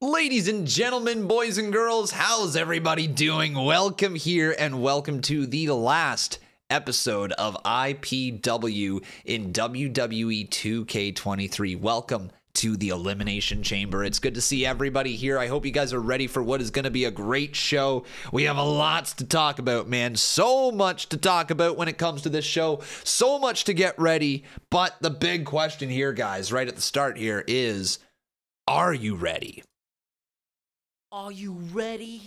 Ladies and gentlemen, boys and girls, how's everybody doing? Welcome here and welcome to the last episode of IPW in WWE 2K23. Welcome to the Elimination Chamber. It's good to see everybody here. I hope you guys are ready for what is going to be a great show. We have a lot to talk about, man. So much to talk about when it comes to this show. So much to get ready. But the big question here, guys, right at the start here is, are you ready? Are you ready?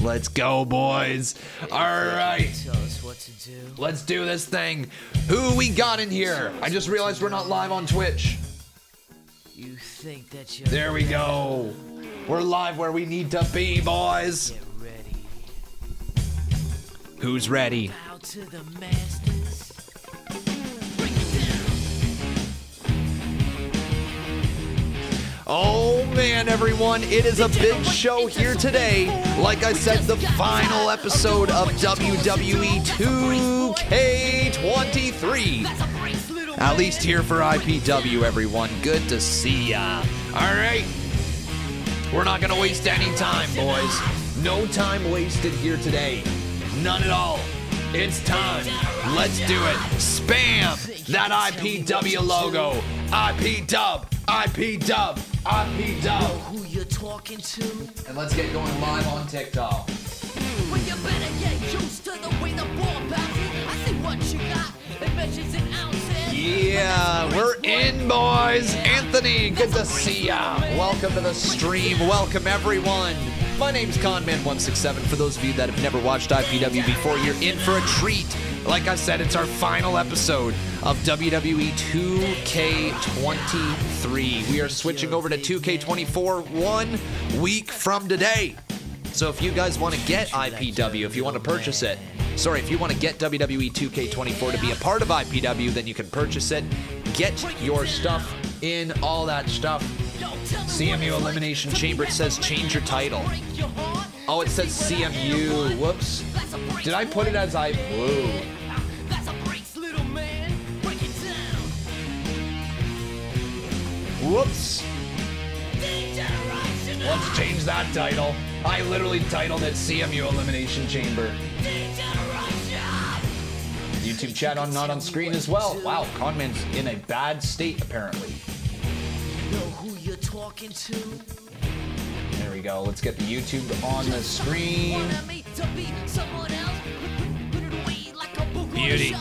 Let's go, boys. All right. Tell us what to do. Let's do this thing. Who we got in here? I just realized we're not live on Twitch. You think that you're there we go. We're live where we need to be, boys. Get ready. Who's ready? Bow to the masters. Bring it down. Oh man, everyone, it is a big show here today. Like I said, the final episode of WWE 2K23. At least here for IPW, everyone. Good to see ya. All right. We're not going to waste any time, boys. No time wasted here today. None at all. It's time. Let's do it. Spam that IPW logo. IPW. IPW. IPW. Who you talking to? And let's get going live on TikTok. Well, you better get used to the way the ball bounces. I see what you got. It measures in ounces. Yeah, we're in, boys. Anthony, good to see ya. Welcome to the stream. Welcome, everyone. My name's Conman167. For those of you that have never watched IPW before, you're in for a treat. Like I said, it's our final episode of WWE 2K23. We are switching over to 2K24 1 week from today. So if you guys want to get IPW, if you want to purchase it, sorry, if you want to get WWE 2K24 to be a part of IPW, then you can purchase it. Get your stuff in, all that stuff. CMU Elimination Chamber, it says change your title. Oh, it says CMU. Whoops. Did I put it as I... Whoa. Whoops. Let's change that title. I literally titled it CMU Elimination Chamber. YouTube chat on not on screen as well. Wow, Conman's in a bad state apparently. You know who you're talking to? There we go. Let's get the YouTube on the screen. Beauty.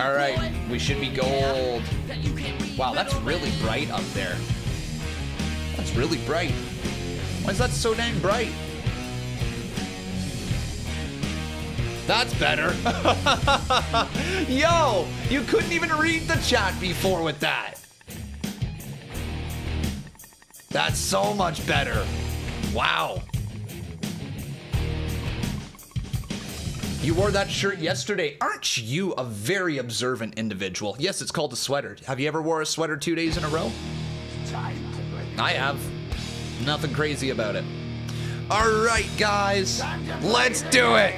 All right, we should be gold. Wow, that's really bright up there. That's really bright. Why is that so dang bright? That's better. Yo, you couldn't even read the chat before with that. That's so much better. Wow. You wore that shirt yesterday. Aren't you a very observant individual? Yes, it's called a sweater. Have you ever wore a sweater 2 days in a row? I have. Nothing crazy about it. All right, guys. Let's do it.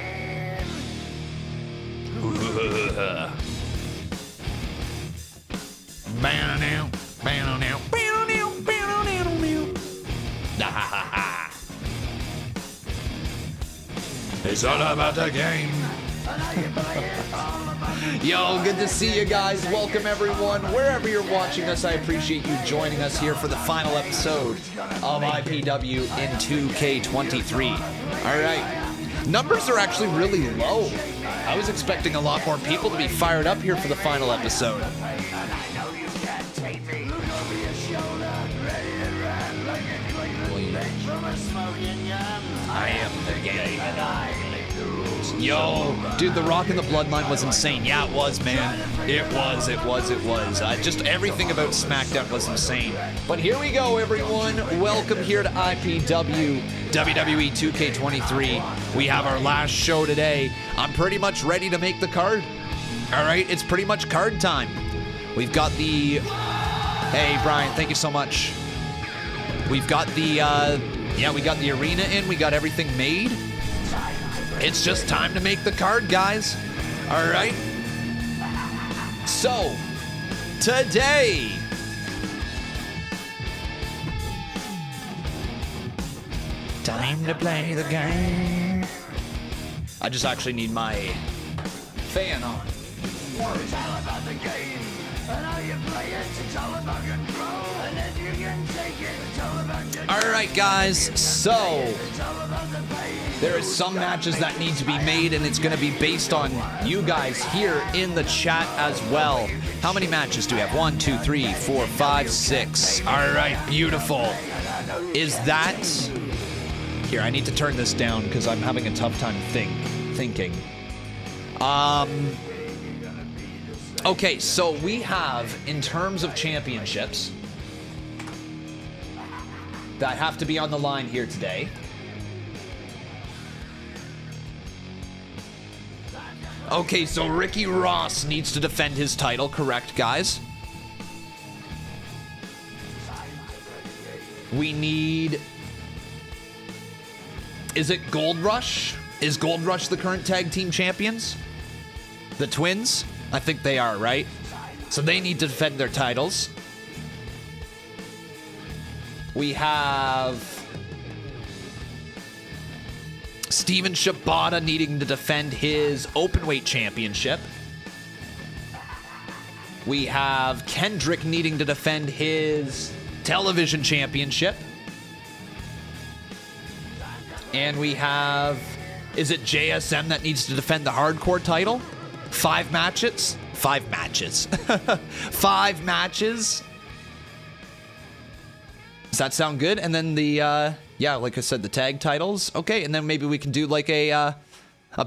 It's all about the game. Yo, good to see you guys. Welcome, everyone. Wherever you're watching us, I appreciate you joining us here for the final episode of IPW in 2K23. All right. Numbers are actually really low. I was expecting a lot more people to be fired up here for the final episode. I am the game. Yo, dude, The Rock and the Bloodline was insane. Yeah, it was, man. It was. Just everything about SmackDown was insane. But here we go, everyone. Welcome here to IPW, WWE 2K23. We have our last show today. I'm pretty much ready to make the card. All right, it's pretty much card time. We've got the... Hey, Brian, thank you so much. We've got the... Yeah, we got the arena in. We got everything made. It's just time to make the card, guys. All right. So, today, Time to play the game. I just actually need my fan on. It's all about the game, and how you play it. It's all about control, and if you can take it, it's all about the. All right, guys. So there is some matches that need to be made, and it's going to be based on you guys here in the chat as well. How many matches do we have? 1, 2, 3, 4, 5, 6. All right, beautiful. Is that here? I need to turn this down because I'm having a tough time thinking. Okay, so we have, in terms of championships that have to be on the line here today. Okay, so Ricky Ross needs to defend his title, correct, guys? We need... Is it Gold Rush? Is Gold Rush the current tag team champions? The twins? I think they are, right? So they need to defend their titles. We have Steven Shibata needing to defend his openweight championship. We have Kendrick needing to defend his television championship. And we have, is it JSM that needs to defend the hardcore title? 5 matches? 5 matches. 5 matches. Does that sound good? And then the, yeah, like I said, the tag titles. Okay, and then maybe we can do like a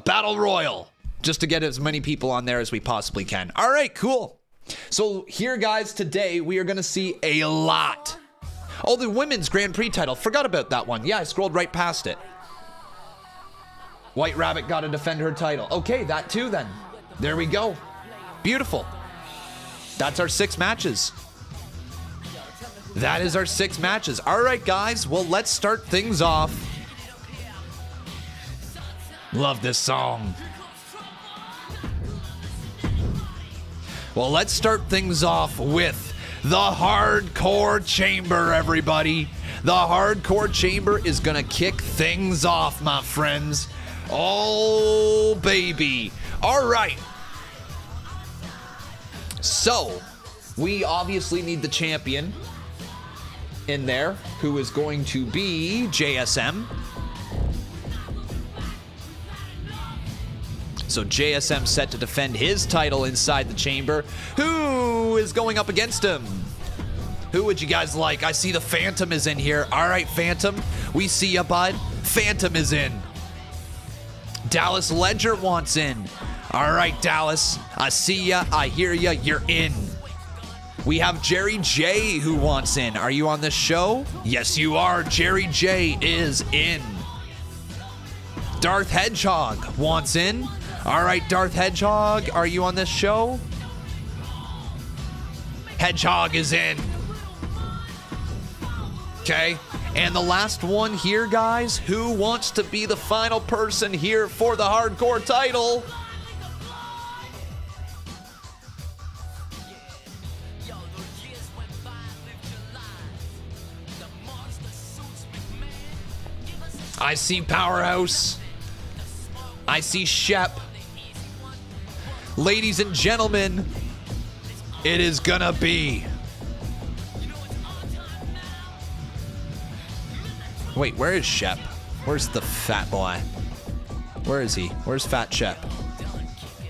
battle royal just to get as many people on there as we possibly can. All right, cool. So here, guys, today we are going to see a lot. Oh, the Women's Grand Prix title. Forgot about that one. Yeah, I scrolled right past it. White Rabbit got to defend her title. Okay, that too then. There we go. Beautiful. That's our 6 matches. That is our 6 matches. All right, guys. Well, let's start things off. Love this song. Well, let's start things off with the Hardcore Chamber, everybody. The Hardcore Chamber is going to kick things off, my friends. Oh, baby. All right. So, we obviously need the champion in there, who is going to be JSM. So JSM set to defend his title inside the chamber. Who is going up against him? Who would you guys like? I see the Phantom is in here. All right, Phantom. We see ya, bud. Phantom is in. Dallas Ledger wants in. All right, Dallas. I see ya. I hear ya. You're in. We have Jerry Jay who wants in. Are you on this show? Yes, you are. Jerry Jay is in. Darth Hedgehog wants in. All right, Darth Hedgehog, are you on this show? Hedgehog is in. Okay. And the last one here, guys. Who wants to be the final person here for the hardcore title? I see Powerhouse. I see Shep. Ladies and gentlemen, it is gonna be... Wait, where is Shep? Where's the fat boy? Where is he? Where's fat Shep?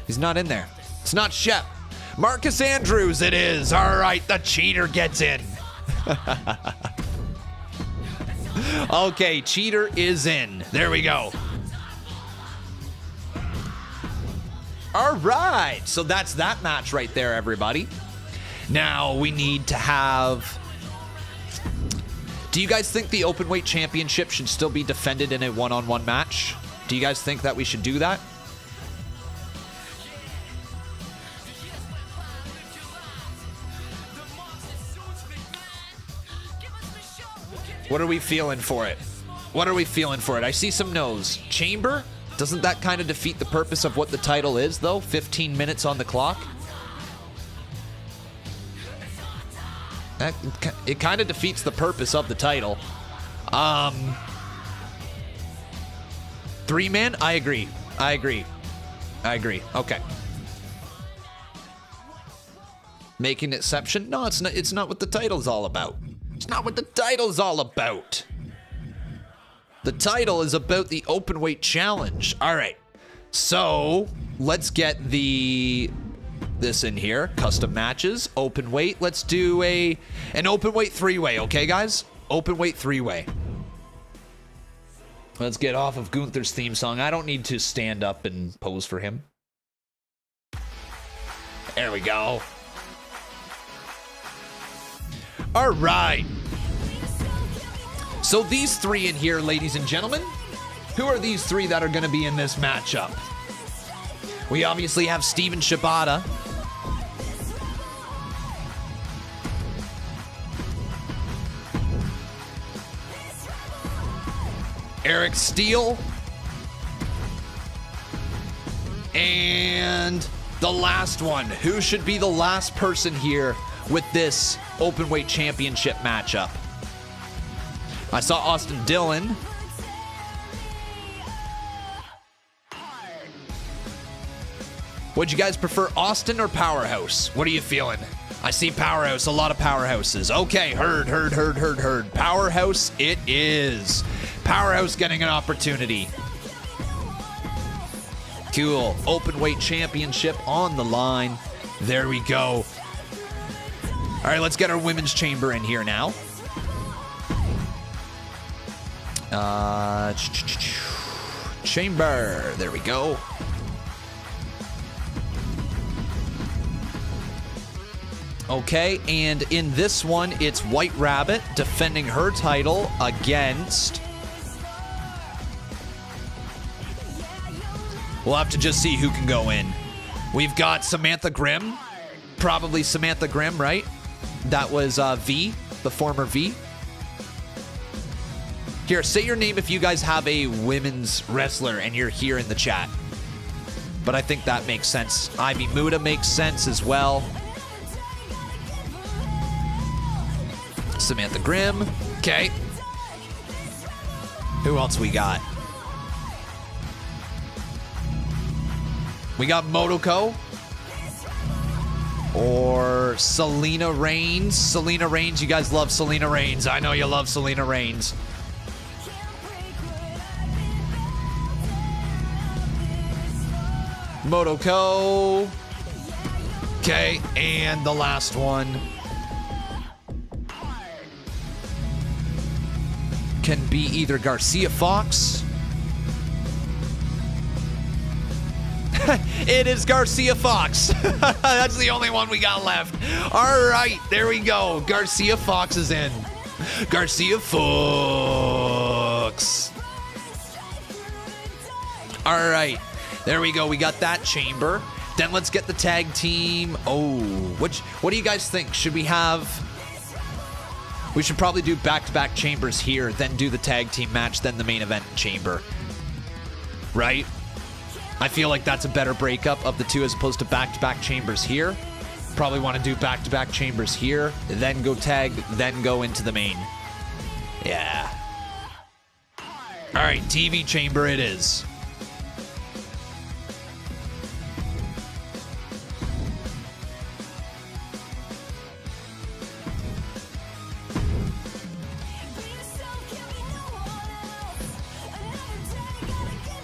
He's not in there. It's not Shep. Marcus Andrews it is. All right, the cheater gets in. Okay, cheater is in. There we go. All right, so that's that match right there, everybody. Now we need to have... Do you guys think the openweight championship should still be defended in a one-on-one match? Do you guys think that we should do that? What are we feeling for it? What are we feeling for it? I see some no's. Chamber? Doesn't that kind of defeat the purpose of what the title is, though? 15 minutes on the clock? That, it kind of defeats the purpose of the title. 3-man? I agree. I agree. I agree. Okay. Make an exception? No, it's not what the title's all about. It's not what the title's all about. The title is about the open weight challenge. All right. So let's get this in here. Custom matches, open weight. Let's do an open weight 3-way. Okay, guys? Open weight 3-way. Let's get off of Gunther's theme song. I don't need to stand up and pose for him. There we go. All right. So these three in here, ladies and gentlemen, who are these three that are going to be in this matchup? We obviously have Steven Shibata. Eric Steele. And the last one. Who should be the last person here with this open weight championship matchup? I saw Austin Dillon. Would you guys prefer Austin or Powerhouse? What are you feeling? I see Powerhouse, a lot of Powerhouses. Okay, heard. Powerhouse it is. Powerhouse getting an opportunity. Cool. Open weight championship on the line. There we go. All right, let's get our women's chamber in here now. Chamber. There we go. Okay, and in this one, it's White Rabbit defending her title against... We'll have to just see who can go in. We've got Samantha Grimm. Probably Samantha Grimm, right? That was V, the former V. Here, say your name if you guys have a women's wrestler and you're here in the chat. But I think that makes sense. Ivy Muda makes sense as well. Samantha Grimm. Okay. Who else we got? We got Motoko. Or Selena Reigns. Selena Reigns. You guys love Selena Reigns. I know you love Selena Reigns. Motoko. Okay. And the last one can be either Garcia Fox. It is Garcia Fox. That's the only one we got left. All right, there we go. Garcia Fox is in. Garcia Fox. All right, there we go. We got that chamber. Then let's get the tag team. Oh, what do you guys think? Should we have... We should probably do back-to-back chambers here, then do the tag team match, then the main event chamber. Right? I feel like that's a better breakup of the two as opposed to back-to-back chambers here. Probably want to do back-to-back chambers here, then go tag, then go into the main. Yeah. All right, TV chamber it is.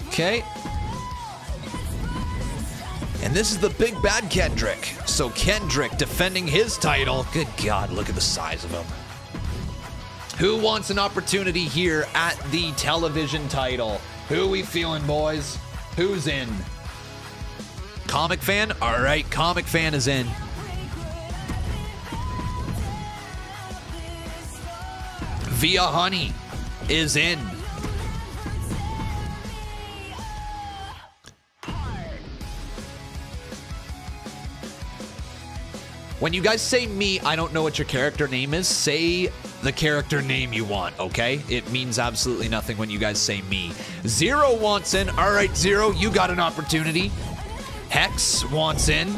Okay. And this is the big bad Kendrick. So Kendrick defending his title. Good God, look at the size of him. Who wants an opportunity here at the television title? Who we feeling, boys? Who's in? Comic Fan? All right, Comic Fan is in. Via Honey is in. When you guys say me, I don't know what your character name is. Say the character name you want, okay? It means absolutely nothing when you guys say me. Zero wants in. All right, Zero, you got an opportunity. Hex wants in.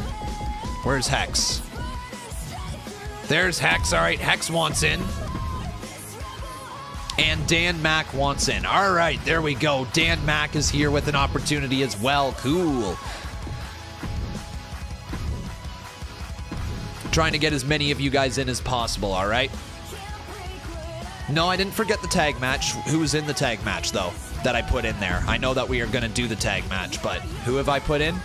Where's Hex? There's Hex. All right, Hex wants in. And Dan Mack wants in. All right, there we go. Dan Mack is here with an opportunity as well. Cool. Trying to get as many of you guys in as possible, all right? No, I didn't forget the tag match. Who's in the tag match, though, that I put in there? I know that we are going to do the tag match, but who have I put in?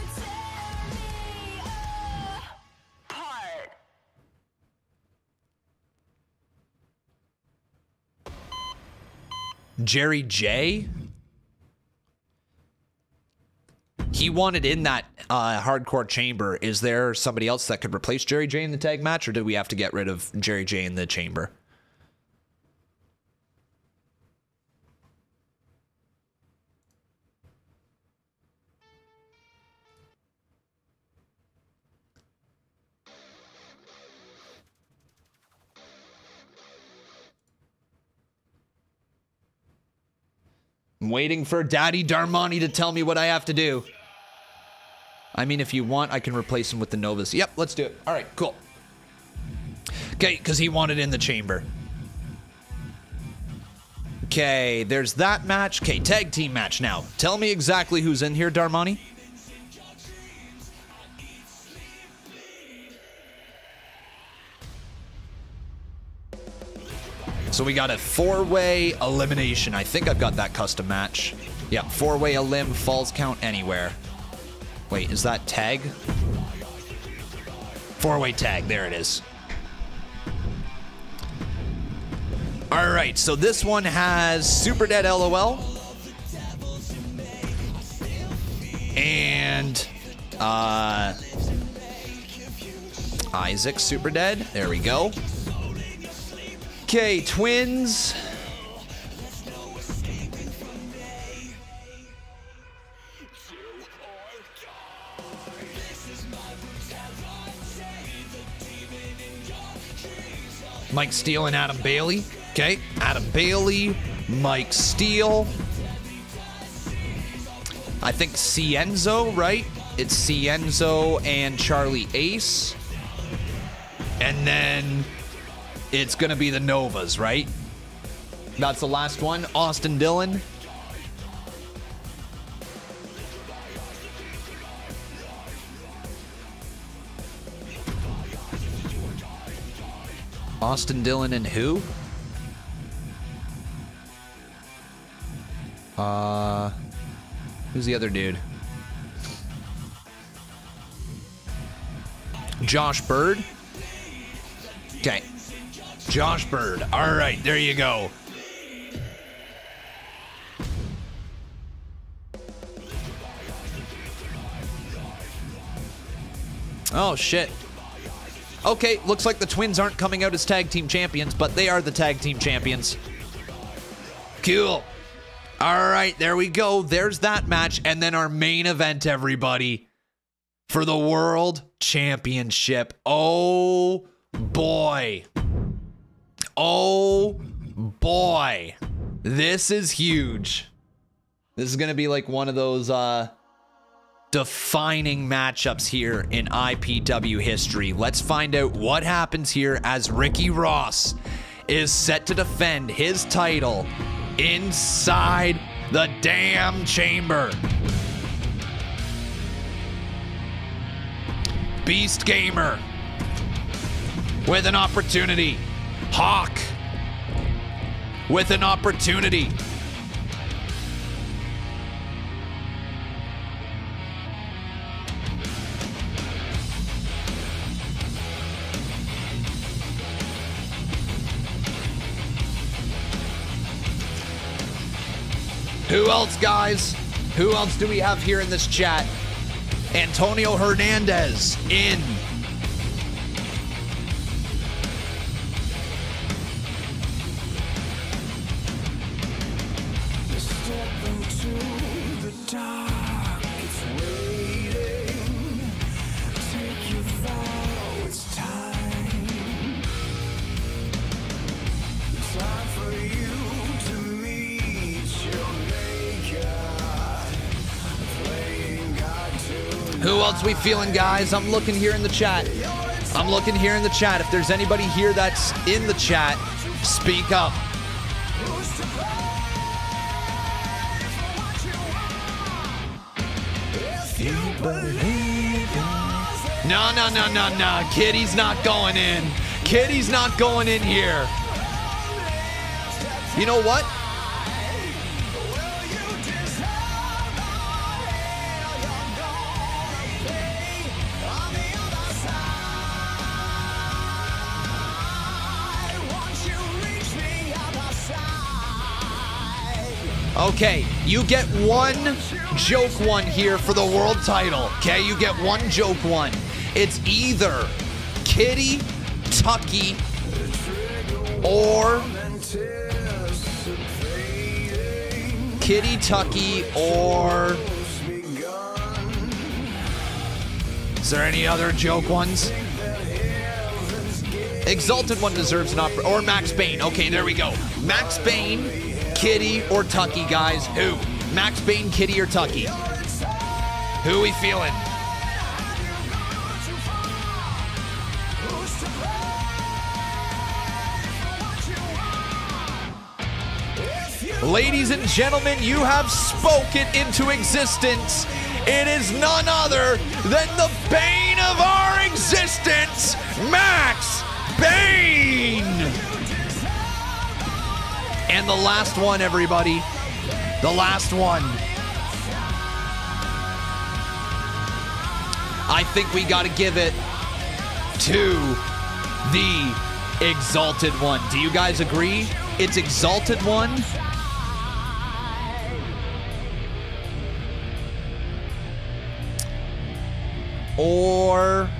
Jerry Jay? He wanted in that hardcore chamber. Is there somebody else that could replace Jerry Jay in the tag match, or do we have to get rid of Jerry Jay in the chamber? I'm waiting for Daddy Darmani to tell me what I have to do. I mean, if you want, I can replace him with the Novas. Yep, let's do it. All right, cool. Okay, because he wanted in the chamber. Okay, there's that match. Okay, tag team match now. Tell me exactly who's in here, Darmani. So we got a four-way elimination. I think I've got that custom match. Yeah, four-way elim, falls count anywhere. Wait, is that tag? Four-way tag, there it is. All right, so this one has Super Dead LOL. And Isaac Super Dead, there we go. Okay, twins. Mike Steele and Adam Bailey. Okay, Adam Bailey, Mike Steele. I think Cienzo, right? It's Cienzo and Charlie Ace. And then it's gonna be the Novas, right? That's the last one. Austin Dillon. Austin Dillon and who? Who's the other dude? Josh Bird. Okay. Josh Bird. All right, there you go. Oh, shit. Okay, looks like the twins aren't coming out as tag team champions, but they are the tag team champions. Cool. All right, there we go. There's that match. And then our main event, everybody, for the World Championship. Oh, boy. Oh boy, this is huge. This is gonna be like one of those defining matchups here in IPW history. Let's find out what happens here as Ricky Ross is set to defend his title inside the damn chamber. Beast Gamer with an opportunity. Hawk with an opportunity. Who else, guys? Who else do we have here in this chat? Antonio Hernandez in. Who else we feeling, guys? I'm looking here in the chat. I'm looking here in the chat. If there's anybody here that's in the chat, speak up. No, no, no, no, no. Kitty's not going in. Kitty's not going in here. You know what? Okay, you get one joke one here for the world title. Okay, you get one joke one. It's either Kitty, Tucky, or Kitty, Tucky, or... Is there any other joke ones? Exalted One deserves an opera, or Max Payne. Okay, there we go. Max Payne, Kitty, or Tucky, guys. Who? Max Payne, Kitty, or Tucky? Who we feeling? Ladies and gentlemen, you have spoken into existence. It is none other than the bane of our existence, Max Payne. And the last one, everybody. The last one. I think we gotta give it to the Exalted One. Do you guys agree? It's Exalted One. Or...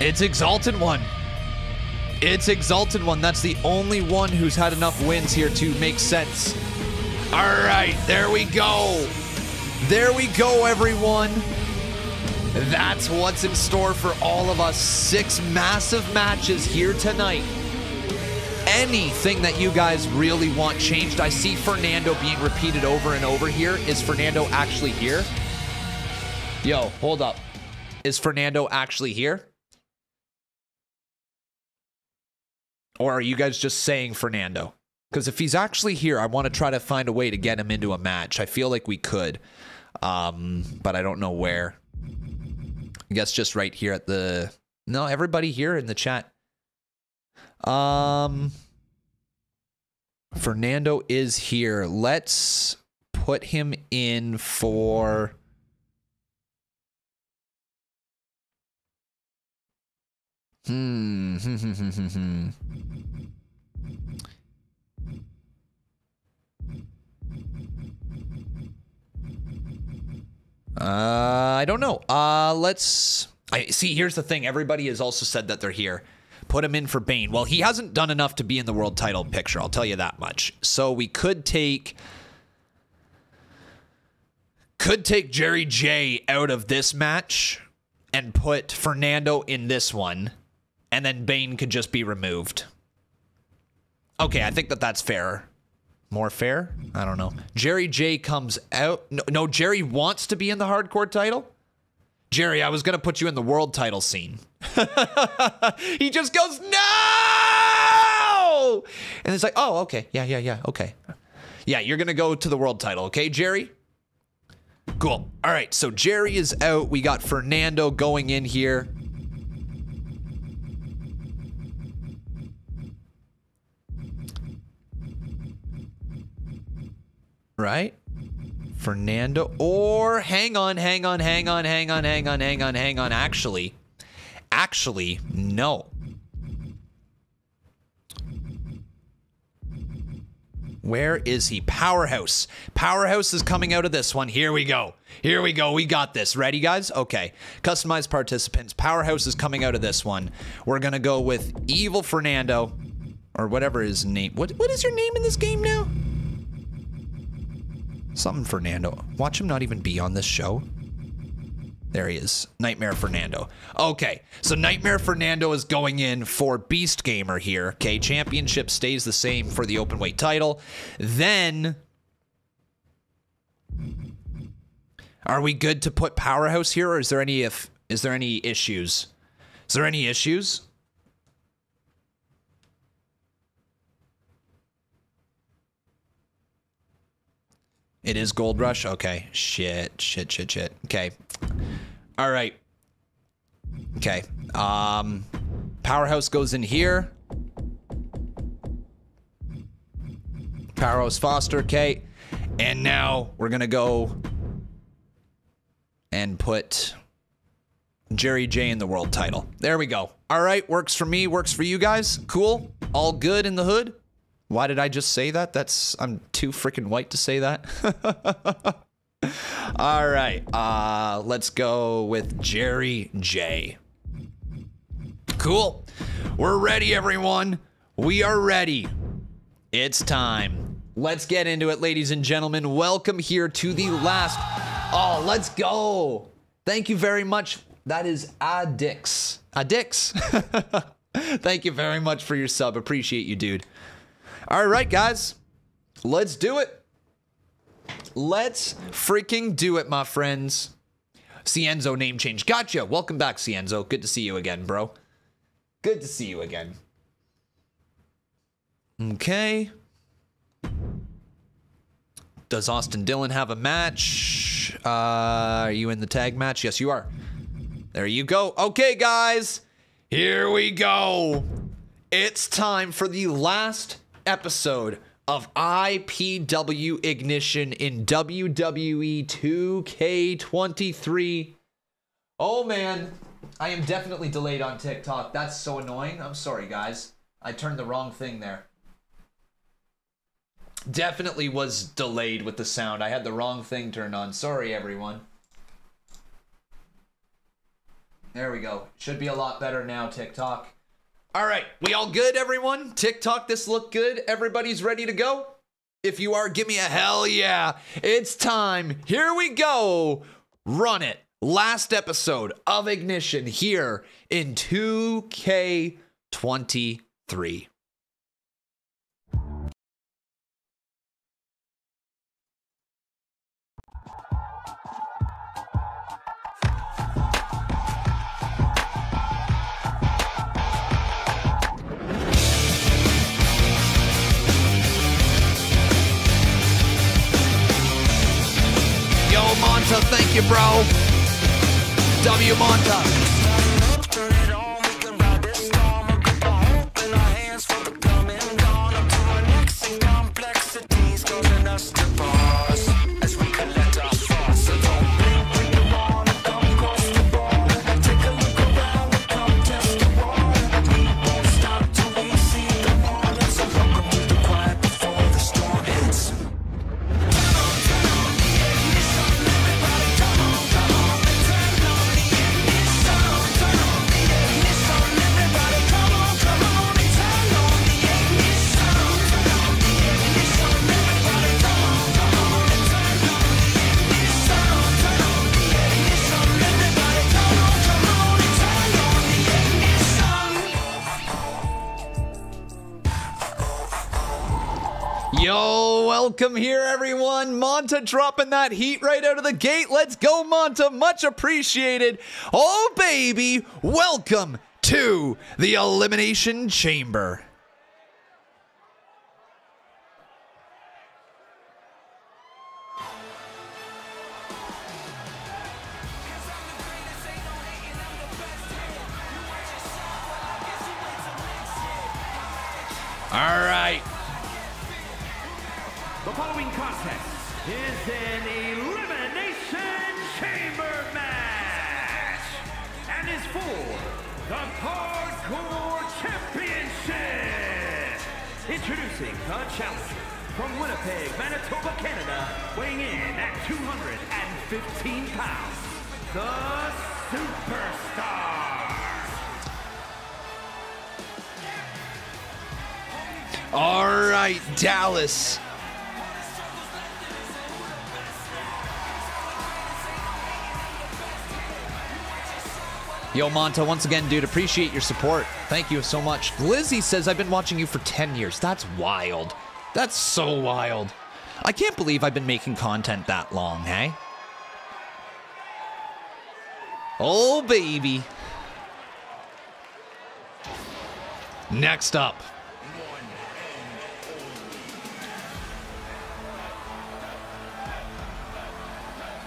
it's Exalted One. It's Exalted One. That's the only one who's had enough wins here to make sense. All right, there we go. There we go, everyone. That's what's in store for all of us. 6 massive matches here tonight. Anything that you guys really want changed? I see Fernando being repeated over and over here. Is Fernando actually here? Yo, hold up. Is Fernando actually here? Or are you guys just saying Fernando? Because if he's actually here, I want to try to find a way to get him into a match. I feel like we could, but I don't know where. I guess just right here at the... No, everybody here in the chat. Fernando is here. Let's put him in for... I don't know. Let's... I see, here's the thing. Everybody has also said that they're here. Put him in for Bane. Well, he hasn't done enough to be in the world title picture. I'll tell you that much. So we could take... Jerry Jay out of this match and put Fernando in this one, and then Bane could just be removed. Okay, I think that that's fair. More fair? I don't know. Jerry J comes out. No, Jerry wants to be in the hardcore title. Jerry, I was going to put you in the world title scene. He just goes, no! And it's like, oh, okay. Yeah, okay. Yeah, you're going to go to the world title, okay, Jerry? Cool. All right, so Jerry is out. We got Fernando going in here. Right? Fernando, or hang on. Actually, no. Where is he? Powerhouse. Powerhouse is coming out of this one. Here we go. Here we go. We got this. Ready, guys? Okay. Customized participants. Powerhouse is coming out of this one. We're going to go with Evil Fernando, or whatever his name. What is your name in this game now? Something Fernando. Watch him not even be on this show. There he is. Nightmare Fernando. Okay, so Nightmare Fernando is going in for Beast Gamer here. Okay, championship stays the same for the open weight title. Then Are we good to put Powerhouse here, or is there any issues? Is there any issues? It is Gold Rush? Okay. Shit. Okay. All right. Okay. Powerhouse goes in here. Powerhouse Foster, okay. And now we're going to go and put Jerry Jay in the world title. There we go. All right. Works for me. Works for you guys. Cool. All good in the hood. Why did I just say that? That's, I'm too freaking white to say that. All right. Let's go with Jerry Jay. Cool. We're ready, everyone. We are ready. It's time. Let's get into it, ladies and gentlemen. Welcome here to the last. Oh, let's go. Thank you very much. That is Adix. Adix. Thank you very much for your sub. Appreciate you, dude. All right, guys, let's do it. Let's freaking do it, my friends. Cienzo name change. Gotcha. Welcome back, Cienzo. Good to see you again, bro. Good to see you again. Okay. Does Austin Dillon have a match? Are you in the tag match? Yes, you are. There you go. Okay, guys, here we go. It's time for the last episode of IPW Ignition in WWE 2K23. Oh man, I am definitely delayed on TikTok. That's so annoying. I'm sorry, guys. I turned the wrong thing there. Definitely was delayed with the sound. I had the wrong thing turned on. Sorry, everyone. There we go. Should be a lot better now, TikTok. All right, we all good, everyone? TikTok, this look good? Everybody's ready to go? If you are, give me a hell yeah. It's time. Here we go. Run it. Last episode of Ignition here in 2K23. Monta, thank you, bro. W Monta. Yo, welcome here, everyone. Monta dropping that heat right out of the gate. Let's go, Monta. Much appreciated. Oh, baby. Welcome to the Elimination Chamber. All right. The following contest is an Elimination Chamber match and is for the Hardcore Championship. Introducing the challenger from Winnipeg, Manitoba, Canada, weighing in at 215 pounds, the Superstar. All right, Dallas. Yo, Monta, once again, dude, appreciate your support. Thank you so much. Lizzie says, I've been watching you for 10 years. That's wild. That's so wild. I can't believe I've been making content that long, hey? Oh, baby. Next up.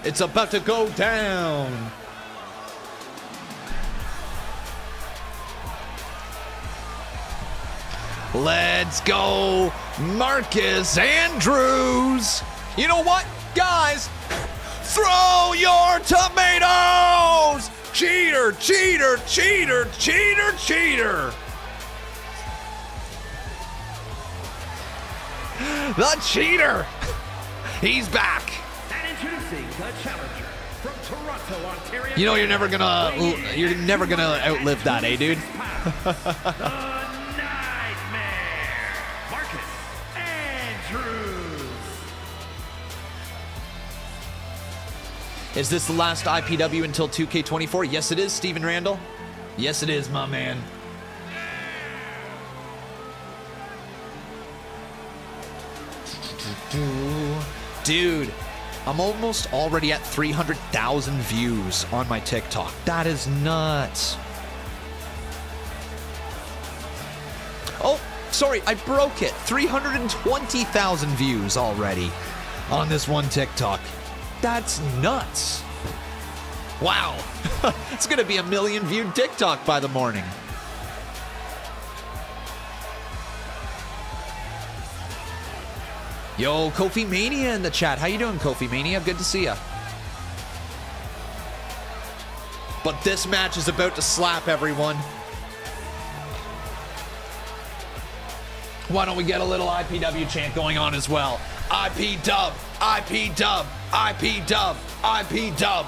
It's about to go down. Let's go, Marcus Andrews. You know what, guys? Throw your tomatoes! Cheater, cheater, cheater, cheater, cheater. The cheater. He's back. The challenger from Toronto, Ontario. You know you're never gonna outlive that, eh, dude? Nightmare, Marcus Andrews. Is this the last IPW until 2K24? Yes, it is, Stephen Randall. Yes, it is, my man. Dude. I'm almost already at 300,000 views on my TikTok. That is nuts. Oh, sorry, I broke it. 320,000 views already on this one TikTok. That's nuts. Wow. It's going to be a 1 million viewed TikTok by the morning. Yo, Kofi Mania in the chat. How you doing, Kofi Mania? Good to see ya. But this match is about to slap, everyone. Why don't we get a little IPW chant going on as well? IPW, IPW, IPW, IPW.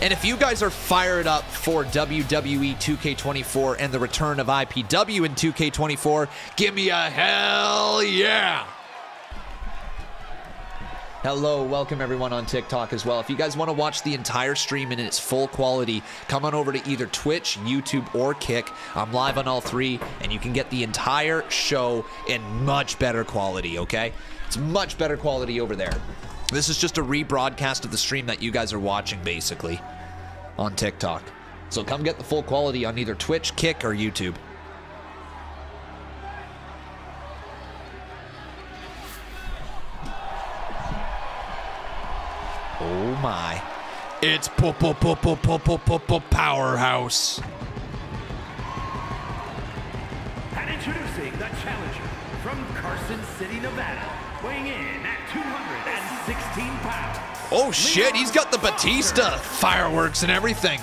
And if you guys are fired up for WWE 2K24 and the return of IPW in 2K24, give me a hell yeah. Hello, welcome everyone on TikTok as well. If you guys want to watch the entire stream in its full quality, come on over to either Twitch, YouTube, or Kick. I'm live on all three, and you can get the entire show in much better quality, okay? It's much better quality over there. This is just a rebroadcast of the stream that you guys are watching, basically, on TikTok. So come get the full quality on either Twitch, Kick, or YouTube. Oh my. It's Powerhouse. And introducing the challenger from Carson City, Nevada, weighing in at 216 pounds. Oh shit, he's got the Batista fireworks and everything.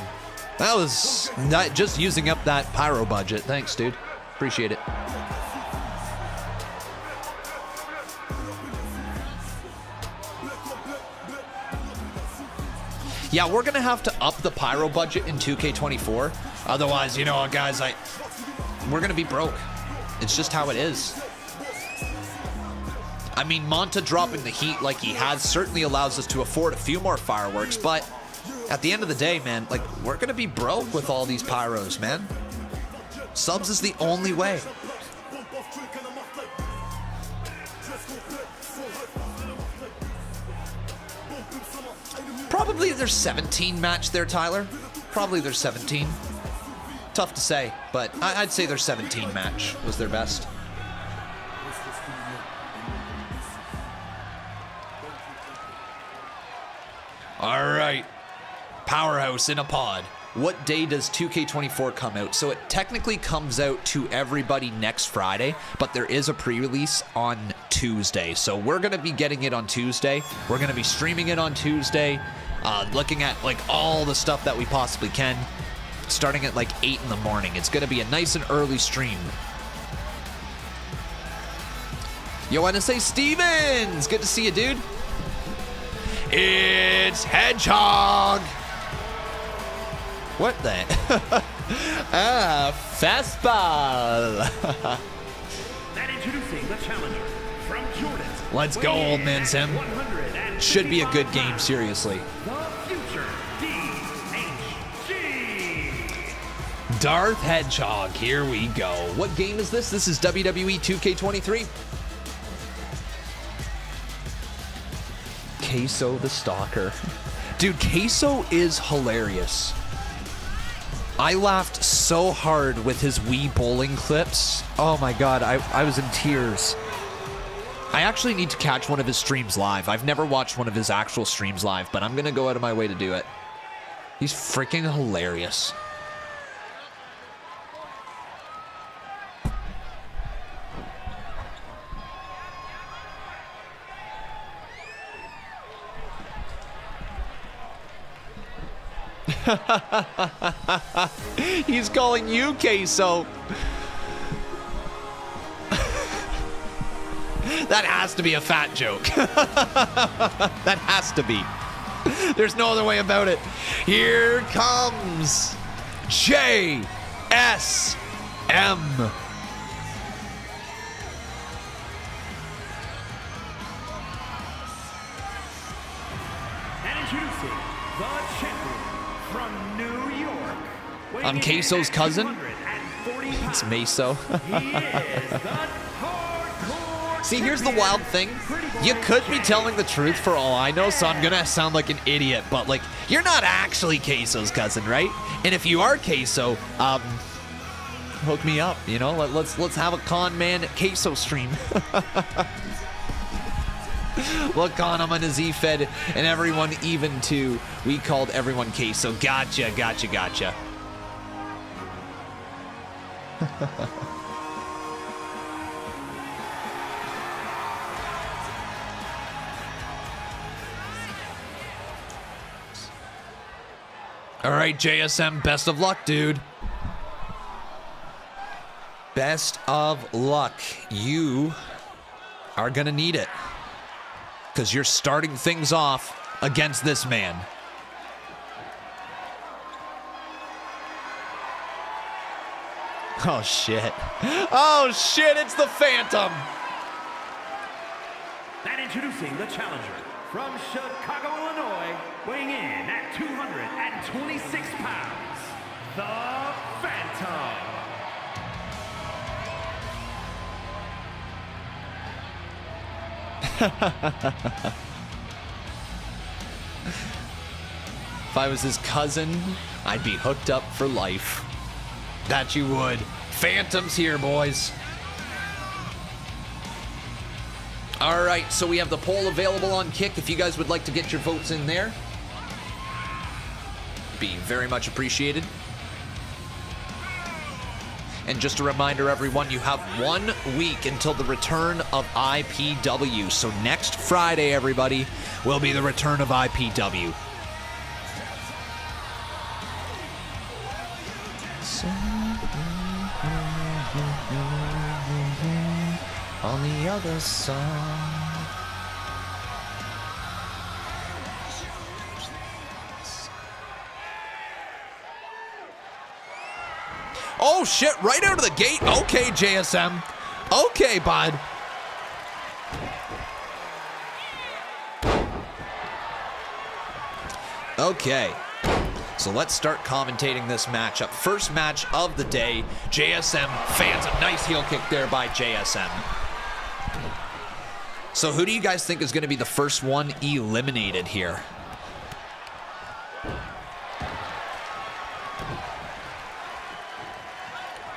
That was not just using up that pyro budget. Thanks, dude. Appreciate it. Yeah, we're going to have to up the pyro budget in 2K24. Otherwise, you know, guys, we're going to be broke. It's just how it is. I mean, Monta dropping the heat like he has certainly allows us to afford a few more fireworks, but at the end of the day, man, like, we're going to be broke with all these pyros, man. Subs is the only way. Probably there's 17 match there, Tyler. Probably there's 17. Tough to say, but I'd say there's 17 match was their best. All right. Powerhouse in a pod. What day does 2K24 come out? So it technically comes out to everybody next Friday, but there is a pre-release on Tuesday. So we're going to be getting it on Tuesday. We're going to be streaming it on Tuesday, looking at like all the stuff that we possibly can, starting at like 8 in the morning. It's going to be a nice and early stream. Yo, NSA Stevens! Good to see you, dude. It's Hedgehog! What the? Fastball. Introducing the challenger from Jordan. Let's go, old man Sam. Should be a good game, seriously. Future DHG. Darth Hedgehog, here we go. What game is this? This is WWE 2K23. Queso the Stalker. Dude, Queso is hilarious. I laughed so hard with his Wii bowling clips. Oh my god, I was in tears. I actually need to catch one of his streams live. I've never watched one of his actual streams live, but I'm gonna go out of my way to do it. He's freaking hilarious. He's calling you Queso. That has to be a fat joke. That has to be. There's no other way about it. Here comes JSM. I'm Queso's cousin. It's Meso. See, here's the wild thing. You could be telling the truth for all I know, so I'm gonna sound like an idiot, but like, you're not actually Queso's cousin, right? And if you are Queso, hook me up, you know? Let's have a con man Queso stream. Look on, I'm on a Z-Fed, and everyone even too. We called everyone Queso. Gotcha, gotcha, gotcha. All right, JSM, best of luck, dude. Best of luck. You are gonna need it, because you're starting things off against this man. Oh, shit. Oh, shit, it's the Phantom. And introducing the challenger from Chicago, Illinois, weighing in at 226 pounds, the Phantom. If I was his cousin, I'd be hooked up for life. That you would. Phantom's here, boys. All right, so we have the poll available on Kick if you guys would like to get your votes in there. Be very much appreciated. And just a reminder, everyone, you have 1 week until the return of IPW. So next Friday, everybody, will be the return of IPW. On the other side. Oh shit, right out of the gate. Okay, JSM. Okay, bud. Okay. So let's start commentating this matchup. First match of the day, JSM Phantom. Nice heel kick there by JSM. So who do you guys think is going to be the first one eliminated here?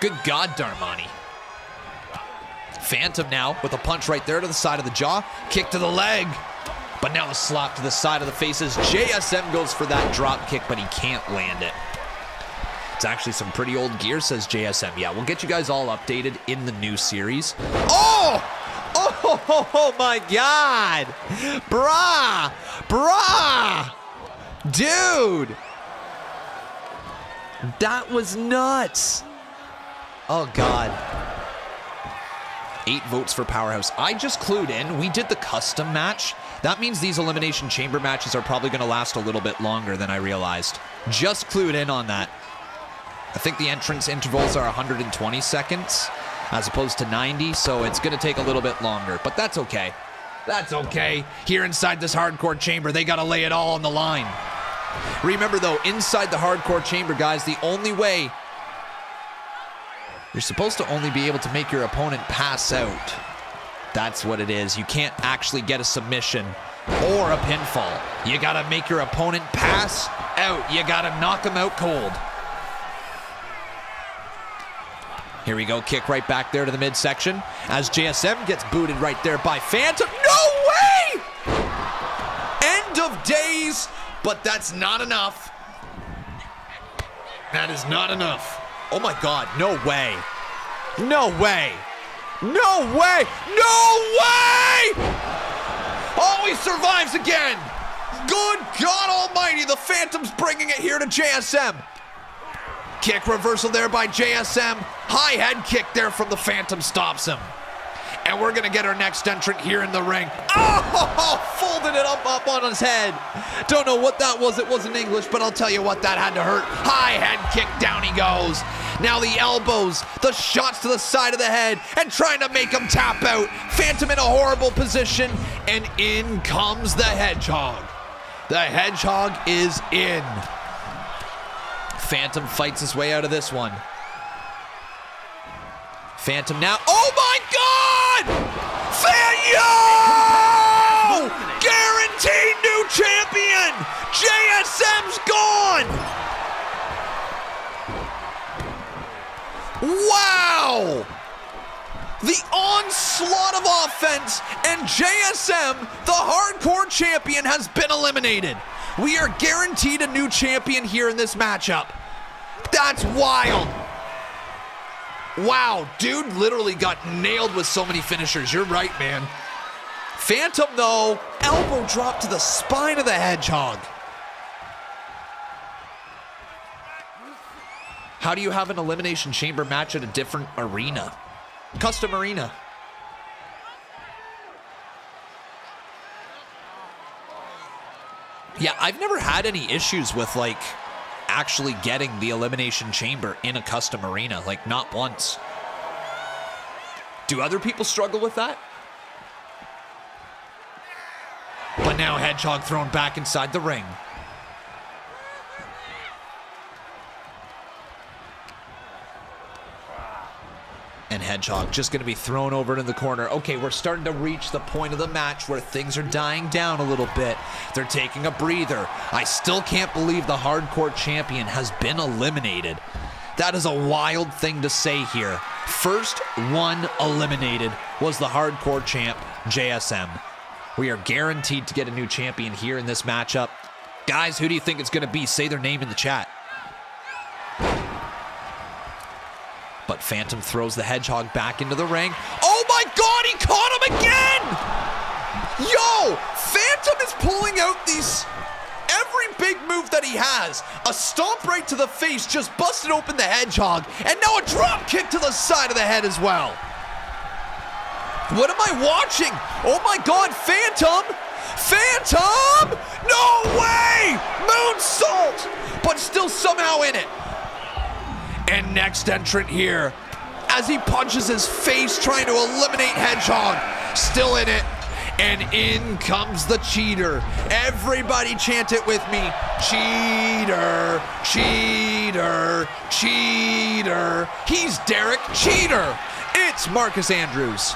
Good God, Darmani. Phantom now with a punch right there to the side of the jaw. Kick to the leg. But now a slap to the side of the face as JSM goes for that drop kick, but he can't land it. It's actually some pretty old gear, says JSM. Yeah, we'll get you guys all updated in the new series. Oh! Oh my God! Brah! Brah! Dude! That was nuts! Oh God. 8 votes for Powerhouse. I just clued in. We did the custom match. That means these Elimination Chamber matches are probably going to last a little bit longer than I realized. Just clued in on that. I think the entrance intervals are 120 seconds as opposed to 90, so it's going to take a little bit longer. But that's okay. That's okay. Here inside this Hardcore Chamber, they got to lay it all on the line. Remember, though, inside the Hardcore Chamber, guys, the only way... You're supposed to only be able to make your opponent pass out. That's what it is. You can't actually get a submission or a pinfall. You gotta make your opponent pass out. You gotta knock him out cold. Here we go, kick right back there to the midsection as JSM gets booted right there by Phantom. No way! End of days, but that's not enough. That is not enough. Oh my God, no way. No way. No way. No way! Oh, he survives again. Good God almighty, the Phantom's bringing it here to JSM. Kick reversal there by JSM. High head kick there from the Phantom stops him. And we're gonna get our next entrant here in the ring. Oh, folded it up on his head. Don't know what that was, it wasn't English, but I'll tell you what, that had to hurt. High head kick, down he goes. Now the elbows, the shots to the side of the head, and trying to make him tap out. Phantom in a horrible position, and in comes the Hedgehog. The Hedgehog is in. Phantom fights his way out of this one. Phantom now, oh my God! Fanyo! Guaranteed new champion! JSM's gone! Wow! The onslaught of offense, and JSM, the hardcore champion, has been eliminated. We are guaranteed a new champion here in this matchup. That's wild. Wow, dude literally got nailed with so many finishers. You're right, man. Phantom, though, elbow drop to the spine of the Hedgehog. How do you have an Elimination Chamber match at a different arena? Custom arena. Yeah, I've never had any issues with, like, actually getting the Elimination Chamber in a custom arena. Like, not once. Do other people struggle with that? But now Hedgehog thrown back inside the ring. And Hedgehog just going to be thrown over in the corner. Okay, we're starting to reach the point of the match where things are dying down a little bit. They're taking a breather. I still can't believe the hardcore champion has been eliminated. That is a wild thing to say here. First one eliminated was the hardcore champ, JSM. We are guaranteed to get a new champion here in this matchup. Guys, who do you think it's going to be? Say their name in the chat. But Phantom throws the Hedgehog back into the ring. Oh my God, he caught him again! Yo, Phantom is pulling out every big move that he has. A stomp right to the face, just busted open the Hedgehog, and now a drop kick to the side of the head as well. What am I watching? Oh my God, Phantom! Phantom! No way! Moonsault! But still somehow in it. And next entrant here, as he punches his face, trying to eliminate Hedgehog. Still in it, and in comes the cheater. Everybody chant it with me. Cheater, cheater, cheater. He's Derek Cheater. It's Marcus Andrews.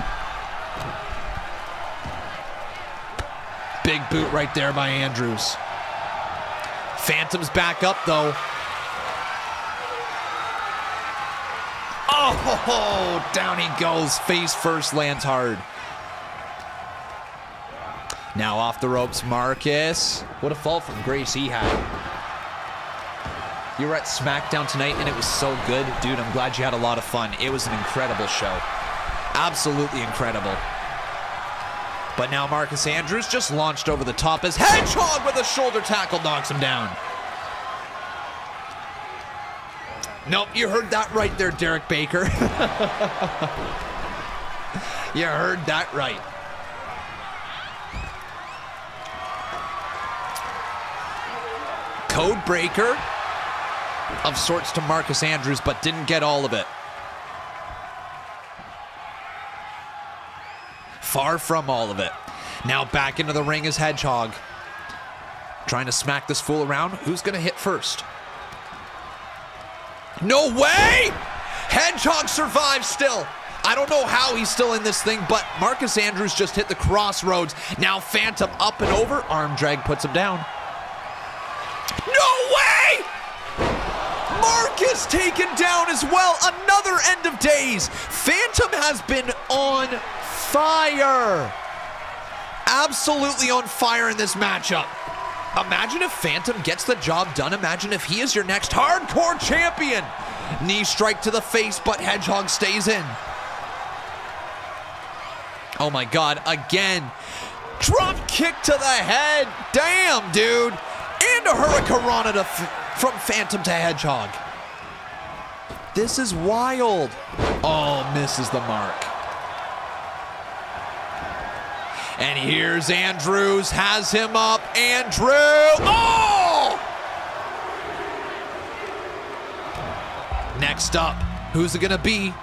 Big boot right there by Andrews. Phantom's back up though. Oh, down he goes, face first, lands hard. Now off the ropes, Marcus. What a fall from grace he had. You were at SmackDown tonight and it was so good. Dude, I'm glad you had a lot of fun. It was an incredible show. Absolutely incredible. But now Marcus Andrews just launched over the top as Hedgehog with a shoulder tackle knocks him down. Nope, you heard that right there, Derek Baker. You heard that right. Code breaker of sorts to Marcus Andrews, but didn't get all of it. Far from all of it. Now back into the ring is Hedgehog. Trying to smack this fool around. Who's going to hit first? No way! Hedgehog survives still. I don't know how he's still in this thing, but Marcus Andrews just hit the crossroads. Now Phantom up and over. Arm drag puts him down. No way! Marcus taken down as well. Another end of days. Phantom has been on fire. Absolutely on fire in this matchup. Imagine if Phantom gets the job done. Imagine if he is your next hardcore champion. Knee strike to the face, but Hedgehog stays in. Oh my God, again. Drop kick to the head. Damn, dude. And a hurricanrana from Phantom to Hedgehog. This is wild. Oh, misses the mark. And here's Andrews, has him up. Andrew, oh! Next up, who's it gonna be?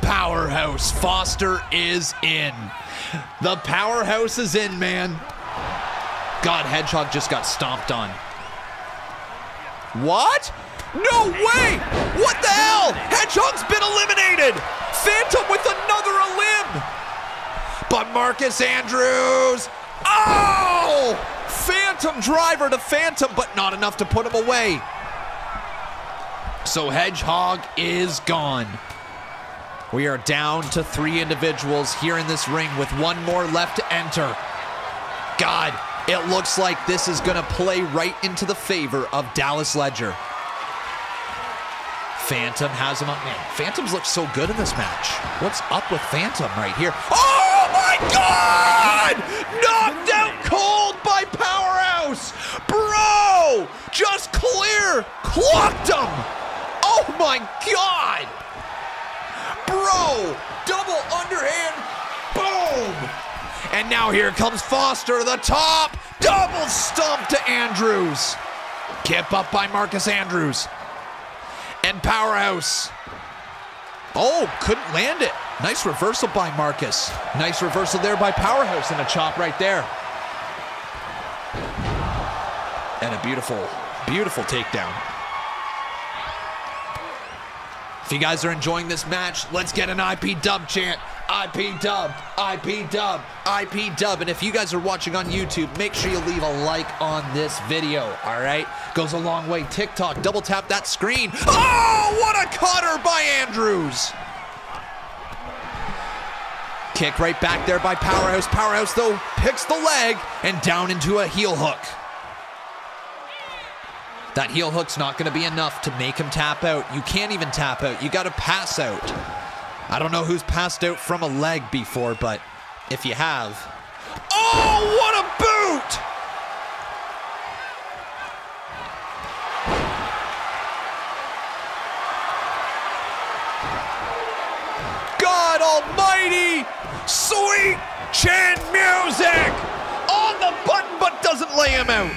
Powerhouse Foster is in. The Powerhouse is in, man. God, Hedgehog just got stomped on. What? No way! What the hell? Hedgehog's been eliminated! Phantom with another limb! But Marcus Andrews! Oh! Phantom driver to Phantom, but not enough to put him away. So Hedgehog is gone. We are down to 3 individuals here in this ring with 1 more left to enter. God, it looks like this is gonna play right into the favor of Dallas Ledger. Phantom has him up. Man, Phantom's looked so good in this match. What's up with Phantom right here? Oh my God! Knocked out cold by Powerhouse! Bro! Just clear! Clocked him! Oh my God! Bro! Double underhand. Boom! And now here comes Foster to the top. Double stomp to Andrews. Kip up by Marcus Andrews. And Powerhouse. Oh, couldn't land it. Nice reversal by Marcus. Nice reversal there by Powerhouse and a chop right there. And a beautiful, beautiful takedown. If you guys are enjoying this match, let's get an IP dub chant. IP dub, IP dub, IP dub. And if you guys are watching on YouTube, make sure you leave a like on this video, all right? Goes a long way. TikTok, double tap that screen. Oh, what a cutter by Andrews. Kick right back there by Powerhouse. Powerhouse, though, picks the leg and down into a heel hook. That heel hook's not gonna be enough to make him tap out. You can't even tap out. You gotta pass out. I don't know who's passed out from a leg before, but if you have. Oh, what a boot! God almighty! Sweet chin music! On the button, but doesn't lay him out.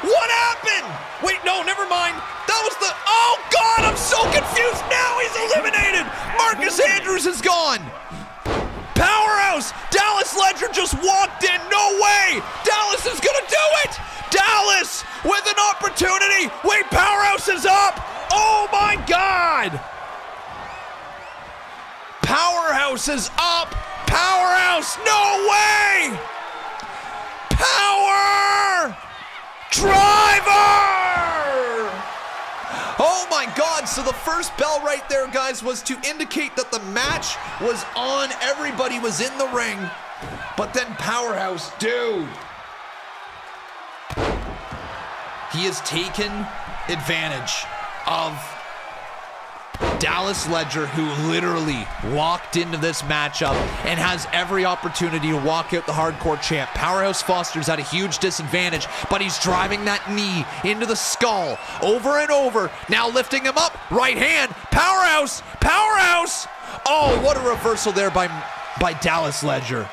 What happened? Wait, no, never mind. That was the, oh God, I'm so confused now. He's eliminated. Marcus Andrews is gone. Powerhouse, Dallas Ledger just walked in. No way. Dallas is gonna do it. Dallas with an opportunity. Wait, Powerhouse is up. Oh my God. Powerhouse is up. Powerhouse, no way. Power. Driver! Oh my God, so the first bell right there, guys, was to indicate that the match was on, everybody was in the ring, but then Powerhouse, dude. He has taken advantage of Dallas Ledger, who literally walked into this matchup and has every opportunity to walk out the hardcore champ. Powerhouse Foster's at a huge disadvantage, but he's driving that knee into the skull over and over. Now lifting him up, right hand, Powerhouse, Powerhouse. Oh, what a reversal there by Dallas Ledger.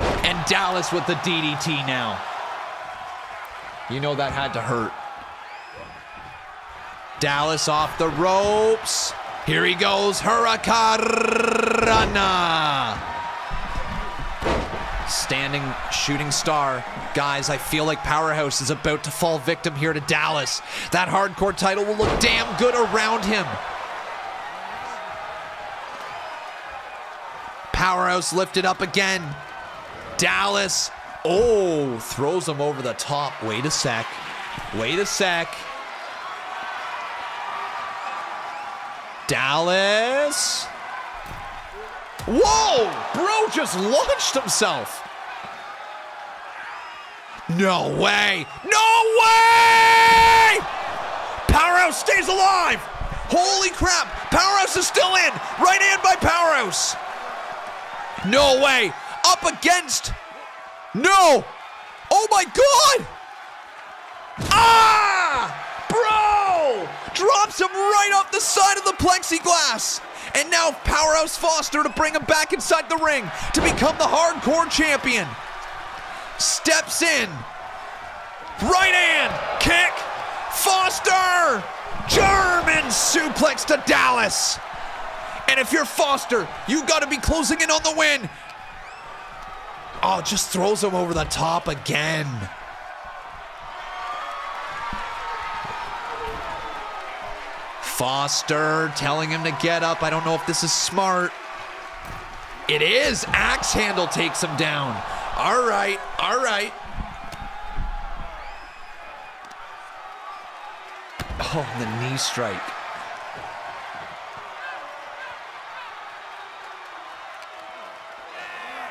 And Dallas with the DDT now. You know that had to hurt. Dallas off the ropes. Here he goes, hurricanrana. standing shooting star. Guys, I feel like Powerhouse is about to fall victim here to Dallas. That hardcore title will look damn good around him. Powerhouse lifted up again. Dallas, oh, throws him over the top. Wait a sec, wait a sec. Dallas. Whoa, bro just launched himself. No way, no way! Powerhouse stays alive. Holy crap, Powerhouse is still in. Right hand by Powerhouse. No way, up against, no. Oh my God. Ah, bro! Drops him right off the side of the plexiglass. And now Powerhouse Foster to bring him back inside the ring to become the hardcore champion. Steps in, right hand, kick, Foster! German suplex to Dallas. And if you're Foster, you gotta be closing in on the win. Oh, just throws him over the top again. Foster telling him to get up. I don't know if this is smart. It is. Axe handle takes him down. All right, all right. Oh, the knee strike.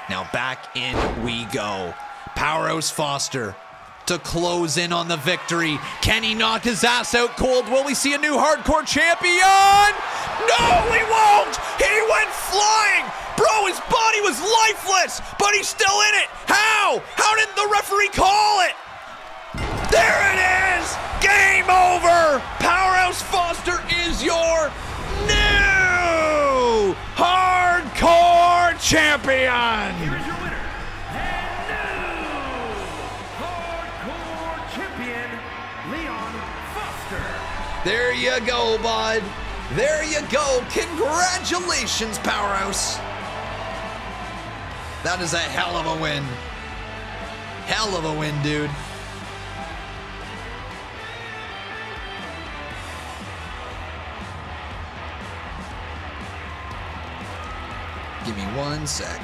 Now back in we go. Powerhouse Foster to close in on the victory. Can he knock his ass out cold? Will we see a new hardcore champion? No, he won't! He went flying! Bro, his body was lifeless, but he's still in it! How? How didn't the referee call it? There it is! Game over! Powerhouse Foster is your new hardcore champion! Here's your winner. There you go, bud. There you go. Congratulations, Powerhouse. That is a hell of a win. Hell of a win, dude. Give me one sec.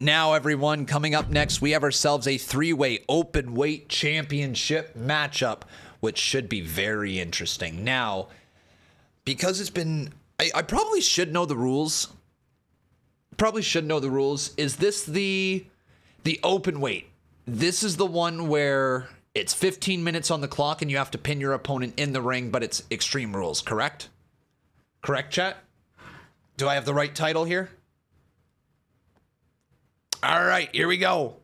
Now, everyone, coming up next, we have ourselves a three-way open weight championship matchup, which should be very interesting. Now, because it's been, I probably should know the rules. Probably should know the rules. Is this the open weight? This is the one where it's 15 minutes on the clock and you have to pin your opponent in the ring, but it's Extreme Rules, correct? Correct, chat? Do I have the right title here? All right, here we go.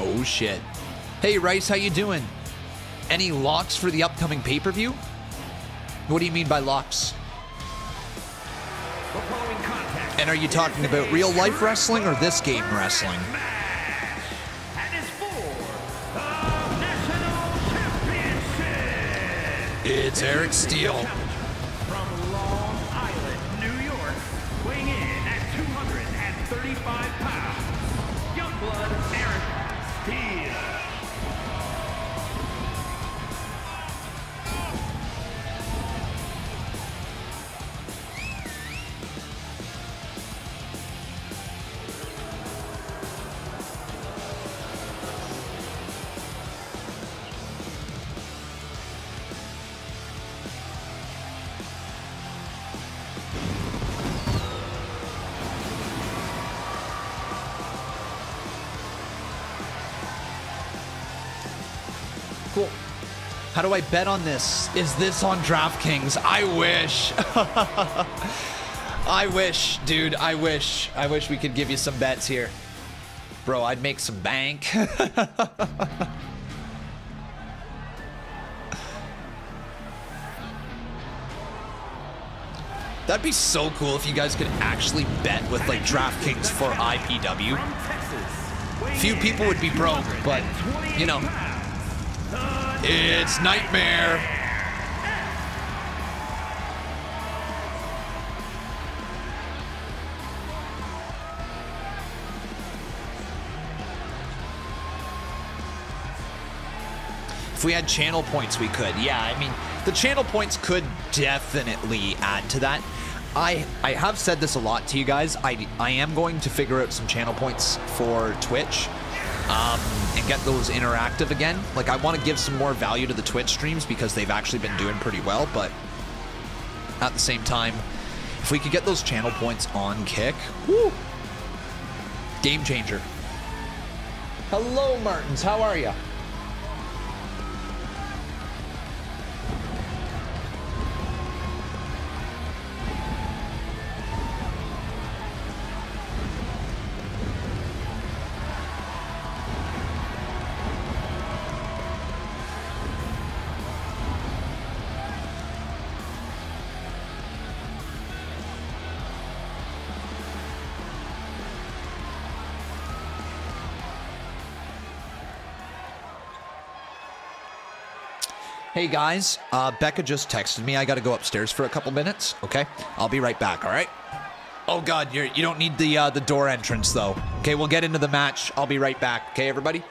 Oh shit. Hey Rice, how you doing? Any locks for the upcoming pay-per-view? What do you mean by locks? And are you talking about real life wrestling or this game wrestling? It's Eric Steele. From Long Island, New York, weighing in at 235 pounds. Youngblood Eric How do I bet on this? Is this on DraftKings? I wish. I wish, dude. I wish. I wish we could give you some bets here. Bro, I'd make some bank. That'd be so cool if you guys could actually bet with, like, DraftKings for IPW. Few people would be broke, but, you know. It's Nightmare. If we had channel points, we could. Yeah, I mean, the channel points could definitely add to that. I have said this a lot to you guys. I am going to figure out some channel points for Twitch. And get those interactive again. Like, I want to give some more value to the Twitch streams because they've actually been doing pretty well, but at the same time, if we could get those channel points on Kick, woo! Game changer. Hello, Martins. How are you? Hey guys, Becca just texted me. I gotta go upstairs for a couple minutes, okay? I'll be right back, all right? Oh God, you don't need the door entrance though. Okay, we'll get into the match. I'll be right back, okay, everybody?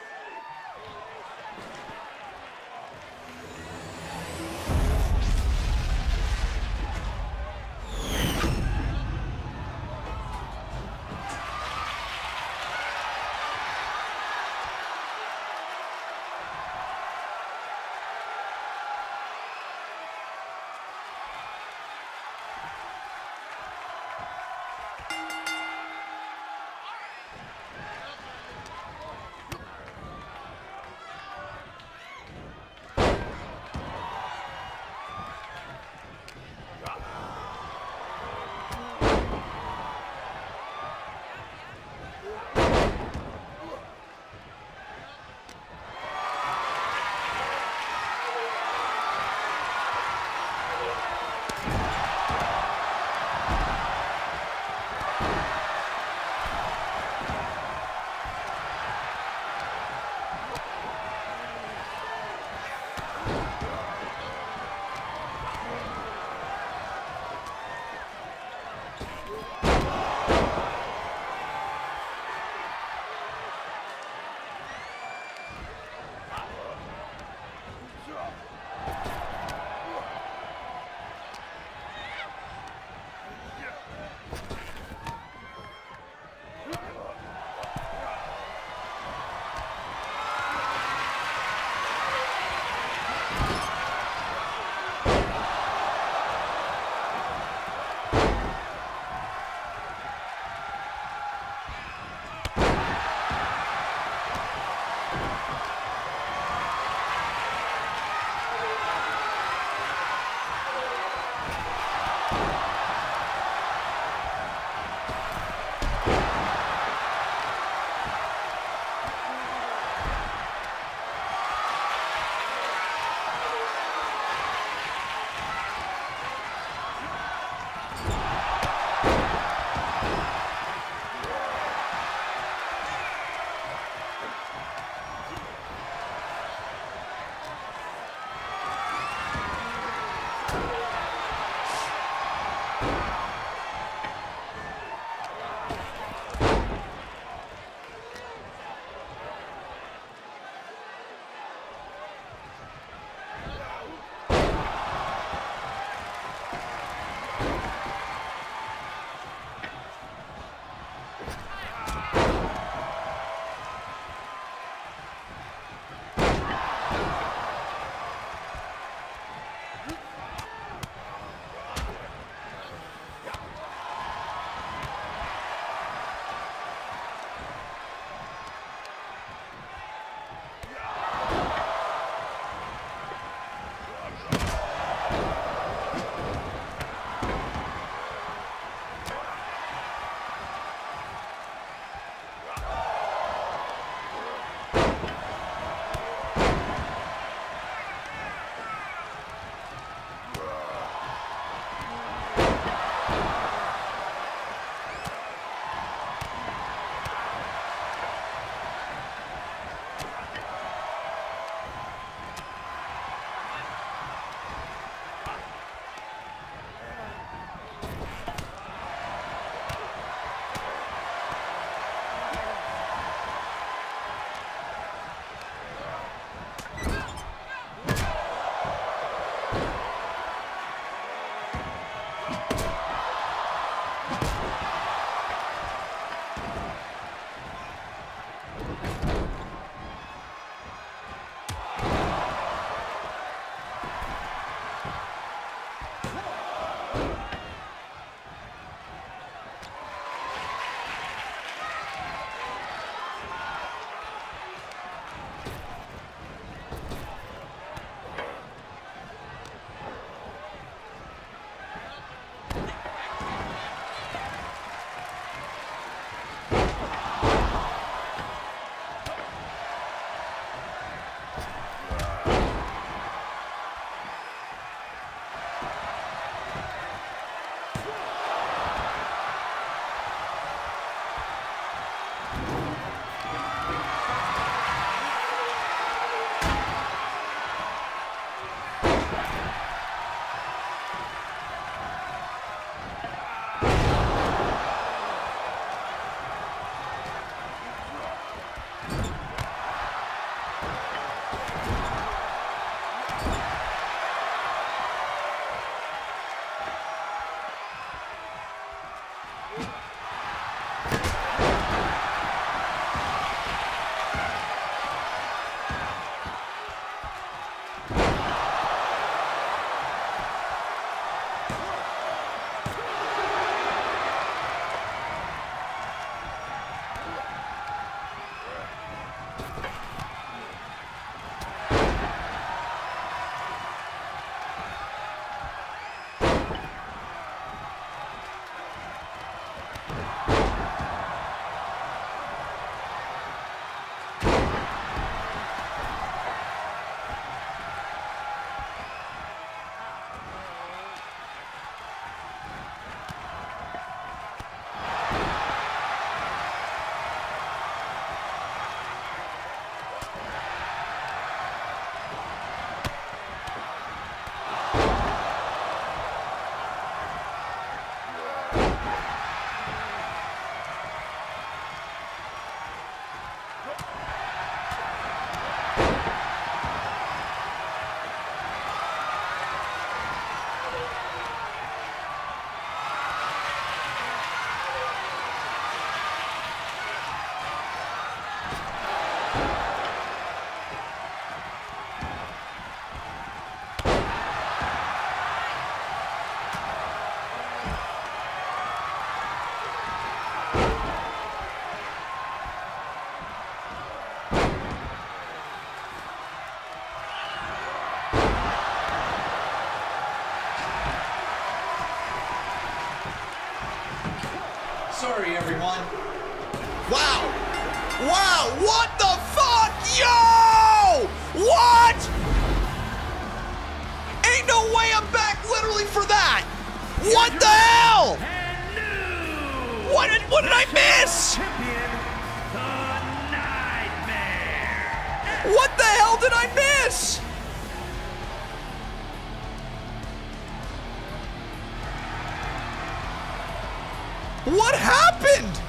Sorry, everyone. Wow! Wow! What the fuck? Yo! What? Ain't no way I'm back literally for that! What the hell? What did I miss? What the hell did I miss? What happened?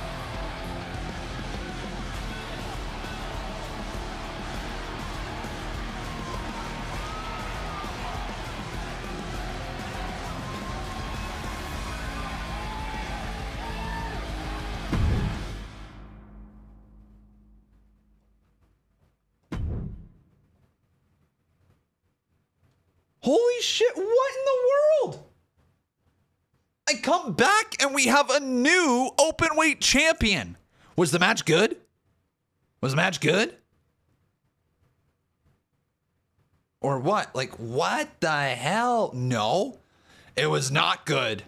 Holy shit, what in the world? I come back and we have a new openweight champion. Was the match good? Was the match good? Or what? Like, what the hell? No, it was not good.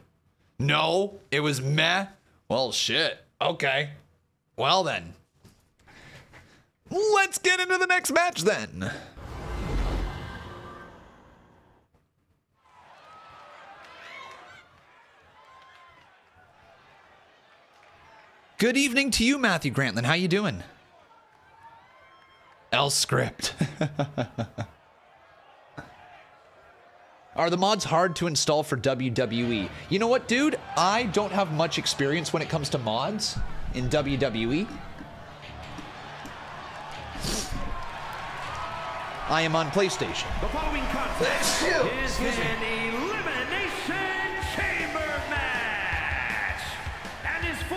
No, it was meh. Well, shit. Okay. Well, then. Let's get into the next match then. Good evening to you, Matthew Grantland. How you doing? L script. Are the mods hard to install for WWE? You know what, dude? I don't have much experience when it comes to mods in WWE. I am on PlayStation. The following contest is an Elimination Chamber match. And is for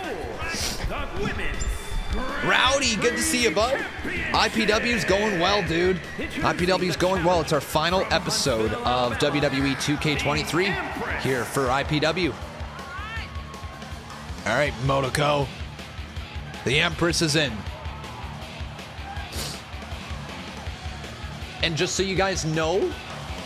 the women's Rowdy, good to see you, bud. IPW's going well, dude. IPW's going well. It's our final episode of WWE 2K23 here for IPW. All right, Motoko. The Empress is in. And just so you guys know,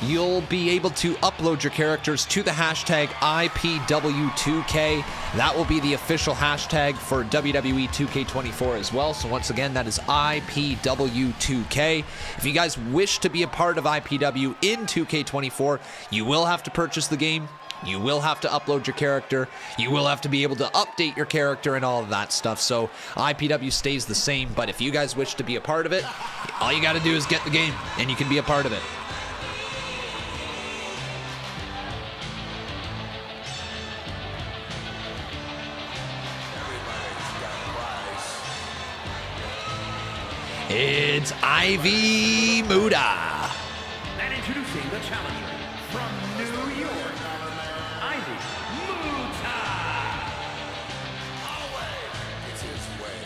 you'll be able to upload your characters to the hashtag IPW2K. That will be the official hashtag for WWE 2K24 as well. So once again, that is IPW2K. If you guys wish to be a part of IPW in 2K24, you will have to purchase the game. You will have to upload your character. You will have to be able to update your character and all of that stuff. So IPW stays the same, but if you guys wish to be a part of it, all you got to do is get the game and you can be a part of it. It's Ivy Muda. And introducing the challenger from New York, Ivy Muda. Always it's his way.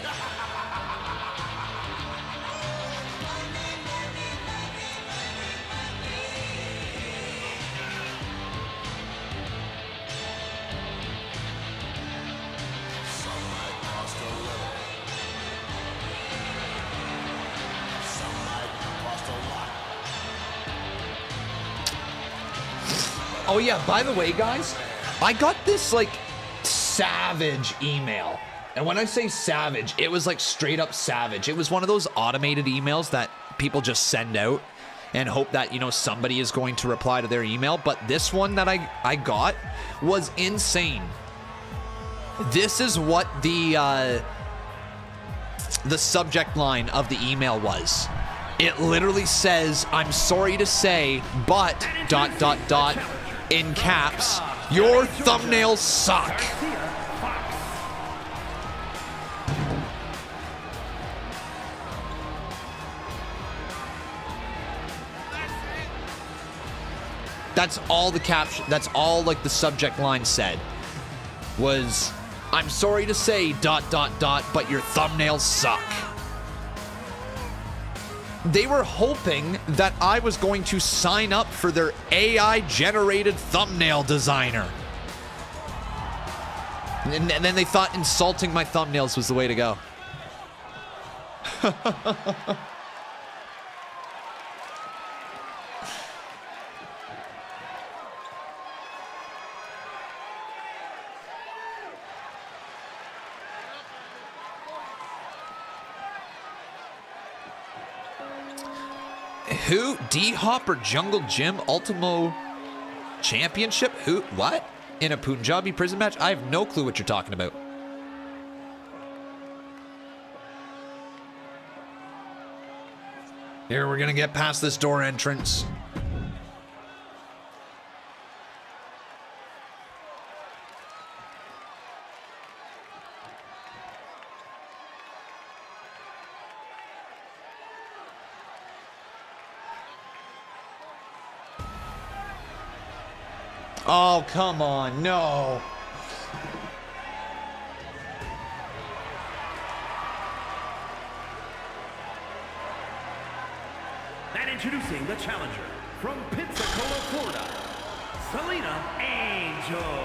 Some might cost a little. Oh yeah, by the way, guys, I got this like savage email. And when I say savage, it was like straight up savage. It was one of those automated emails that people just send out and hope that, you know, somebody is going to reply to their email. But this one that I got was insane. This is what the subject line of the email was. It literally says, "I'm sorry to say, but ... in caps, your thumbnails suck." That's all the caption, that's all like the subject line said, was, "I'm sorry to say ... but your thumbnails suck." They were hoping that I was going to sign up for their AI-generated thumbnail designer. And then they thought insulting my thumbnails was the way to go. Who? D-Hop or Jungle Gym Ultimo Championship? Who? What? In a Punjabi prison match? I have no clue what you're talking about. Here, we're gonna get past this door entrance. Oh, come on, no. And introducing the challenger from Pensacola, Florida, Selena Angel.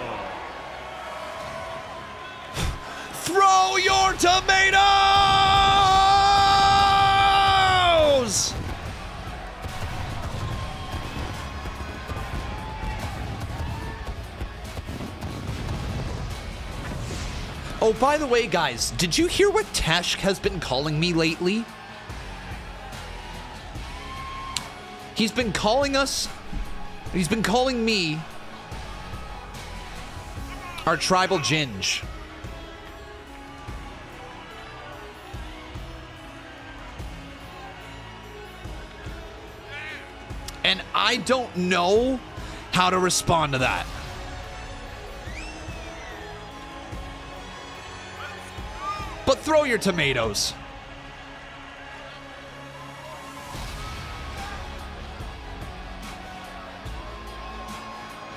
Throw your tomatoes! Oh, by the way, guys, did you hear what Tesh has been calling me lately? He's been calling us, he's been calling me our tribal ginge. And I don't know how to respond to that. But throw your tomatoes.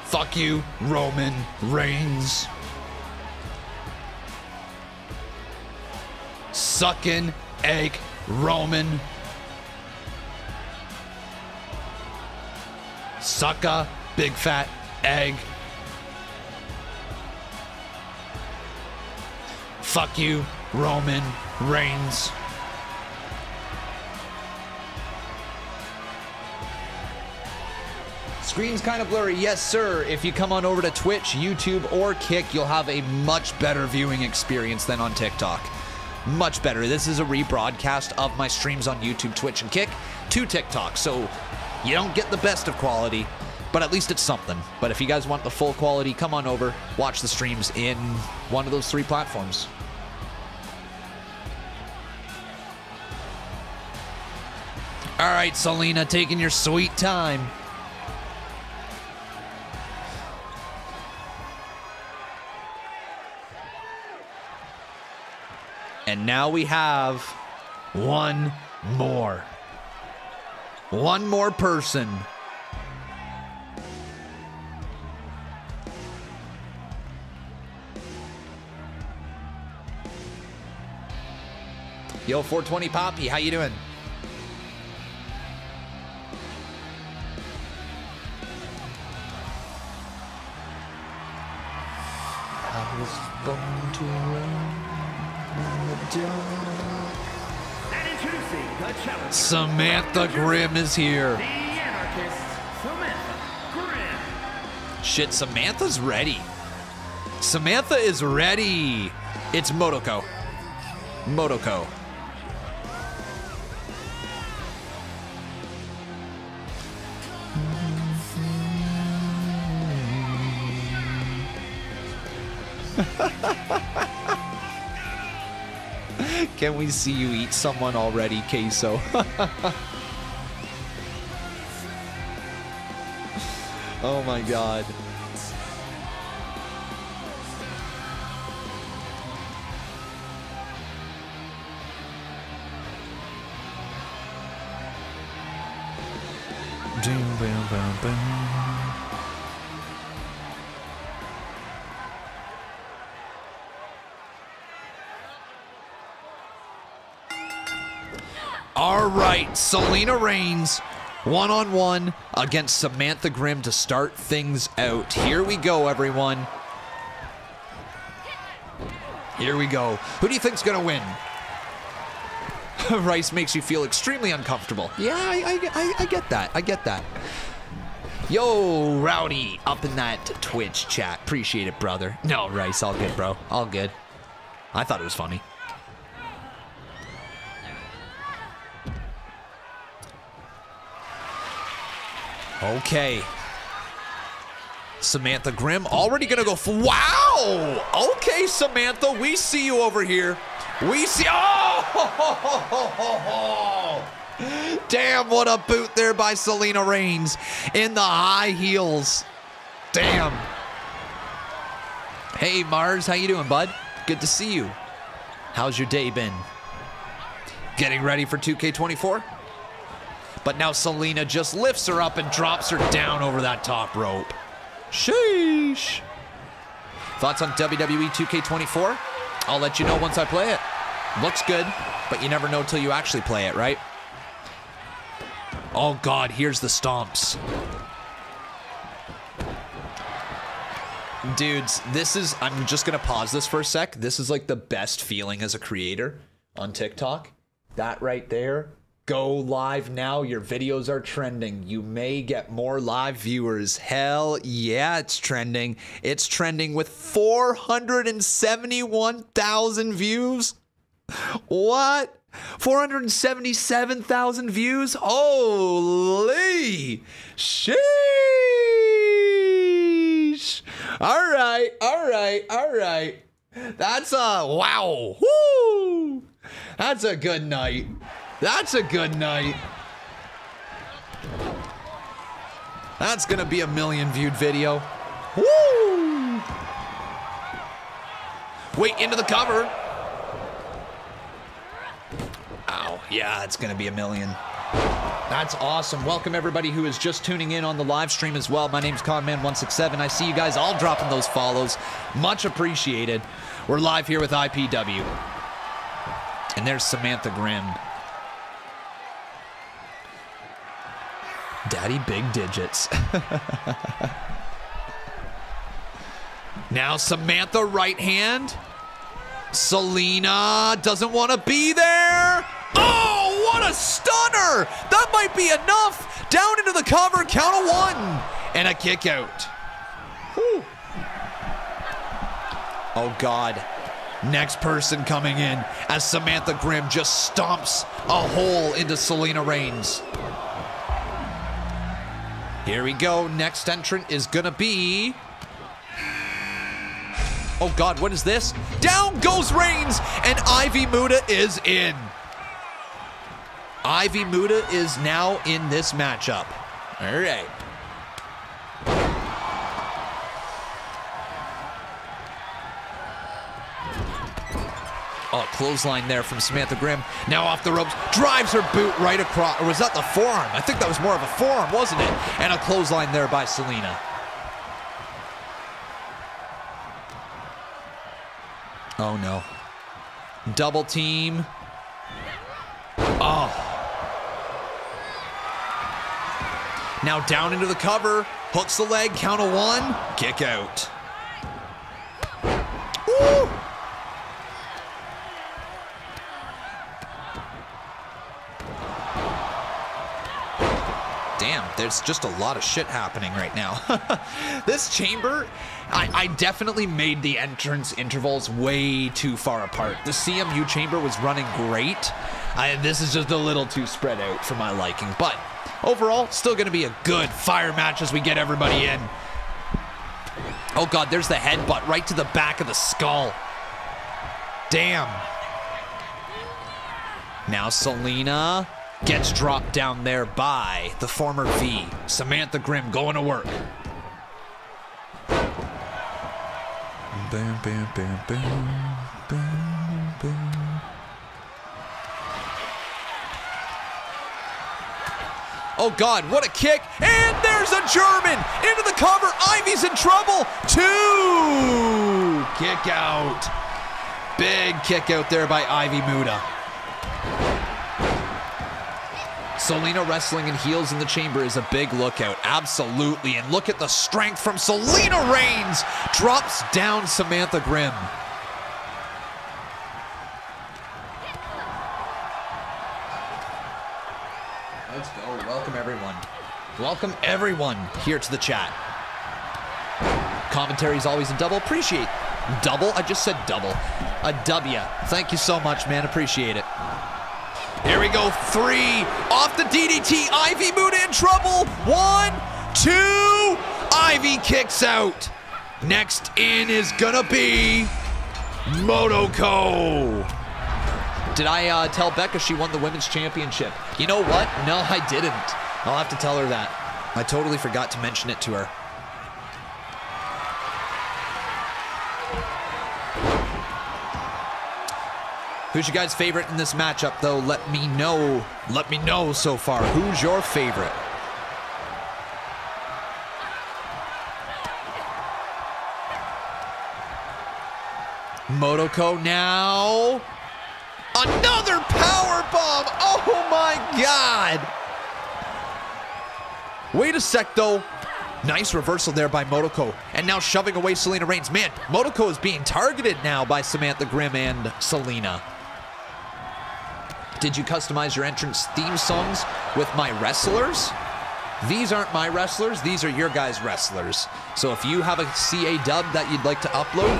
Fuck you, Roman Reigns. Sucking egg, Roman. Suck a big fat egg. Fuck you, Roman Reigns. Screen's kind of blurry. Yes, sir. If you come on over to Twitch, YouTube, or Kick, you'll have a much better viewing experience than on TikTok. Much better. This is a rebroadcast of my streams on YouTube, Twitch, and Kick to TikTok. So you don't get the best of quality, but at least it's something. But if you guys want the full quality, come on over, watch the streams in one of those three platforms. All right, Selena, taking your sweet time. And now we have one more person. Yo, 420 Poppy, how you doing? I was born to run in the dark. And introducing the challenger, Samantha Grimm is here. The anarchist, Samantha Grimm. Shit, Samantha's ready. Samantha is ready. It's Motoko. Motoko. Can we see you eat someone already, Queso? Oh my god. All right, Selena Reigns, one-on-one against Samantha Grimm to start things out. Here we go, everyone. Here we go. Who do you think's gonna win? Rice makes you feel extremely uncomfortable. Yeah, I get that. I get that. Yo, Rowdy, up in that Twitch chat. Appreciate it, brother. No, Rice, all good, bro. All good. I thought it was funny. Okay. Samantha Grimm already gonna go for, wow! Okay, Samantha, we see you over here. We see, oh! Ho, ho, ho, ho, ho. Damn, what a boot there by Selena Reigns in the high heels. Damn. Hey, Mars, how you doing, bud? Good to see you. How's your day been? Getting ready for 2K24? But now Selena just lifts her up and drops her down over that top rope. Sheesh. Thoughts on WWE 2K24? I'll let you know once I play it. Looks good, but you never know till you actually play it, right? Oh God, here's the stomps. Dudes, this is, I'm just gonna pause this for a sec. This is like the best feeling as a creator on TikTok. That right there. Go live now, your videos are trending. You may get more live viewers. Hell yeah, it's trending. It's trending with 471,000 views. What? 477,000 views? Holy sheesh. All right, all right, all right. That's a, wow, woo. That's a good night. That's a good night. That's gonna be a 1,000,000 viewed video. Woo! Wait, into the cover. Ow, yeah, it's gonna be 1,000,000. That's awesome. Welcome everybody who is just tuning in on the live stream as well. My name's Conman167. I see you guys all dropping those follows. Much appreciated. We're live here with IPW. And there's Samantha Grimm. Daddy big digits. Now Samantha right hand. Selena doesn't want to be there. Oh, what a stunner. That might be enough. Down into the cover, count of one. And a kick out. Whew. Oh God. Next person coming in as Samantha Grimm just stomps a hole into Selena Reigns. Here we go, next entrant is gonna be... Oh God, what is this? Down goes Reigns, and Ivy Muda is in. Ivy Muda is now in this matchup. All right. Oh, clothesline there from Samantha Grimm. Now off the ropes, drives her boot right across, or was that the forearm? I think that was more of a forearm, wasn't it? And a clothesline there by Selena. Oh no. Double team. Oh. Now down into the cover, hooks the leg, count of one, kick out. Woo! There's just a lot of shit happening right now. This chamber, I definitely made the entrance intervals way too far apart. The CMU chamber was running great. This is just a little too spread out for my liking. But overall, still going to be a good fire match as we get everybody in. Oh God, there's the headbutt right to the back of the skull. Damn. Now Selena gets dropped down there by the former V. Samantha Grimm going to work. Bam, bam, bam, bam, bam, bam. Oh God, what a kick. And there's a German into the cover. Ivy's in trouble. Two. Kick out. Big kick out there by Ivy Muda. Selena wrestling in heels in the chamber is a big lookout, absolutely. And look at the strength from Selena Reigns. Drops down Samantha Grimm. Let's go. Welcome everyone. Welcome everyone here to the chat. Commentary is always a double. Appreciate double. I just said double. A W. Thank you so much, man. Appreciate it. Here we go, three, off the DDT, Ivy Muda in trouble, one, two, Ivy kicks out. Next in is gonna be Motoko. Did I tell Becca she won the women's championship? You know what? No, I didn't. I'll have to tell her that. I totally forgot to mention it to her. Who's your guys' favorite in this matchup, though? Let me know. Let me know so far. Who's your favorite? Motoko now. Another power bomb. Oh, my God. Wait a sec, though. Nice reversal there by Motoko. And now shoving away Selena Reigns. Man, Motoko is being targeted now by Samantha Grimm and Selena. Did you customize your entrance theme songs with my wrestlers? These aren't my wrestlers, these are your guys' wrestlers. So if you have a CA dub that you'd like to upload,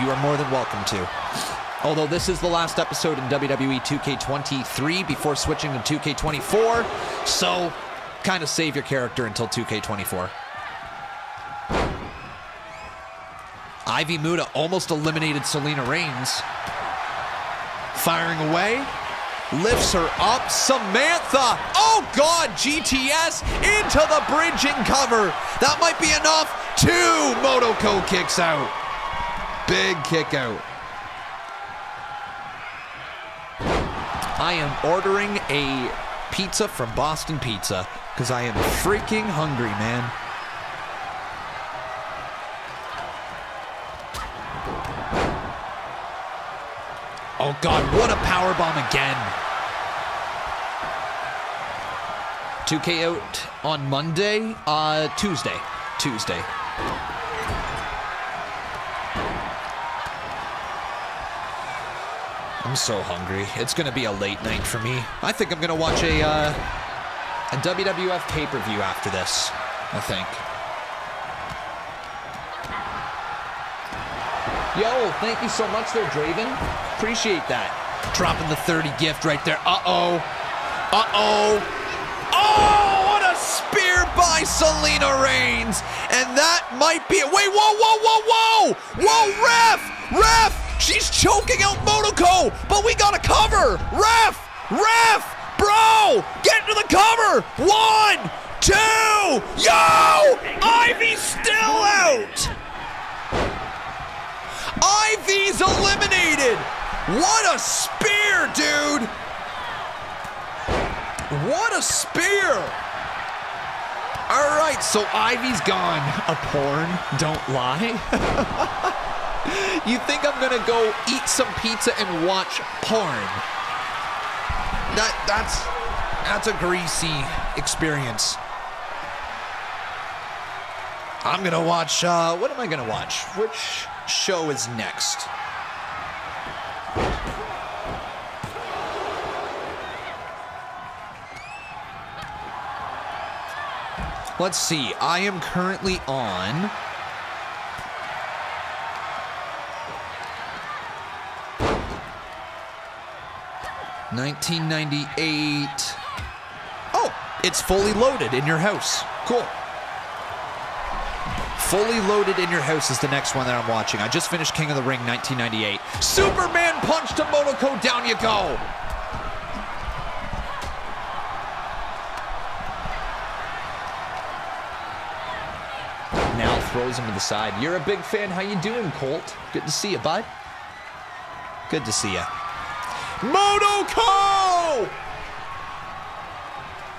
you are more than welcome to. Although this is the last episode in WWE 2K23 before switching to 2K24, so kind of save your character until 2K24. Ivy Muda almost eliminated Selena Reigns. Firing away. Lifts her up, Samantha. Oh God, GTS into the bridging cover. That might be enough. Two, Motoko kicks out. Big kick out. I am ordering a pizza from Boston Pizza because I am freaking hungry, man. Oh God, what a powerbomb again. 2K out on Monday, Tuesday. I'm so hungry. It's gonna be a late night for me. I think I'm gonna watch a WWF pay-per-view after this, I think. Yo, thank you so much there, Draven. Appreciate that. Dropping the 30 gift right there. Uh-oh. Uh-oh. Oh, what a spear by Selena Reigns. And that might be it. Wait, whoa, whoa, whoa, whoa. Whoa, ref, ref. She's choking out Motoko, but we got a cover. Ref, ref, bro, get to the cover. One, two, yo, Ivy's still out. Ivy's eliminated. What a spear, dude. What a spear. All right, so Ivy's gone. A porn, don't lie. You think I'm gonna go eat some pizza and watch porn? That's a greasy experience. I'm gonna watch, what am I gonna watch? Which show is next? Let's see. I am currently on... $19.98. Oh, it's fully loaded in your house. Cool. Fully Loaded in Your House is the next one that I'm watching. I just finished King of the Ring 1998. Superman punch to Motoko. Down you go. Now throws him to the side. You're a big fan. How you doing, Colt? Good to see you, bud. Good to see you. Motoko!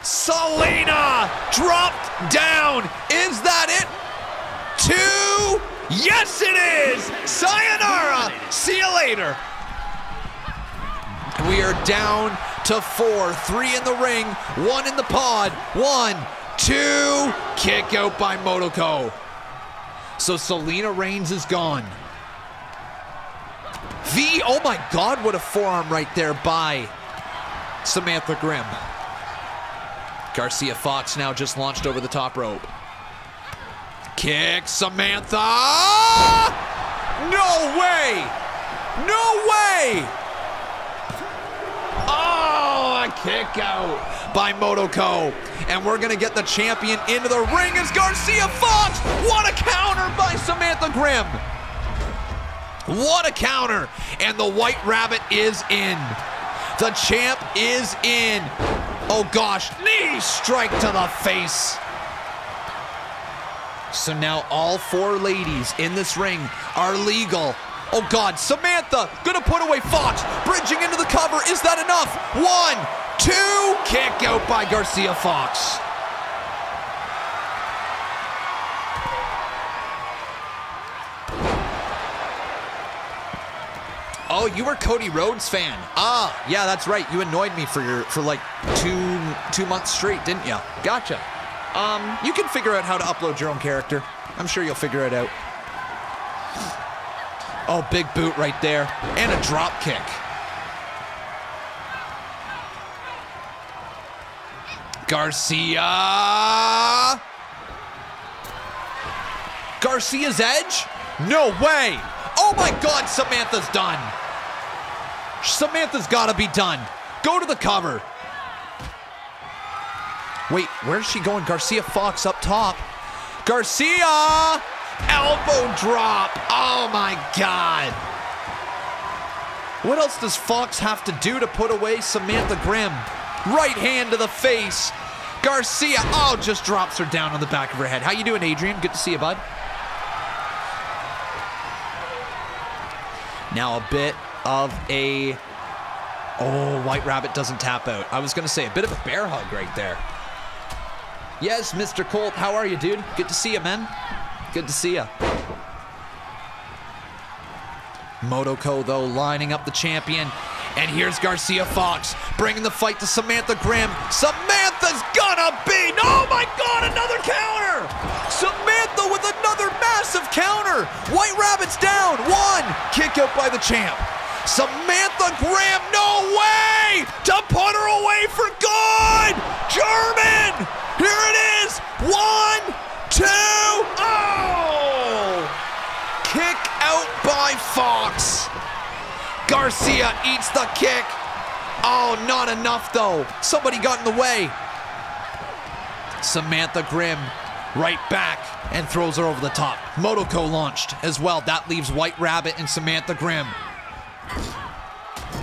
Selena dropped down. Is that it? Two? Yes, it is! Sayonara! See you later. We are down to four. Three in the ring, one in the pod. One, two, kick out by Motoko. So Selena Reigns is gone. Oh my God, what a forearm right there by Samantha Grimm. Garcia Fox now just launched over the top rope. Kick, Samantha. No way. No way. Oh, a kick out by Motoko. And we're going to get the champion into the ring as Garcia Fox. What a counter by Samantha Grimm. What a counter, and the White Rabbit is in. The champ is in. Oh gosh, knee strike to the face. So now all four ladies in this ring are legal. Oh God, Samantha gonna put away Fox, bridging into the cover. Is that enough? One, two, kick out by Garcia Fox. Oh, you were Cody Rhodes fan. Ah, yeah, that's right. You annoyed me for like two months straight, didn't you? Gotcha. You can figure out how to upload your own character. I'm sure you'll figure it out. Oh, big boot right there. And a drop kick. Garcia. Garcia's edge? No way. Oh my God, Samantha's done. Samantha's gotta be done. Go to the cover. Wait, where's she going? Garcia Fox up top. Garcia! Elbow drop. Oh my God. What else does Fox have to do to put away Samantha Grimm? Right hand to the face. Garcia, oh, just drops her down on the back of her head. How you doing, Adrian? Good to see you, bud. Now a bit of a, oh, White Rabbit doesn't tap out. I was gonna say a bit of a bear hug right there. Yes, Mr. Colt, how are you, dude? Good to see you, man. Good to see you. Motoko, though, lining up the champion. And here's Garcia Fox, bringing the fight to Samantha Grimm. Samantha's gonna be, oh my God, another counter! Samantha with another massive counter! White Rabbit's down, one, kick out by the champ. Samantha Grimm, no way! To put her away for good! German, here it is, one, two, oh! Kick out by Fox. Garcia eats the kick. Oh, not enough though. Somebody got in the way. Samantha Grimm right back and throws her over the top. Motoko launched as well. That leaves White Rabbit and Samantha Grimm.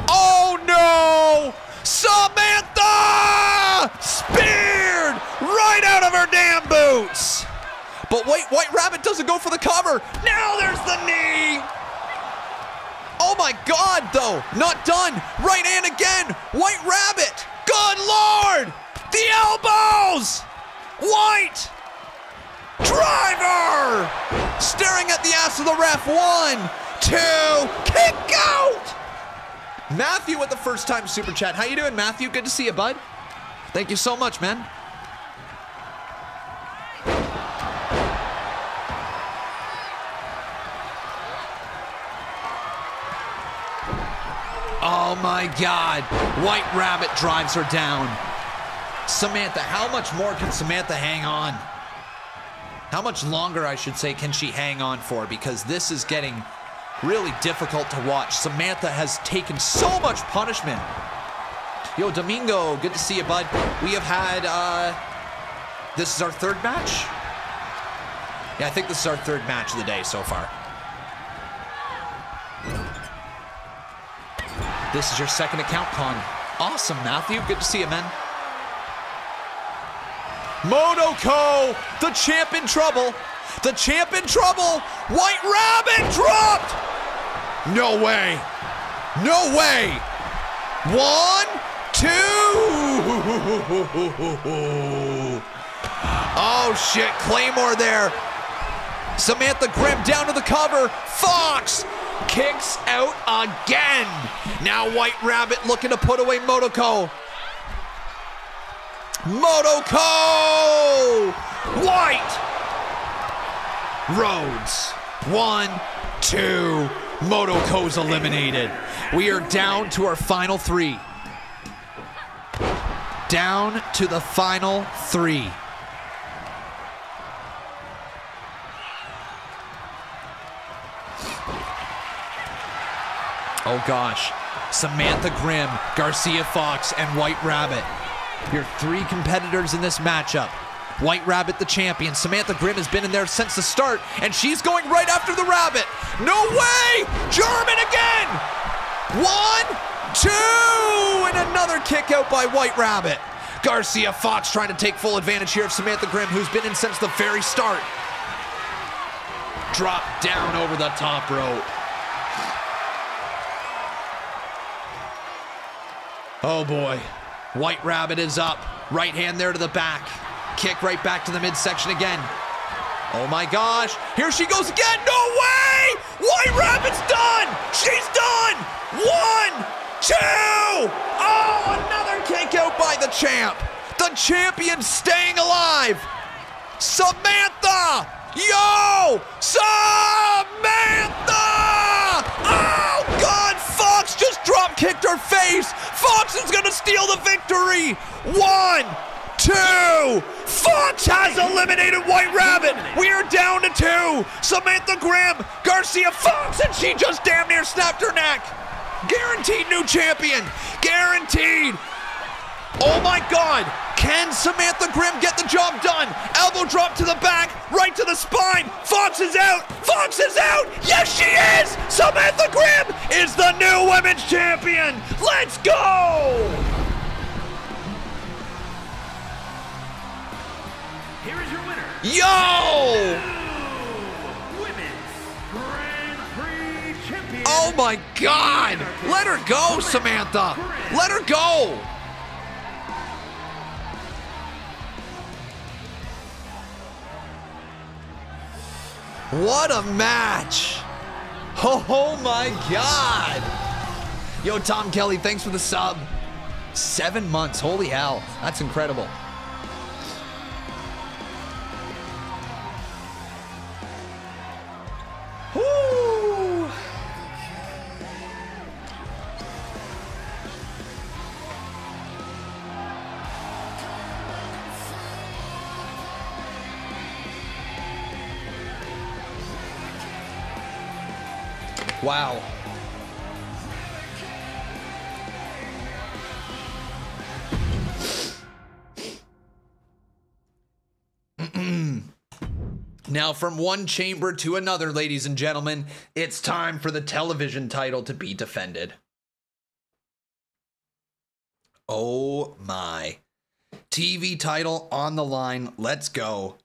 Oh no! Samantha! Speared right out of her damn boots. But wait, White Rabbit doesn't go for the cover. Now there's the knee. Oh my God, though, not done. Right hand again, White Rabbit. Good Lord, the elbows. White driver. Staring at the ass of the ref, one, two, kick out. Matthew with the first time super chat. How you doing, Matthew? Good to see you, bud. Thank you so much, man. Oh my God, White Rabbit drives her down. Samantha, how much more can Samantha hang on? How much longer, I should say, can she hang on for? Because this is getting really difficult to watch. Samantha has taken so much punishment. Yo, Domingo, good to see you, bud. We have had, this is our third match? Yeah, I think this is our third match of the day so far. This is your second account, Con. Awesome, Matthew. Good to see you, man. Motoko, the champ in trouble. The champ in trouble. White Rabbit dropped. No way. No way. 1, 2. Oh, shit. Claymore there. Samantha Grimm down to the cover. Fox kicks out again. Now White Rabbit looking to put away Motoko. Motoko! White! Rhodes. 1, 2. Motoko's eliminated. We are down to our final three. Down to the final three. Oh gosh, Samantha Grimm, Garcia Fox, and White Rabbit. Your three competitors in this matchup. White Rabbit, the champion. Samantha Grimm has been in there since the start, and she's going right after the Rabbit. No way! German again! 1, 2, and another kick out by White Rabbit. Garcia Fox trying to take full advantage here of Samantha Grimm, who's been in since the very start. Drop down over the top rope. Oh boy, White Rabbit is up. Right hand there to the back. Kick right back to the midsection again. Oh my gosh, here she goes again. No way! White Rabbit's done! She's done! 1, 2! Oh, another kick out by the champ. The champion staying alive. Samantha! Yo! Samantha! Oh God, Fox just drop kicked her face. Fox is gonna steal the victory. 1, 2. Fox has eliminated White Rabbit. We are down to 2. Samantha Grimm, Garcia Fox, and she just damn near snapped her neck. Guaranteed new champion. Guaranteed. Oh my God. Can Samantha Grimm get the job done? Elbow drop to the back, right to the spine. Fox is out. Fox is out. Yes, she is. Samantha Grimm is the new women's champion. Let's go. Here is your winner. Yo. Women's Grand Prix champion. Oh my God. Let her go, Samantha. Let her go. What a match. Oh my God. Yo, Tom Kelly, thanks for the sub. 7 months, holy hell. That's incredible. Woo. Wow. Now from one chamber to another, ladies and gentlemen, it's time for the television title to be defended. Oh my. TV title on the line. Let's go.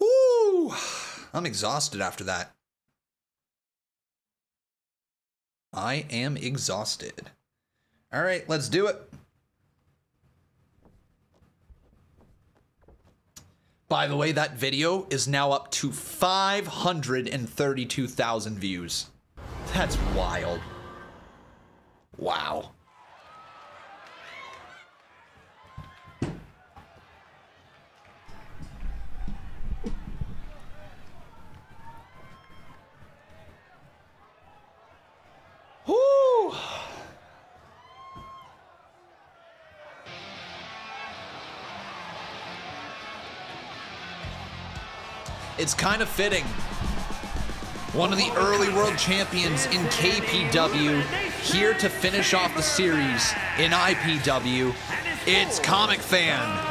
Woo! I'm exhausted after that. I am exhausted. All right, let's do it. By the way, that video is now up to 532,000 views. That's wild. Wow. Whoo! it's kind of fitting. One of the early world champions in KPW, here to finish off the series in IPW. It's Comic Fan.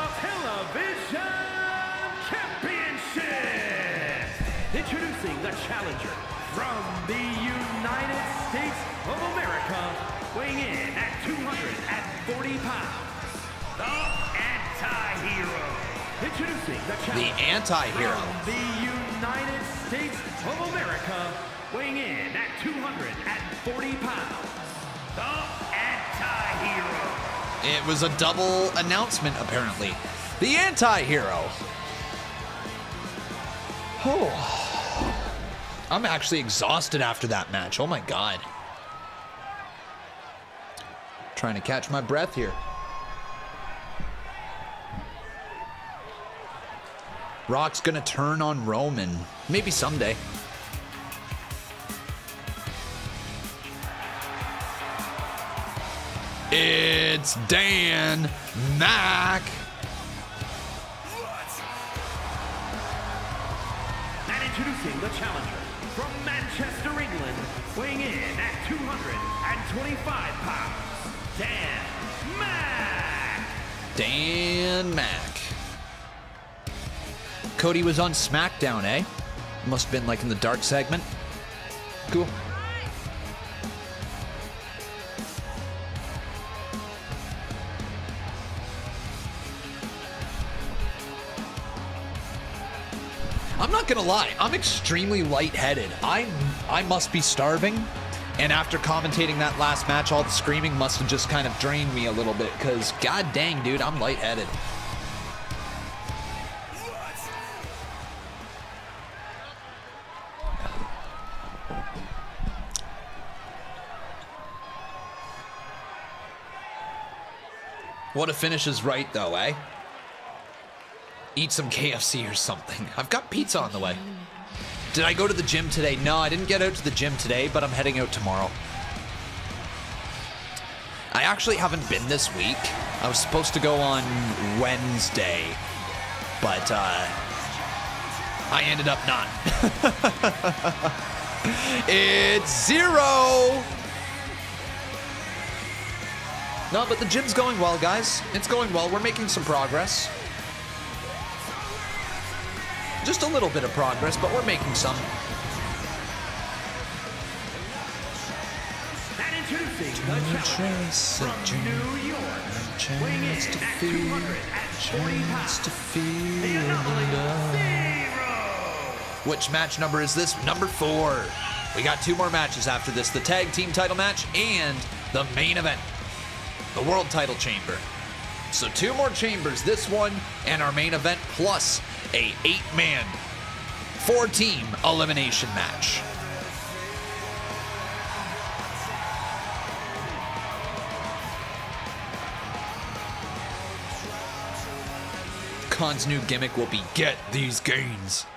Introducing the challenger from the United States of America, weighing in at 240 pounds, the Anti-Hero. Introducing the challenger, the Anti-Hero from the United States of America, weighing in at 240 pounds, the Anti-Hero. It was a double announcement, apparently. The Anti-Hero. Oh, I'm actually exhausted after that match. Oh my God. Trying to catch my breath here. Rock's gonna turn on Roman. Maybe someday. It's Dan Mack. Introducing the challenger from Manchester, England, weighing in at 225 pounds, Dan Mack. Dan Mack. Cody was on SmackDown, eh? Must have been like in the dark segment. Cool. I'm not gonna lie, I'm extremely lightheaded. I must be starving, and after commentating that last match, all the screaming must have just kind of drained me a little bit, because god dang, dude, I'm lightheaded. What a finish is right, though, eh? Eat some KFC or something. I've got pizza on the way. Did I go to the gym today? No, I didn't get out to the gym today, but I'm heading out tomorrow. I actually haven't been this week. I was supposed to go on Wednesday, but I ended up not. It's zero. No, but the gym's going well, guys. It's going well. We're making some progress. Just a little bit of progress, but we're making some. And introducing the challenger from New York, weighing in at 240 pounds, the Anomaly 0. Which match number is this? Number 4. We got 2 more matches after this. The tag team title match and the main event, the world title chamber. So 2 more chambers, this one and our main event, plus a 8-man, 4-team elimination match. Khan's new gimmick will be get these gains.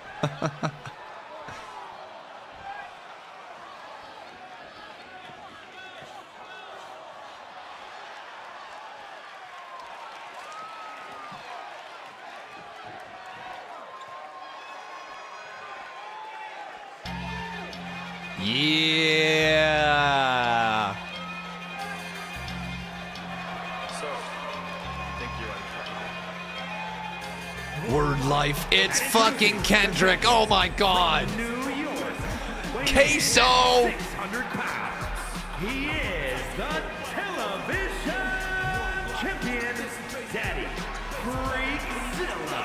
Yeah. So, thank you. Word life. It's fucking Kendrick. Oh my God. Queso. He is the television champion, Daddy Freakzilla.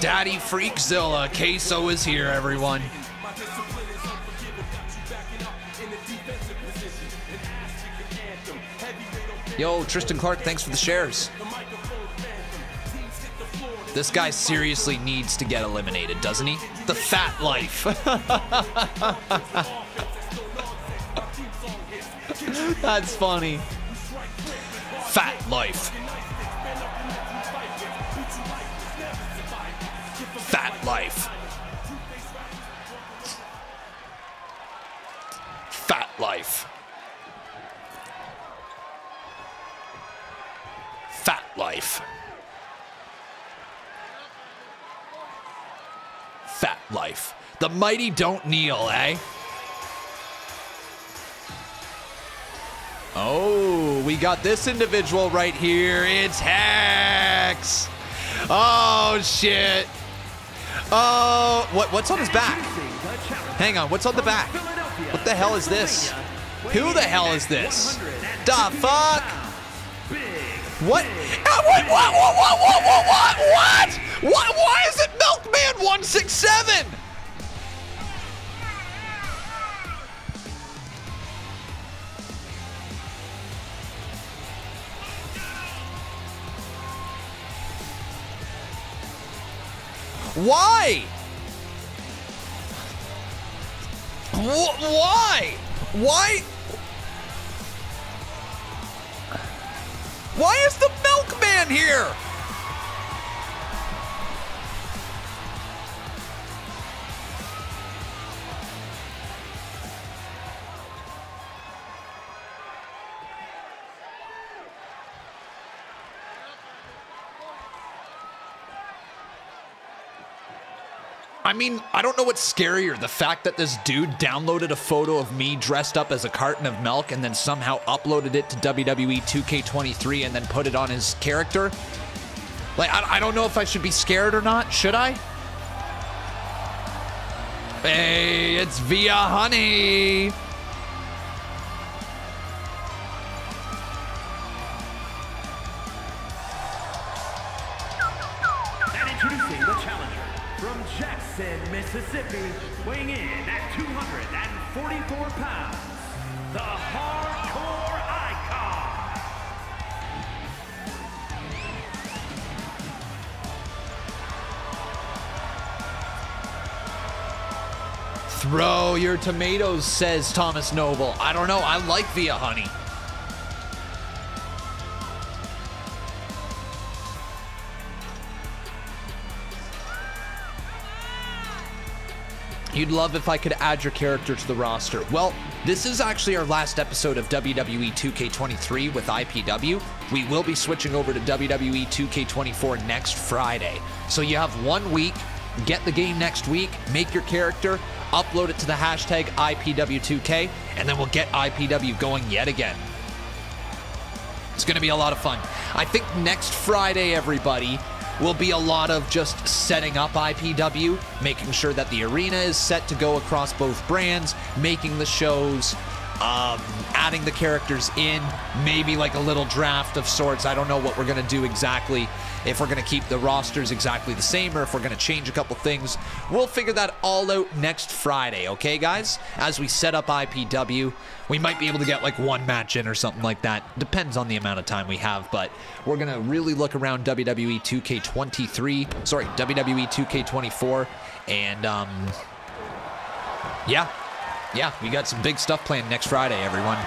Daddy Freakzilla, Queso is here, everyone. Yo, Tristan Clark, thanks for the shares. This guy seriously needs to get eliminated, doesn't he? The fat life. That's funny. Fat life. Fat life. Fat life. Fat life. fat life. The mighty don't kneel, eh? Oh, we got this individual right here. It's Hex. Oh, shit. Oh, what's on his back? Hang on, what's on the back? What the hell is this? Who the hell is this? Da fuck? What? What? Why is it Milkman 167? Why? Why? Why? Why is the Milkman here? I mean, I don't know what's scarier, the fact that this dude downloaded a photo of me dressed up as a carton of milk and then somehow uploaded it to WWE 2K23 and then put it on his character. Like, I don't know if I should be scared or not. Should I? Hey, it's Via Honey. Mississippi, weighing in at 244 pounds, the hardcore icon. Throw your tomatoes, says Thomas Noble. I don't know, I like Via Honey. You'd love if I could add your character to the roster. Well, this is actually our last episode of WWE 2K23 with IPW. We will be switching over to WWE 2K24 next Friday. So you have 1 week, get the game next week, make your character, upload it to the hashtag IPW2K, and then we'll get IPW going yet again. It's going to be a lot of fun. I think next Friday, everybody, will be a lot of just setting up IPW, making sure that the arena is set to go across both brands, making the shows, adding the characters in, maybe like a little draft of sorts. I don't know what we're going to do exactly, if we're going to keep the rosters exactly the same or if we're going to change a couple things. We'll figure that all out next Friday, okay, guys? As we set up IPW, we might be able to get like one match in or something like that. Depends on the amount of time we have, but we're going to really look around WWE 2K23, sorry, WWE 2K24, and yeah, we got some big stuff planned next Friday, everyone.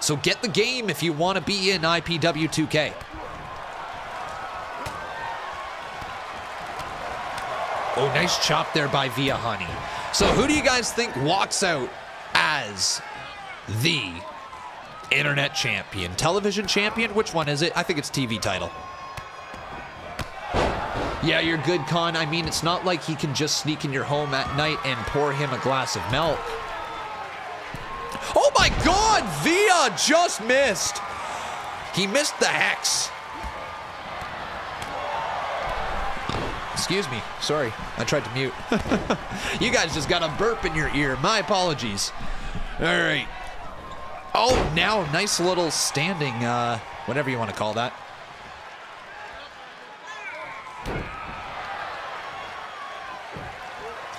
So get the game if you want to be in IPW 2K. Oh, nice chop there by Via Honey. So who do you guys think walks out as the internet champion? Television champion? Which one is it? I think it's TV title. Yeah, you're good, Con. I mean, it's not like he can just sneak in your home at night and pour him a glass of milk. Oh my God, Via just missed. He missed the Hex. Excuse me, sorry, I tried to mute. You guys just got a burp in your ear, my apologies. All right. Oh, now nice little standing, whatever you want to call that.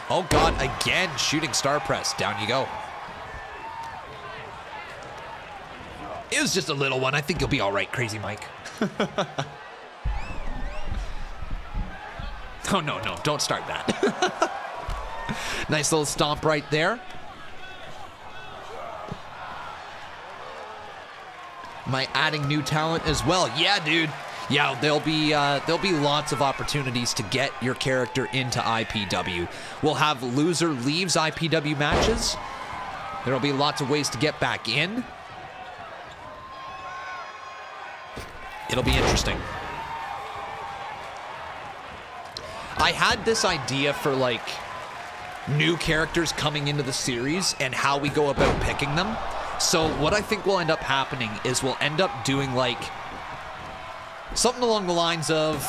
Oh God, again, shooting star press. Down you go. It was just a little one. I think you'll be all right, Crazy Mike. Oh, no, don't start that. Nice little stomp right there. Am I adding new talent as well? Yeah, dude. Yeah, there'll be lots of opportunities to get your character into IPW. We'll have loser leaves IPW matches. There'll be lots of ways to get back in. It'll be interesting. I had this idea for like new characters coming into the series and how we go about picking them. So what I think will end up happening is we'll end up doing like something along the lines of,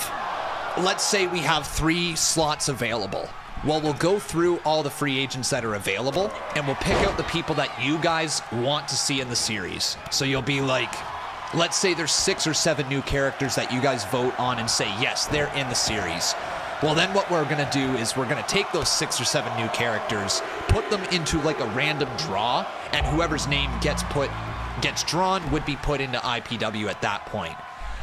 let's say we have 3 slots available. Well, we'll go through all the free agents that are available and we'll pick out the people that you guys want to see in the series. So you'll be like, let's say there's 6 or 7 new characters that you guys vote on and say, yes, they're in the series. Well, then what we're gonna do is we're gonna take those 6 or 7 new characters, put them into like a random draw, and whoever's name gets drawn would be put into IPW at that point.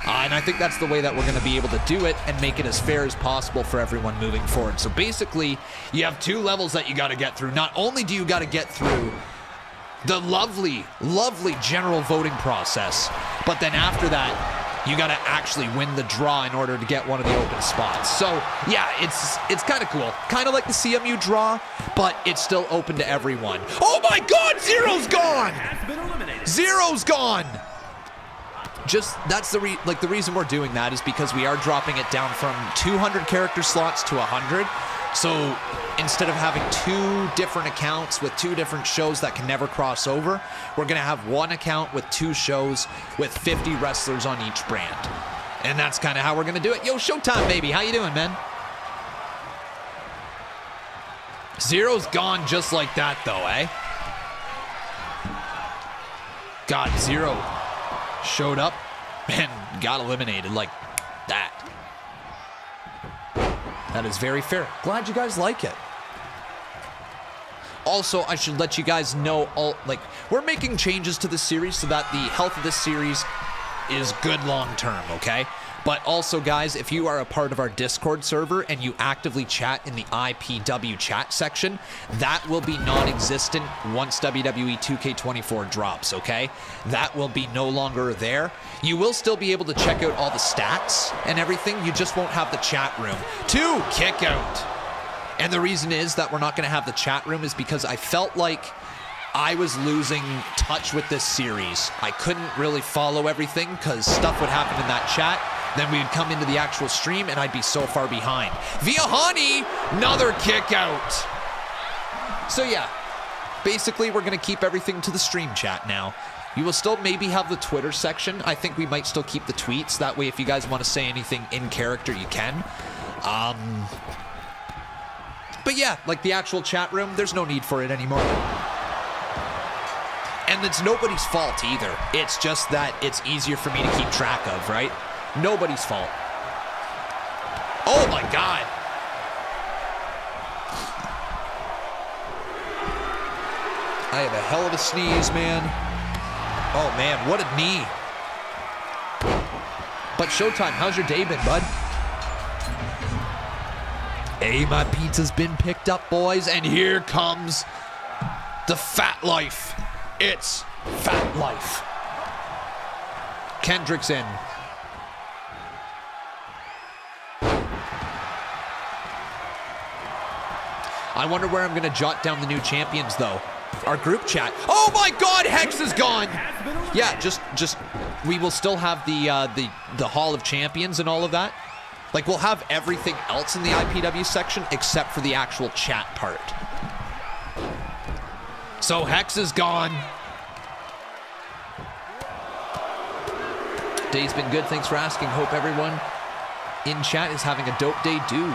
And I think that's the way that we're going to be able to do it and make it as fair as possible for everyone moving forward. So basically, you have 2 levels that you got to get through. Not only do you got to get through the lovely, lovely general voting process, but then after that, you got to actually win the draw in order to get one of the open spots. So yeah, it's kind of cool. Kind of like the CMU draw, but it's still open to everyone. Oh my God, Zero's gone! Zero's gone! Just, that's the reason we're doing that is because we are dropping it down from 200 character slots to 100. So instead of having 2 different accounts with 2 different shows that can never cross over, we're going to have 1 account with 2 shows with 50 wrestlers on each brand. And that's kind of how we're going to do it. Yo, Showtime, baby. How you doing, man? Zero's gone just like that, though, eh? God, Zero showed up and got eliminated like that. That is very fair. Glad you guys like it. Also, I should let you guys know, we're making changes to the series so that the health of this series is good long term, okay? But also, guys, if you are a part of our Discord server and you actively chat in the IPW chat section, that will be non-existent once WWE 2K24 drops, okay? That will be no longer there. You will still be able to check out all the stats and everything. You just won't have the chat room to kick out. And the reason is that we're not going to have the chat room is because I felt like I was losing touch with this series. I couldn't really follow everything because stuff would happen in that chat. Then we would come into the actual stream, and I'd be so far behind. Via Honey, another kick out. So yeah, basically we're going to keep everything to the stream chat now. You will still maybe have the Twitter section. I think we might still keep the tweets. That way, if you guys want to say anything in character, you can. But yeah, like the actual chat room, there's no need for it anymore. And it's nobody's fault either. It's just that it's easier for me to keep track of, right? Nobody's fault. Oh my God. I have a hell of a sneeze, man. Oh man, what a knee. But Showtime, how's your day been, bud? Hey, my pizza's been picked up, boys, and here comes the fat life. It's fat life. Kendrick's in. I wonder where I'm going to jot down the new champions, though. Our group chat. Oh my God, Hex is gone. Yeah, just we will still have the Hall of Champions and all of that. Like, we'll have everything else in the IPW section except for the actual chat part. So Hex is gone. Day's been good. Thanks for asking. Hope everyone in chat is having a dope day, dude.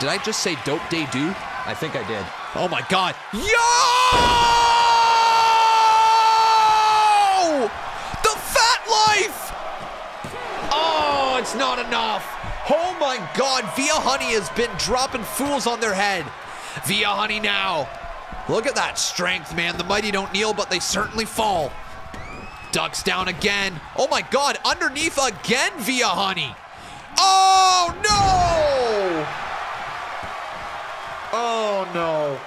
Did I just say dope day do? I think I did. Oh my God. Yo! The fat life! Oh, it's not enough. Oh my God, Via Honey has been dropping fools on their head. Via Honey now. Look at that strength, man. The mighty don't kneel, but they certainly fall. Ducks down again. Oh my God, underneath again, Via Honey. Oh no! Oh no.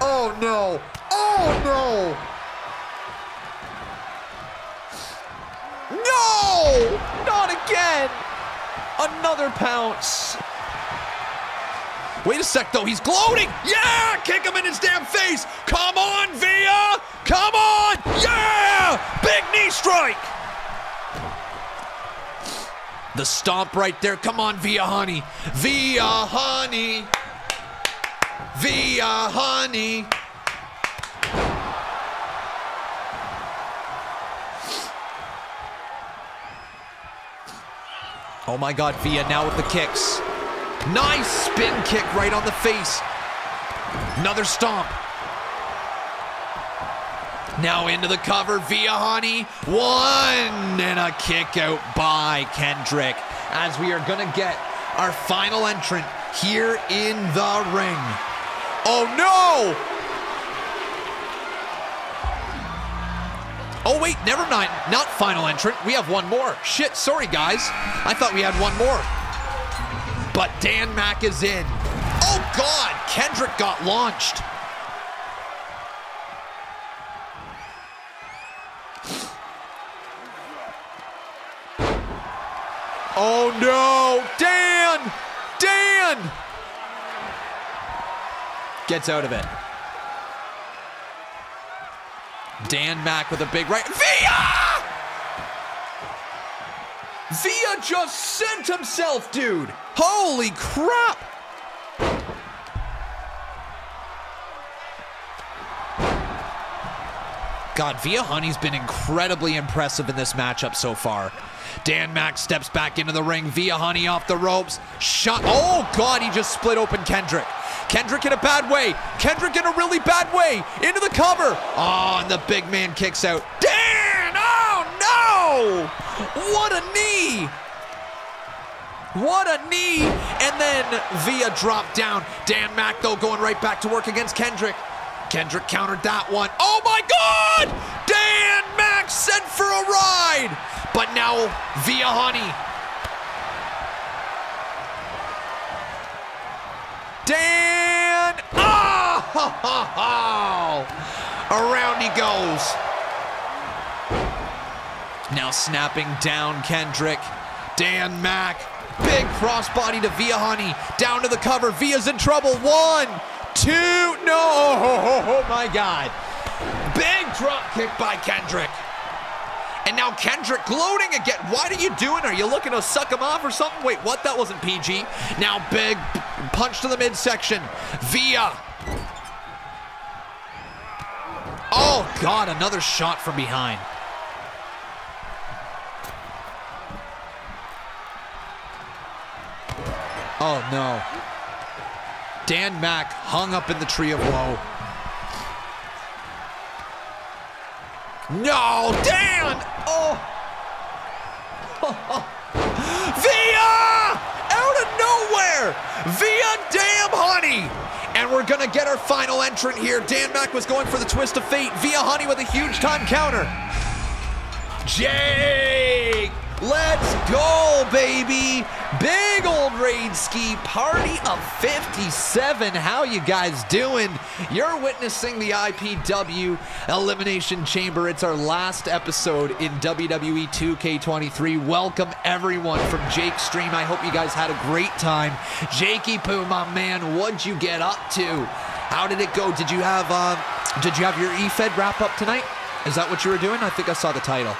Oh no. Oh no. No! Not again. Another pounce. Wait a sec though, he's gloating. Yeah, kick him in his damn face. Come on, Via. Come on. Yeah! Big knee strike. The stomp right there. Come on, Via Honey. Via Honey. Via Honey. Oh my God, Via now with the kicks. Nice spin kick right on the face. Another stomp. Now into the cover, Via Honey. One, and a kick out by Kendrick as we are gonna get our final entrant here in the ring. Oh no! Oh wait, never mind, not final entrant. We have one more. Shit, sorry guys. I thought we had one more. But Dan Mack is in. Oh God, Kendrick got launched. Oh no, Dan! Dan! Gets out of it. Dan Mack with a big right. Via! Via just sent himself, dude! Holy crap! God, Via Honey's been incredibly impressive in this matchup so far. Dan Mack steps back into the ring. Via Honey off the ropes. Shot. Oh, God, he just split open Kendrick. Kendrick in a bad way. Kendrick in a really bad way. Into the cover. Oh, and the big man kicks out. Dan! Oh, no! What a knee! What a knee! And then Via dropped down. Dan Mack, though, going right back to work against Kendrick. Kendrick countered that one. Oh my God! Dan Mack sent for a ride! But now, Via Honey. Dan! Ah! Oh, ho, ho. Around he goes. Now snapping down Kendrick. Dan Mack. Big crossbody to Via Honey. Down to the cover. Via's in trouble. One! Two, no, oh my God. Big drop kick by Kendrick. And now Kendrick gloating again. What are you doing? Are you looking to suck him off or something? Wait, what? That wasn't PG. Now big punch to the midsection. Via. Oh God, another shot from behind. Oh no. Dan Mack hung up in the tree of woe. No, Dan! Oh! Via! Out of nowhere! Via damn Honey! And we're gonna get our final entrant here. Dan Mack was going for the twist of fate. Via Honey with a huge time counter. Jake! Let's go, baby! Big old raid ski party of 57. How you guys doing? You're witnessing the IPW Elimination Chamber. It's our last episode in WWE 2K23. Welcome everyone from Jake's stream. I hope you guys had a great time. Jakey Poo, my man, what'd you get up to? How did it go? Did you have your eFed wrap up tonight? Is that what you were doing? I think I saw the title.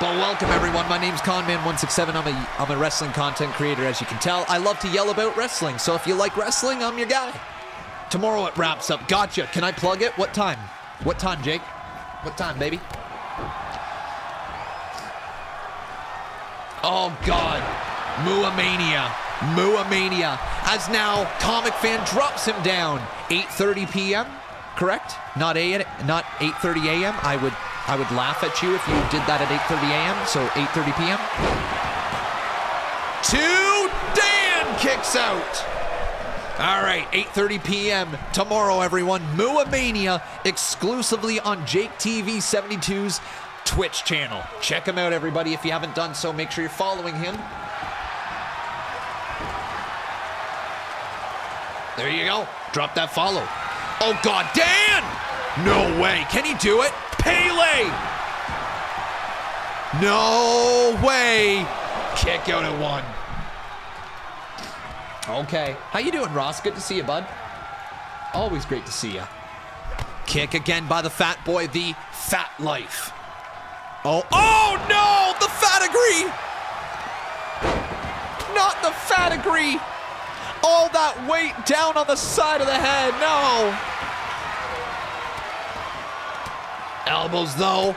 Well, welcome everyone. My name's Conman167. I'm a wrestling content creator, as you can tell. I love to yell about wrestling, so if you like wrestling, I'm your guy. Tomorrow it wraps up. Gotcha. Can I plug it? What time? What time, Jake? What time, baby? Oh, God. Muamania. Muamania. As now, Comic Fan drops him down. 8:30 p.m., correct? Not 8:30 a.m. I would laugh at you if you did that at 8:30 a.m., so 8:30 p.m. Two, Dan kicks out. All right, 8:30 p.m. tomorrow, everyone. Muamania exclusively on Jake TV 72's Twitch channel. Check him out, everybody. If you haven't done so, make sure you're following him. There you go. Drop that follow. Oh, God, Dan! No way. Can he do it? Pele! No way! Kick out at one. Okay. How you doing, Ross? Good to see you, bud. Always great to see you. Kick again by the Fat Boy, the Fat Life. Oh no! The Fatagree! Not the Fatagree! All that weight down on the side of the head, no! Elbows though.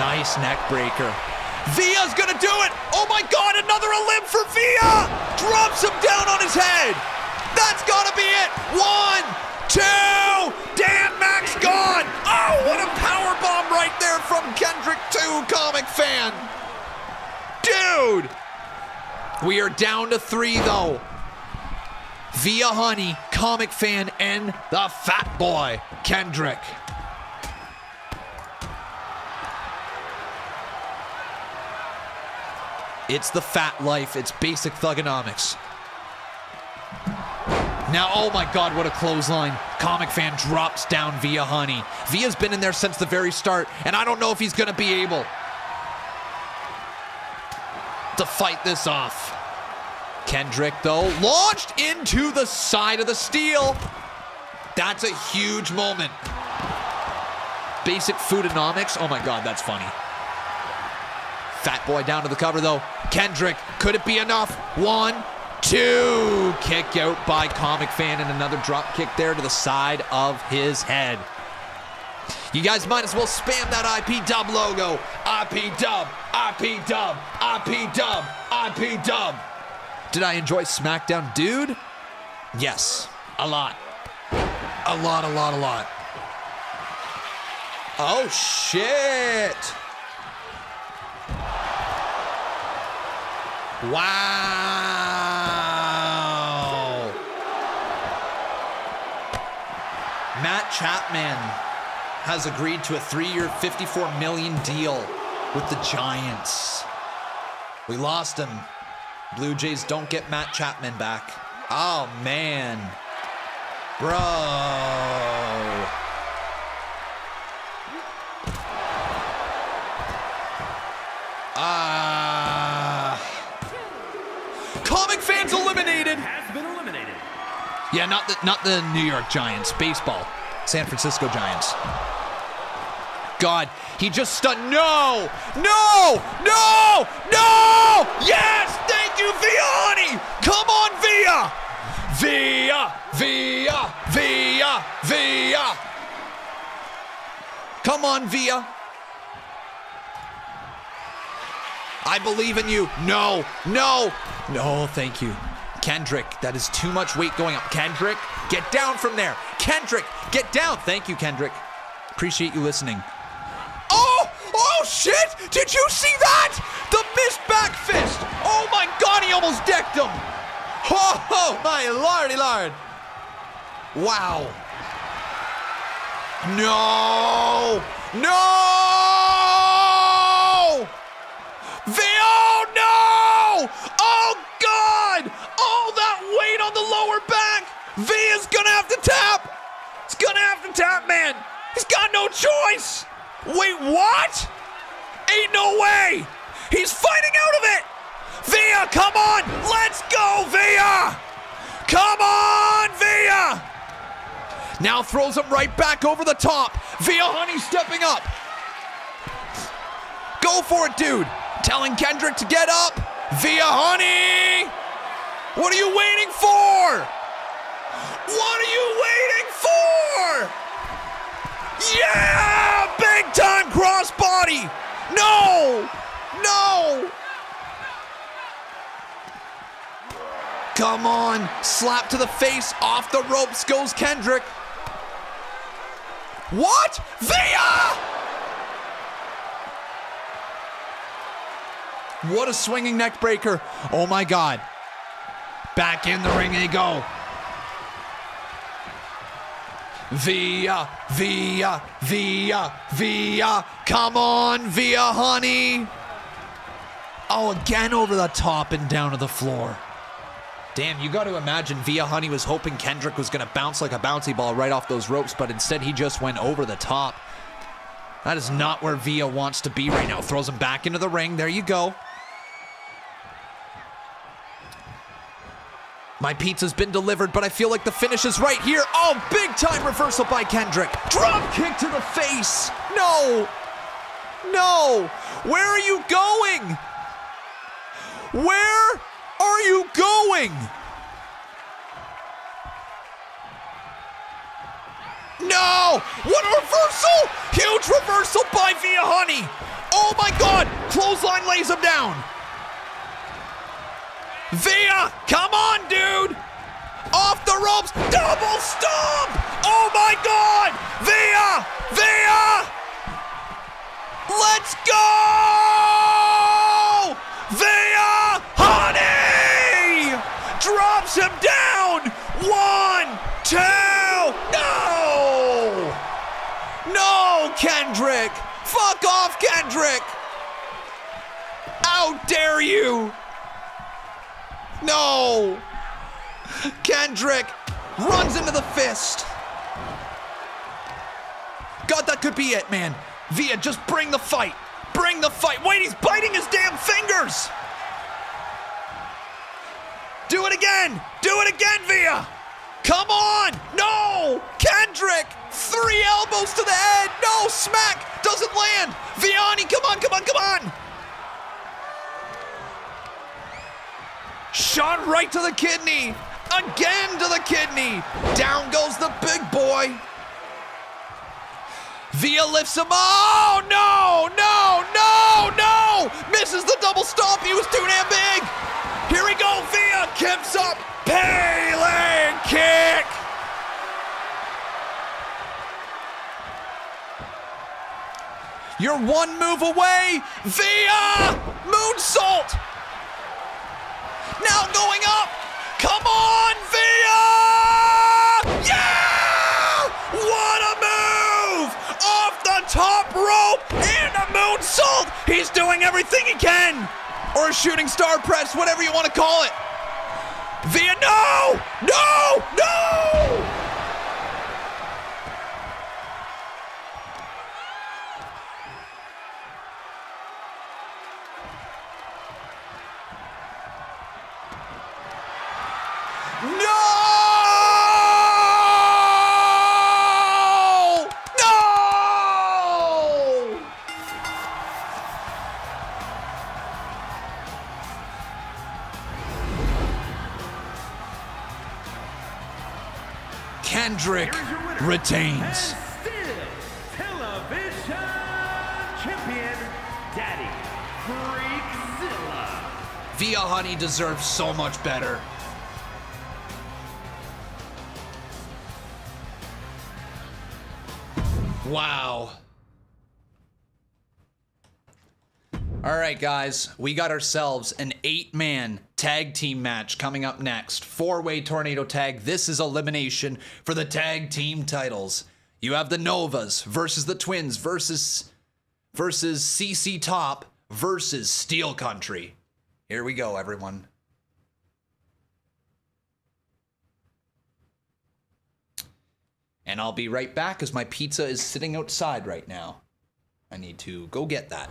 Nice neck breaker. Via's gonna do it! Oh my god, another Elim for Via! Drops him down on his head! That's gotta be it! 1, 2! Dan Mack's gone! Oh, what a power bomb right there from Kendrick 2, Comic Fan! Dude! We are down to 3 though. Via Honey, Comic Fan, and the Fat Boy, Kendrick. It's the fat life. It's basic thugonomics. Now, oh my god, what a clothesline. Comic Fan drops down Via Honey. Via's been in there since the very start, and I don't know if he's going to be able to fight this off. Kendrick, though, launched into the side of the steel. That's a huge moment. Basic foodonomics. Oh my god, that's funny. Fat Boy down to the cover though. Kendrick, could it be enough? 1, 2, kick out by Comic Fan and another drop kick there to the side of his head. You guys might as well spam that IPW logo. IPW, IPW, IPW, IPW. Did I enjoy SmackDown, dude? Yes, a lot. A lot. Oh shit. Wow! Matt Chapman has agreed to a 3-year, $54 million deal with the Giants. We lost him. Blue Jays don't get Matt Chapman back. Oh, man. Bro. Comic Fan's eliminated. Has been eliminated. Yeah, not the New York Giants. Baseball. San Francisco Giants. God, he just stunned. No! No! No! No! Yes! Thank you, Via Honey! Come on, Via! Via! Come on, Via! I believe in you. No, no, no, thank you. Kendrick, that is too much weight going up. Kendrick, get down from there. Kendrick, get down. Thank you, Kendrick. Appreciate you listening. Oh shit, did you see that? The missed back fist. Oh my God, he almost decked him. Oh my lordy lord. Wow. No, no. Oh, no! Oh, God! All that weight on the lower back! Via's gonna have to tap! He's gonna have to tap, man! He's got no choice! Wait, what? Ain't no way! He's fighting out of it! Via, come on! Let's go, Via! Come on, Via! Now throws him right back over the top. Via Honey stepping up. Go for it, dude! Telling Kendrick to get up. Via Honey! What are you waiting for? What are you waiting for? Yeah! Big time crossbody! No! No! Come on! Slap to the face, off the ropes goes Kendrick. What? Via! What a swinging neck breaker. Oh my God. Back in the ring they go. Via. Come on, Via Honey. Oh, again over the top and down to the floor. Damn, you got to imagine Via Honey was hoping Kendrick was going to bounce like a bouncy ball right off those ropes, but instead he just went over the top. That is not where Via wants to be right now. Throws him back into the ring. There you go. My pizza's been delivered, but I feel like the finish is right here. Oh, big time reversal by Kendrick. Drop kick to the face. No. No! Where are you going? Where are you going? No! What a reversal! Huge reversal by Via Honey! Oh my God! Clothesline lays him down! Via! Come on, dude! Off the ropes! Double stomp! Oh my God! Via! Via! Let's go! Via Honey! Drops him down! 1, 2! No! No, Kendrick! Fuck off, Kendrick! How dare you! No! Kendrick runs into the fist. God, that could be it, man. Via, just bring the fight. Bring the fight. Wait, he's biting his damn fingers. Do it again. Do it again, Via. Come on. No. Kendrick. 3 elbows to the head. No, smack. Doesn't land. Viani, come on, come on, come on. Shot right to the kidney. Again to the kidney. Down goes the big boy. Via lifts him. Oh, no, no, no, no. Misses the double stomp. He was too damn big. Here we go. Via kicks up. Pele kick. You're 1 move away. Via moonsault. Now going up. Come on, Via! Yeah! What a move! Off the top rope and a moonsault! He's doing everything he can! Or a shooting star press, whatever you want to call it. Via, no! No! No! Kendrick retains. And still television champion, Daddy Freakzilla. Via Honey deserves so much better. Wow. All right, guys, we got ourselves an 8-man tag team match coming up next. 4-way tornado tag. This is elimination for the tag team titles. You have the Novas versus the Twins versus CC Top versus Steel Country. Here we go, everyone. And I'll be right back as my pizza is sitting outside right now. I need to go get that.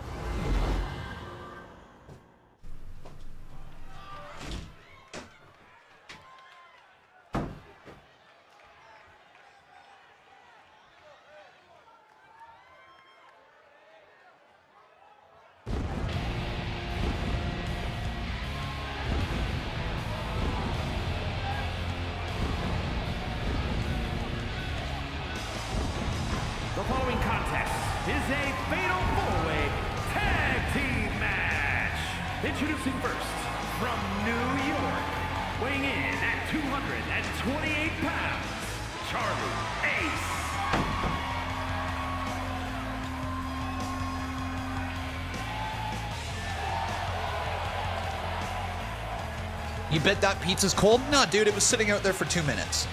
You bet that pizza's cold? Nah, dude, it was sitting out there for 2 minutes.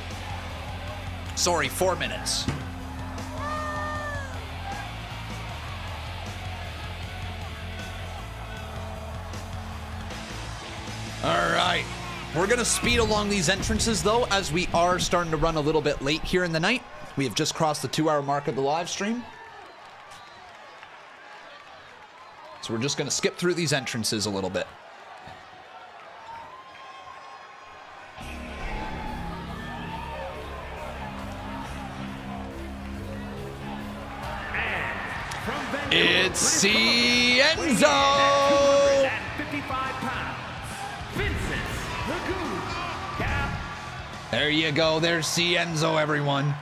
Sorry, 4 minutes. All right. We're going to speed along these entrances, though, as we are starting to run a little bit late here in the night. We have just crossed the 2-hour mark of the live stream. So we're just going to skip through these entrances a little bit. It's Cienzo! There you go. There's Cienzo, everyone.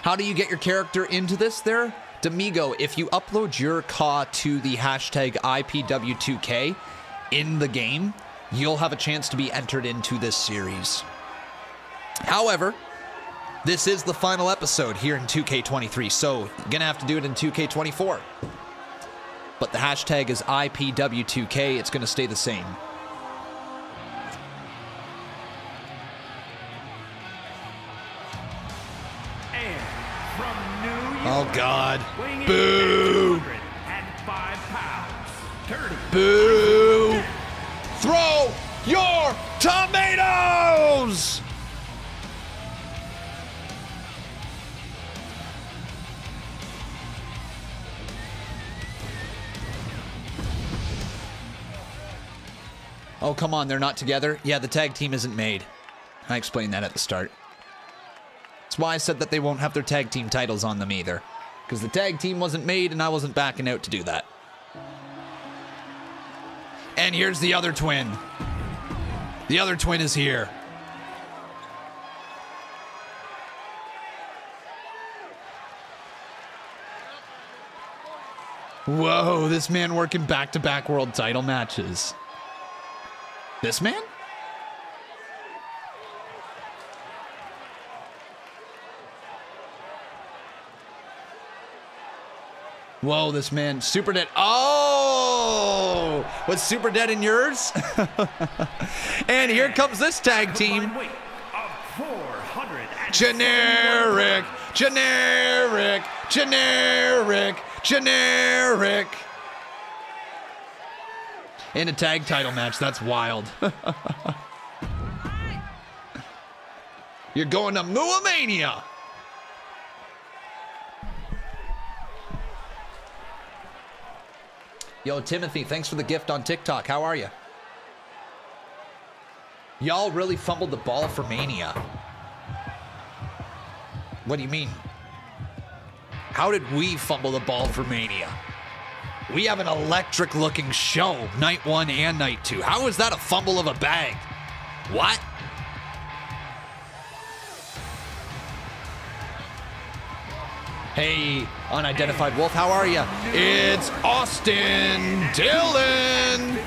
How do you get your character into this there? D'Amigo, if you upload your CAW to the hashtag IPW2K in the game, you'll have a chance to be entered into this series. However, this is the final episode here in 2K23, so you're going to have to do it in 2K24. But the hashtag is IPW2K. It's going to stay the same. And from New York, oh, God. Boo. Boo. Throw your tomatoes. Oh, come on, they're not together? Yeah, the tag team isn't made. I explained that at the start. That's why I said that they won't have their tag team titles on them either. Because the tag team wasn't made and I wasn't backing out to do that. And here's the other twin. The other twin is here. Whoa, this man working back-to-back world title matches. This man? Whoa, this man. Super Dead. Oh! Was Super Dead in yours? And here comes this tag team. Generic. Generic. Generic. Generic. In a tag title match, that's wild. You're going to Muamania. Yo, Timothy, thanks for the gift on TikTok. How are you? Y'all really fumbled the ball for Mania. What do you mean? How did we fumble the ball for Mania? We have an electric-looking show, night one and night two. How is that a fumble of a bag? What? Hey, Unidentified Wolf, how are you? It's Austin Dillon!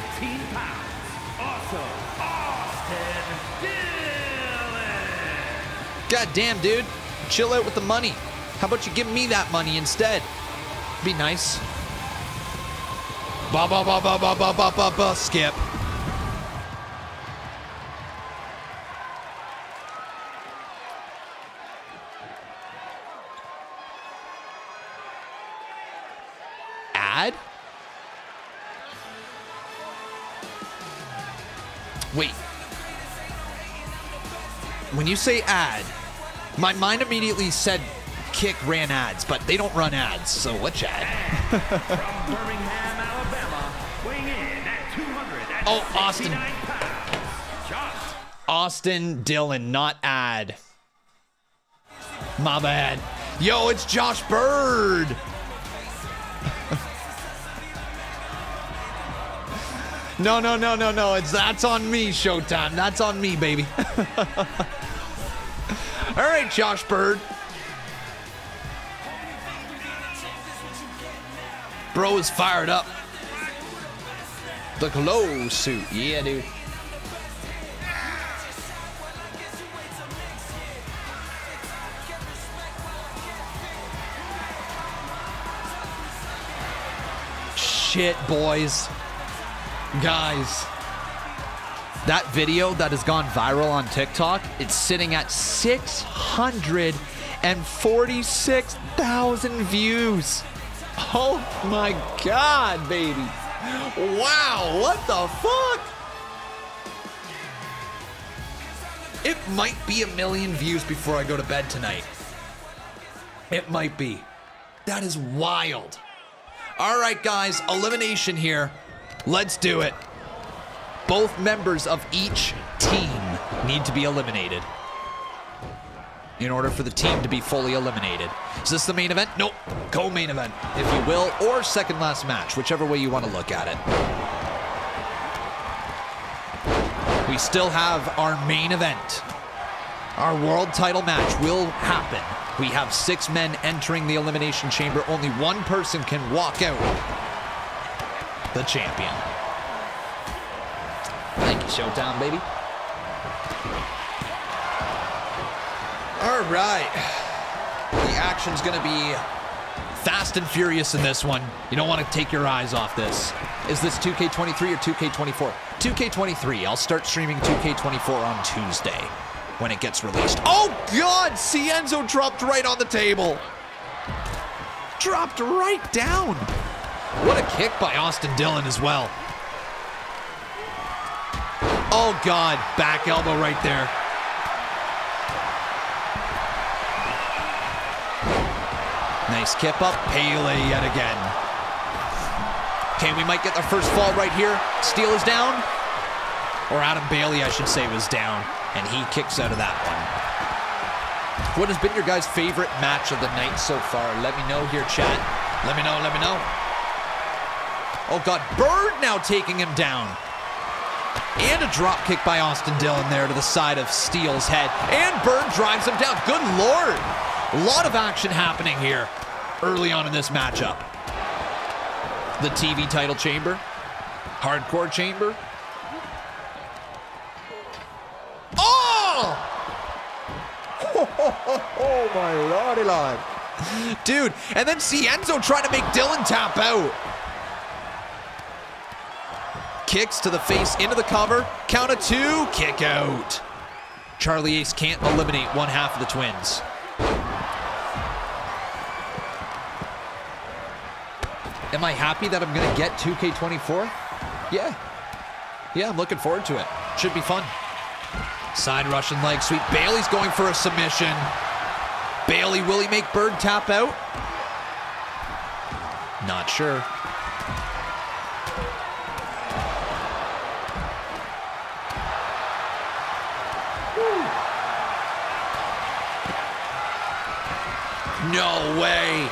Goddamn, dude. Chill out with the money. How about you give me that money instead? Be nice. Ba ba ba ba ba ba ba ba ba skip. Ad? Wait. When you say ad, my mind immediately said Kick ran ads, but they don't run ads, so which ad? From Birmingham, Alabama, weighing in at 200. Oh, Austin. Pounds. Austin Dillon, not ad. My bad. Yo, it's Josh Bird. No. That's on me, Showtime. That's on me, baby. All right, Josh Bird. Bro is fired up. The glow suit. Yeah, dude. Shit, boys. Guys. That video that has gone viral on TikTok, it's sitting at 646,000 views. Oh my God, baby. Wow, what the fuck? It might be 1 million views before I go to bed tonight. It might be. That is wild. All right, guys, elimination here. Let's do it. Both members of each team need to be eliminated. in order for the team to be fully eliminated. Is this the main event? Nope. Co-main event, if you will, or second last match, whichever way you want to look at it. We still have our main event. Our world title match will happen. We have 6 men entering the Elimination Chamber. Only one person can walk out, the champion. Thank you, Showtime, baby. All right, the action's gonna be fast and furious in this one. You don't want to take your eyes off this. Is this 2K23 or 2K24? 2K23, I'll start streaming 2K24 on Tuesday when it gets released. Oh God, Cienzo dropped right on the table. Dropped right down. What a kick by Austin Dillon as well. Oh God, back elbow right there. Nice kip up, Pele yet again. Okay, we might get the first fall right here. Steele is down, or Adam Bailey, I should say, was down, and he kicks out of that one. What has been your guys' favorite match of the night so far? Let me know here, chat. Let me know, let me know. Oh God, Bird now taking him down. And a drop kick by Austin Dillon there to the side of Steele's head, and Bird drives him down. Good Lord. A lot of action happening here early on in this matchup. The TV title chamber, hardcore chamber. Oh! Oh my lordy lord. Dude, and then Cienzo trying to make Dillon tap out. Kicks to the face, into the cover, count of 2, kick out. Charlie Ace can't eliminate one half of the twins. Am I happy that I'm going to get 2K24? Yeah. Yeah, I'm looking forward to it. Should be fun. Side Russian leg sweep. Bailey's going for a submission. Bailey, will he make Bird tap out? Not sure. Woo. No way.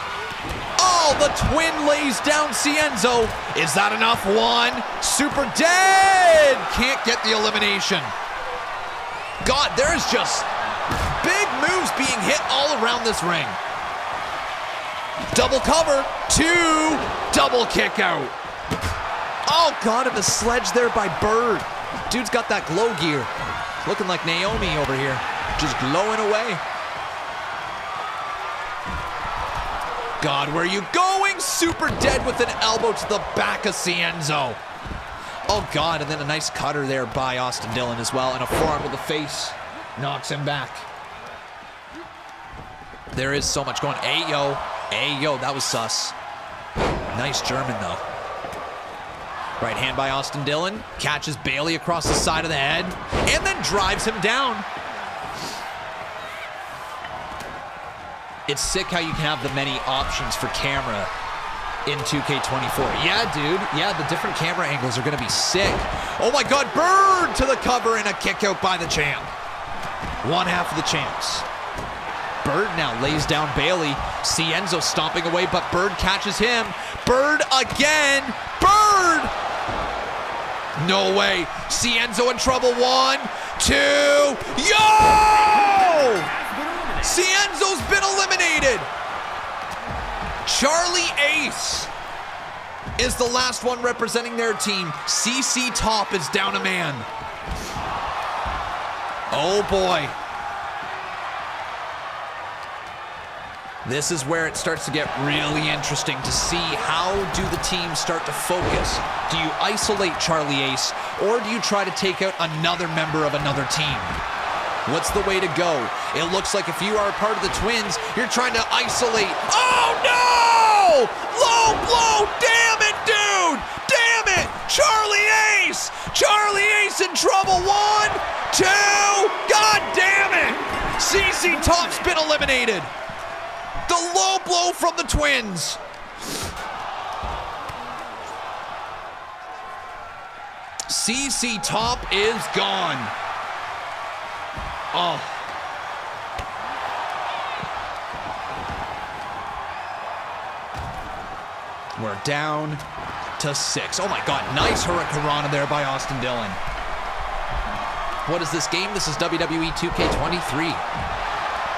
The twin lays down Cienzo. Is that enough? 1. Super Dead can't get the elimination. God, there's just big moves being hit all around this ring. Double cover, 2, double kick out. Oh God, and the sledge there by Bird. Dude's got that glow gear. Looking like Naomi over here, just glowing away. God, where are you going? Super Dead with an elbow to the back of Cienzo. Oh God, and then a nice cutter there by Austin Dillon as well, and a forearm to the face knocks him back. There is so much going. Ayo, ayo, that was sus. Nice German though. Right hand by Austin Dillon, catches Bailey across the side of the head, and then drives him down. It's sick how you can have the many options for camera in 2K24. Yeah, dude. Yeah, the different camera angles are going to be sick. Oh my God, Bird to the cover and a kick out by the champ. One half of the champs. Bird now lays down Bailey. Cienzo stomping away, but Bird catches him. Bird again. Bird! No way. Cienzo in trouble. 1, 2. Yo! Cienzo's been eliminated. Charlie Ace is the last one representing their team. CC Top is down a man. Oh boy. This is where it starts to get really interesting to see how do the teams start to focus. Do you isolate Charlie Ace, or do you try to take out another member of another team? What's the way to go? It looks like if you are a part of the twins, you're trying to isolate. Oh no! Low blow! Damn it, dude! Damn it! Charlie Ace! Charlie Ace in trouble. 1, 2. God damn it! CC Top's been eliminated. The low blow from the twins. CC Top is gone. Oh, We're down to 6. Oh my God, nice Hurricanrana there by Austin Dillon. What is this game? This is WWE 2K23.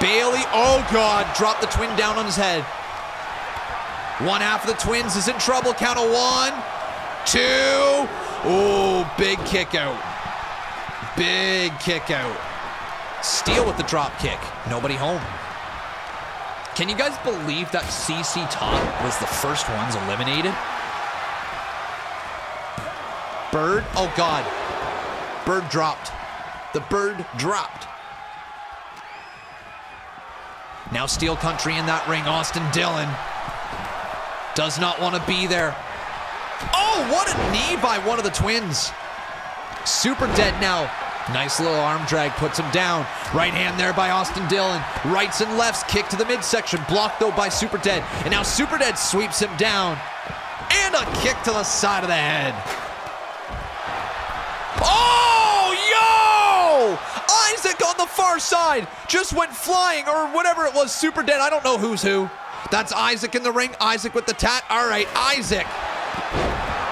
Bailey, oh God, dropped the twin down on his head. One half of the twins is in trouble. Count of 1, 2. Oh, big kick out. Big kick out. Steal with the drop kick. Nobody home. Can you guys believe that CC Top was the first ones eliminated? Bird, oh God. Bird dropped. The bird dropped. Now Steel Country in that ring. Austin Dillon does not want to be there. Oh, what a knee by one of the twins. Super Dead now. Nice little arm drag, puts him down. Right hand there by Austin Dillon. Rights and lefts, kick to the midsection. Blocked though by Super Dead. And now Super Dead sweeps him down. And a kick to the side of the head. Oh, yo! Isaac on the far side just went flying, or whatever it was. Super Dead, I don't know who's who. That's Isaac in the ring. Isaac with the tat. All right, Isaac.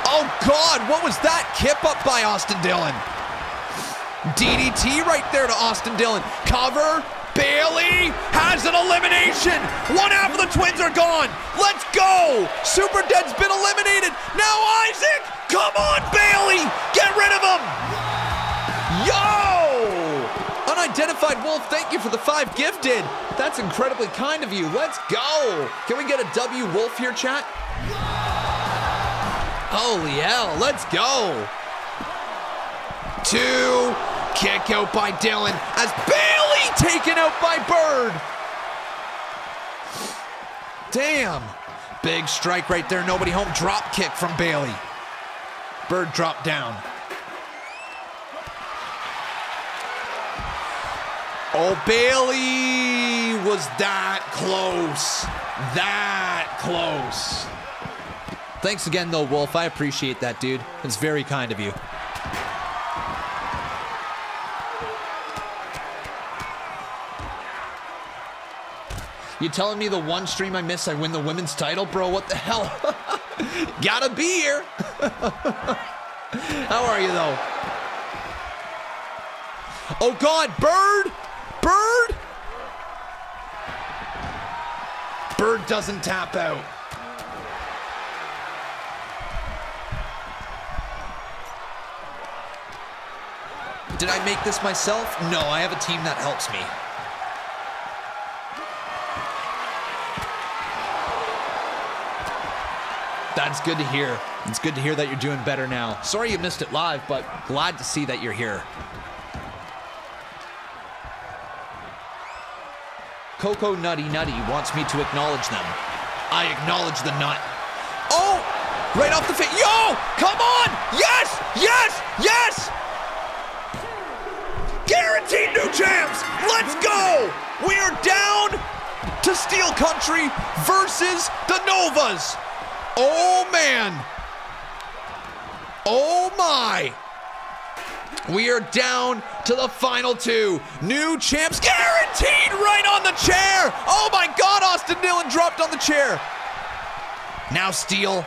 Oh God, what was that? Kip up by Austin Dillon. DDT right there to Austin Dillon. Cover, Bailey has an elimination. One half of the twins are gone. Let's go. Super Dead's been eliminated. Now Isaac, come on Bailey, get rid of him. Yo, Unidentified Wolf, thank you for the 5 gifted. That's incredibly kind of you, let's go. Can we get a W Wolf here, chat? Holy hell, let's go. 2, kick out by Dillon, as Bailey taken out by Bird. Damn, big strike right there, nobody home, drop kick from Bailey. Bird dropped down. Oh, Bailey was that close, that close. Thanks again though, Wolf, I appreciate that, dude. It's very kind of you. You telling me the one stream I miss, I win the women's title? Bro, what the hell? Gotta be here. How are you, though? Oh, God, Bird! Bird! Bird doesn't tap out. Did I make this myself? No, I have a team that helps me. That's good to hear. It's good to hear that you're doing better now. Sorry you missed it live, but glad to see that you're here. Coco Nutty Nutty wants me to acknowledge them. I acknowledge the nut. Oh, right off the face. Yo, come on. Yes, yes, yes. Guaranteed new champs. Let's go. We are down to Steel Country versus the Novas. Oh man, oh my, we are down to the final 2. New champs guaranteed right on the chair. Oh my God, Austin Dillon dropped on the chair. Now Steel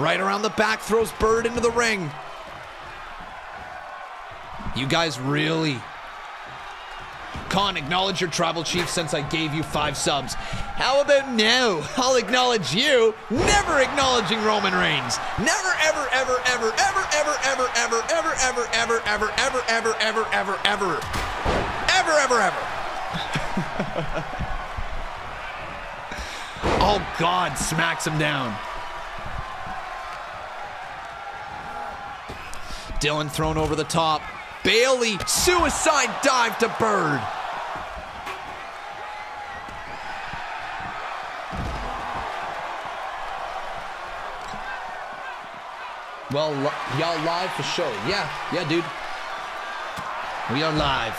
right around the back, throws Bird into the ring. You guys really. Khan, acknowledge your tribal chief since I gave you 5 subs. How about now? I'll acknowledge you. Never acknowledging Roman Reigns. Never, ever, ever, ever, ever, ever, ever, ever, ever, ever, ever, ever, ever, ever, ever, ever, ever, ever, ever, ever. Oh God, smacks him down. Dillon thrown over the top. Bailey, suicide dive to Bird. Well, y'all live for show. Yeah, yeah, dude. We are live.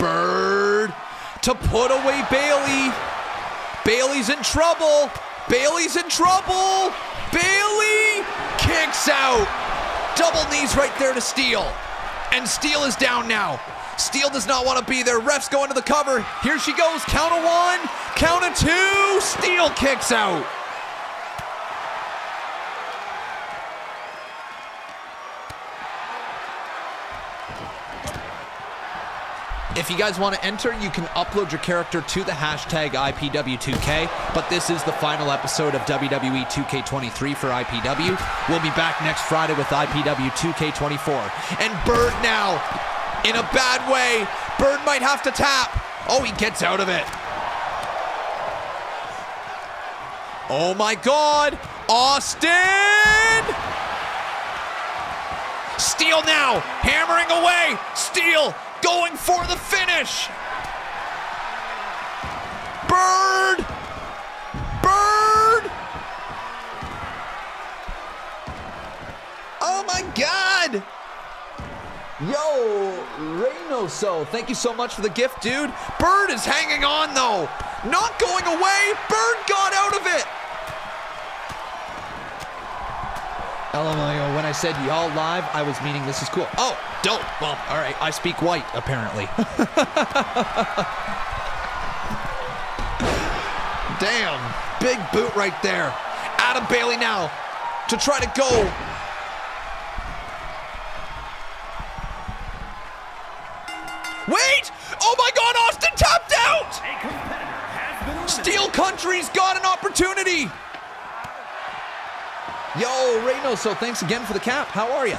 Bird to put away Bailey. Bailey's in trouble. Bailey's in trouble. Bailey kicks out. Double knees right there to Steel. And Steel is down now. Steel does not want to be there. Ref's going to the cover. Here she goes. Count of one. Count of two. Steel kicks out. If you guys want to enter, you can upload your character to the hashtag IPW2K, but this is the final episode of WWE 2K23 for IPW. We'll be back next Friday with IPW 2K24. And Bird now, in a bad way. Bird might have to tap. Oh, he gets out of it. Oh my God, Austin! Steel now, hammering away, Steel. Going for the finish. Bird! Bird! Oh my God! Yo, Reynoso, thank you so much for the gift, dude. Bird is hanging on though. Not going away, Bird got out of it. LMAO, when I said y'all live, I was meaning this is cool. Oh, dope. Well, all right, I speak white, apparently. Damn, big boot right there. Adam Bailey now to try to go. Wait! Oh my God, Austin tapped out! Steel Country's got an opportunity. Yo, Reynoso, thanks again for the cap. How are you?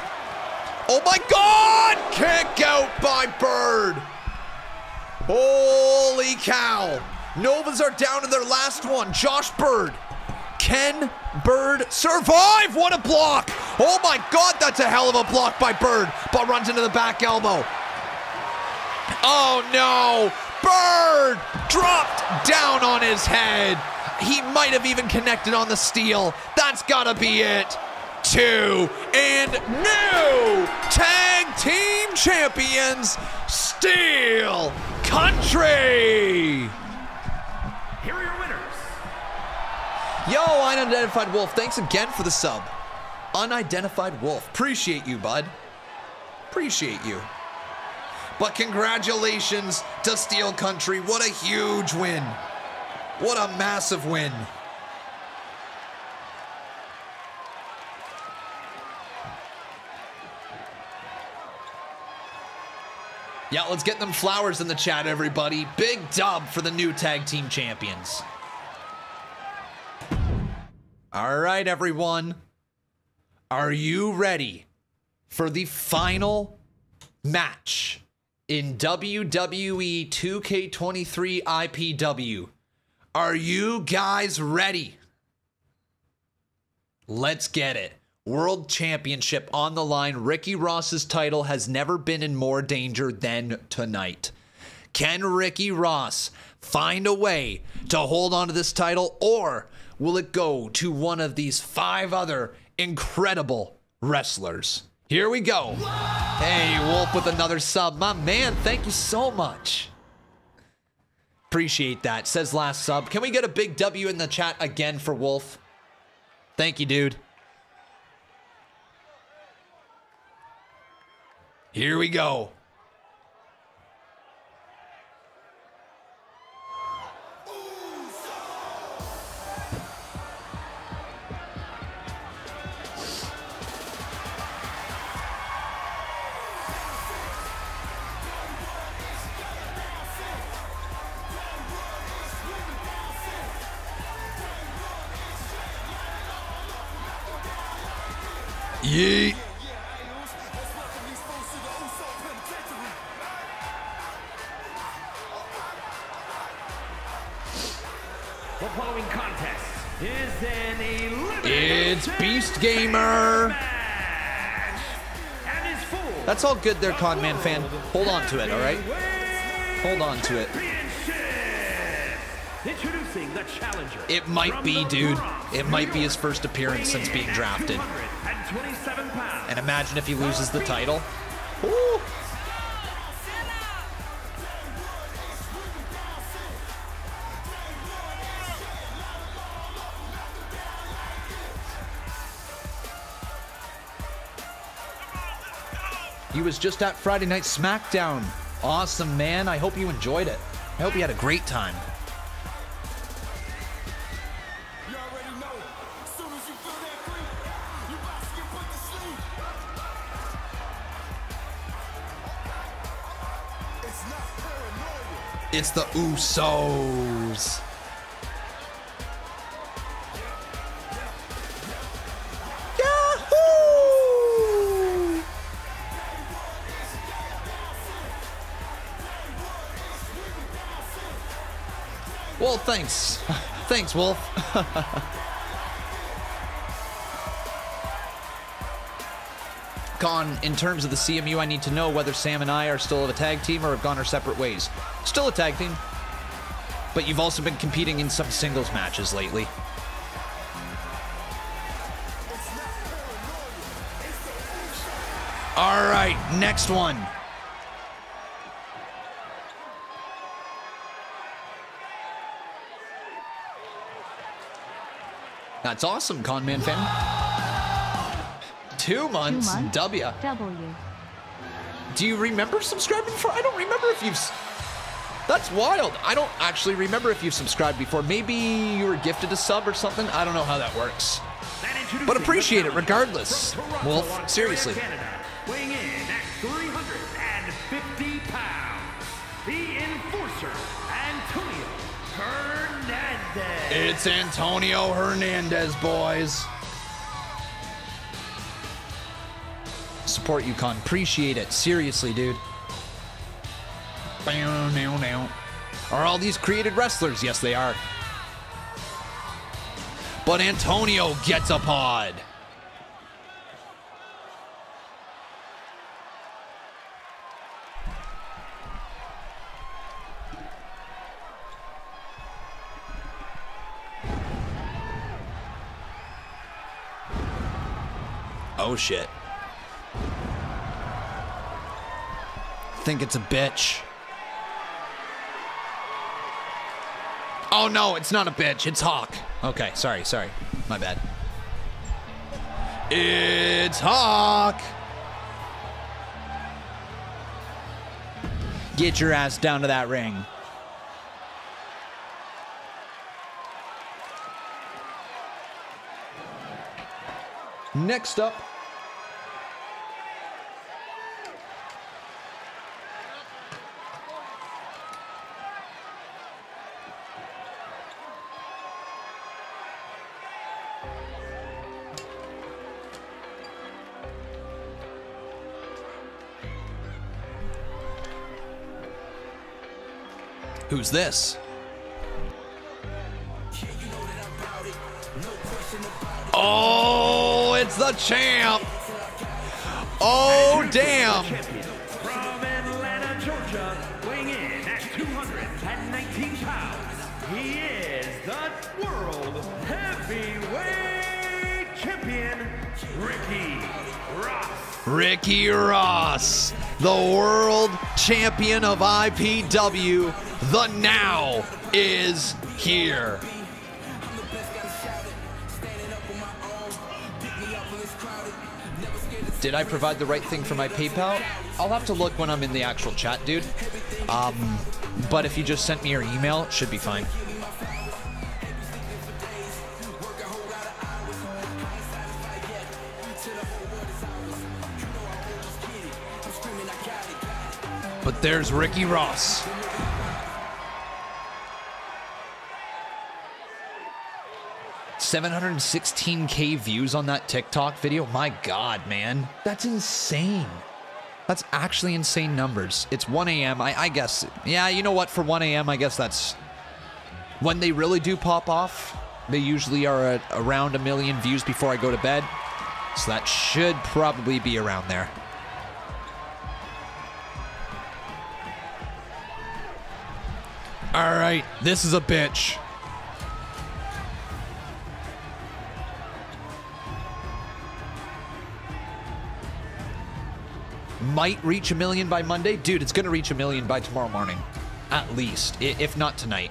Oh my God! Kick out by Bird. Holy cow. Novas are down to their last one. Josh Bird. Can Bird survive? What a block. Oh my God, that's a hell of a block by Bird. But runs into the back elbow. Oh no. Bird dropped down on his head. He might have even connected on the steal. That's gotta be it. Two and new tag team champions, Steel Country. Here are your winners. Yo, Unidentified Wolf, thanks again for the sub. Unidentified Wolf, appreciate you, bud. Appreciate you. But congratulations to Steel Country. What a huge win. What a massive win. Yeah, let's get them flowers in the chat, everybody. Big dub for the new tag team champions. All right, everyone. Are you ready for the final match in WWE 2K23 IPW? Are you guys ready? Let's get it. World Championship on the line. Ricky Ross's title has never been in more danger than tonight. Can Ricky Ross find a way to hold on to this title, or will it go to one of these five other incredible wrestlers? Here we go. Hey, Wolf with another sub. My man, thank you so much. Appreciate that. Says last sub. Can we get a big W in the chat again for Wolf? Thank you, dude. Here we go. Yeet. The following contest is an elimination. It's Beast Gamer. And it's full. That's all good there, Codman fan. Hold on to it, all right? Hold on to it. Introducing the challenger. It might be, dude. It might be his first appearance since being drafted. And imagine if he loses the title. Ooh. He was just at Friday Night SmackDown Awesome, man. I hope you enjoyed it. I hope you had a great time. It's the Usos. Yahoo! Well, thanks. Thanks, Wolf. Gone, in terms of the CMU, I need to know whether Sam and I are still of a tag team or have gone our separate ways. Still a tag team, but you've also been competing in some singles matches lately. All right, next one. That's awesome, Conman fan. 2 months, W. Do you remember subscribing before? I don't remember if you've... That's wild. I don't actually remember if you've subscribed before. Maybe you were gifted a sub or something. I don't know how that works. But appreciate it regardless. Wolf, seriously. Weighing in at 350 pounds, the enforcer, Antonio Hernandez. It's Antonio Hernandez, boys. Support UConn. Appreciate it. Seriously, dude. Are all these created wrestlers? Yes, they are. But Antonio gets a pod. Oh, shit. Think it's a bitch. Oh no, it's not a bitch, it's Hawk. Okay, sorry, my bad. It's Hawk. Get your ass down to that ring. Next up, who's this? Oh, it's the champ. Oh, damn. From Atlanta, Georgia, weighing in at 219 pounds, he is the world heavyweight champion, Ricky Ross. Ricky Ross, the world champion of IPW. The now is here. Did I provide the right thing for my PayPal? I'll have to look when I'm in the actual chat, dude. But if you just sent me your email, it should be fine. But there's Ricky Ross. $716K views on that TikTok video. My God, man, that's insane. That's actually insane numbers. It's 1 a.m. I guess. Yeah, you know what? For 1 a.m., I guess that's when they really do pop off. They usually are at around 1 million views before I go to bed. So that should probably be around there. All right, this is a bitch. Might reach 1 million by Monday. Dude, it's going to reach 1 million by tomorrow morning. At least, if not tonight.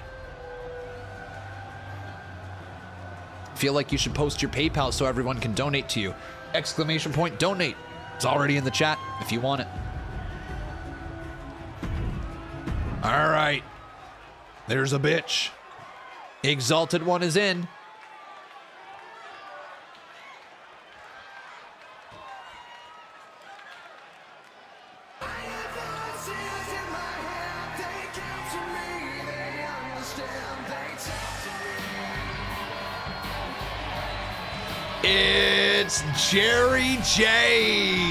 Feel like you should post your PayPal so everyone can donate to you. Exclamation point, donate. It's already in the chat if you want it. There's a bitch. Exalted One is in. It's Jerry Jay.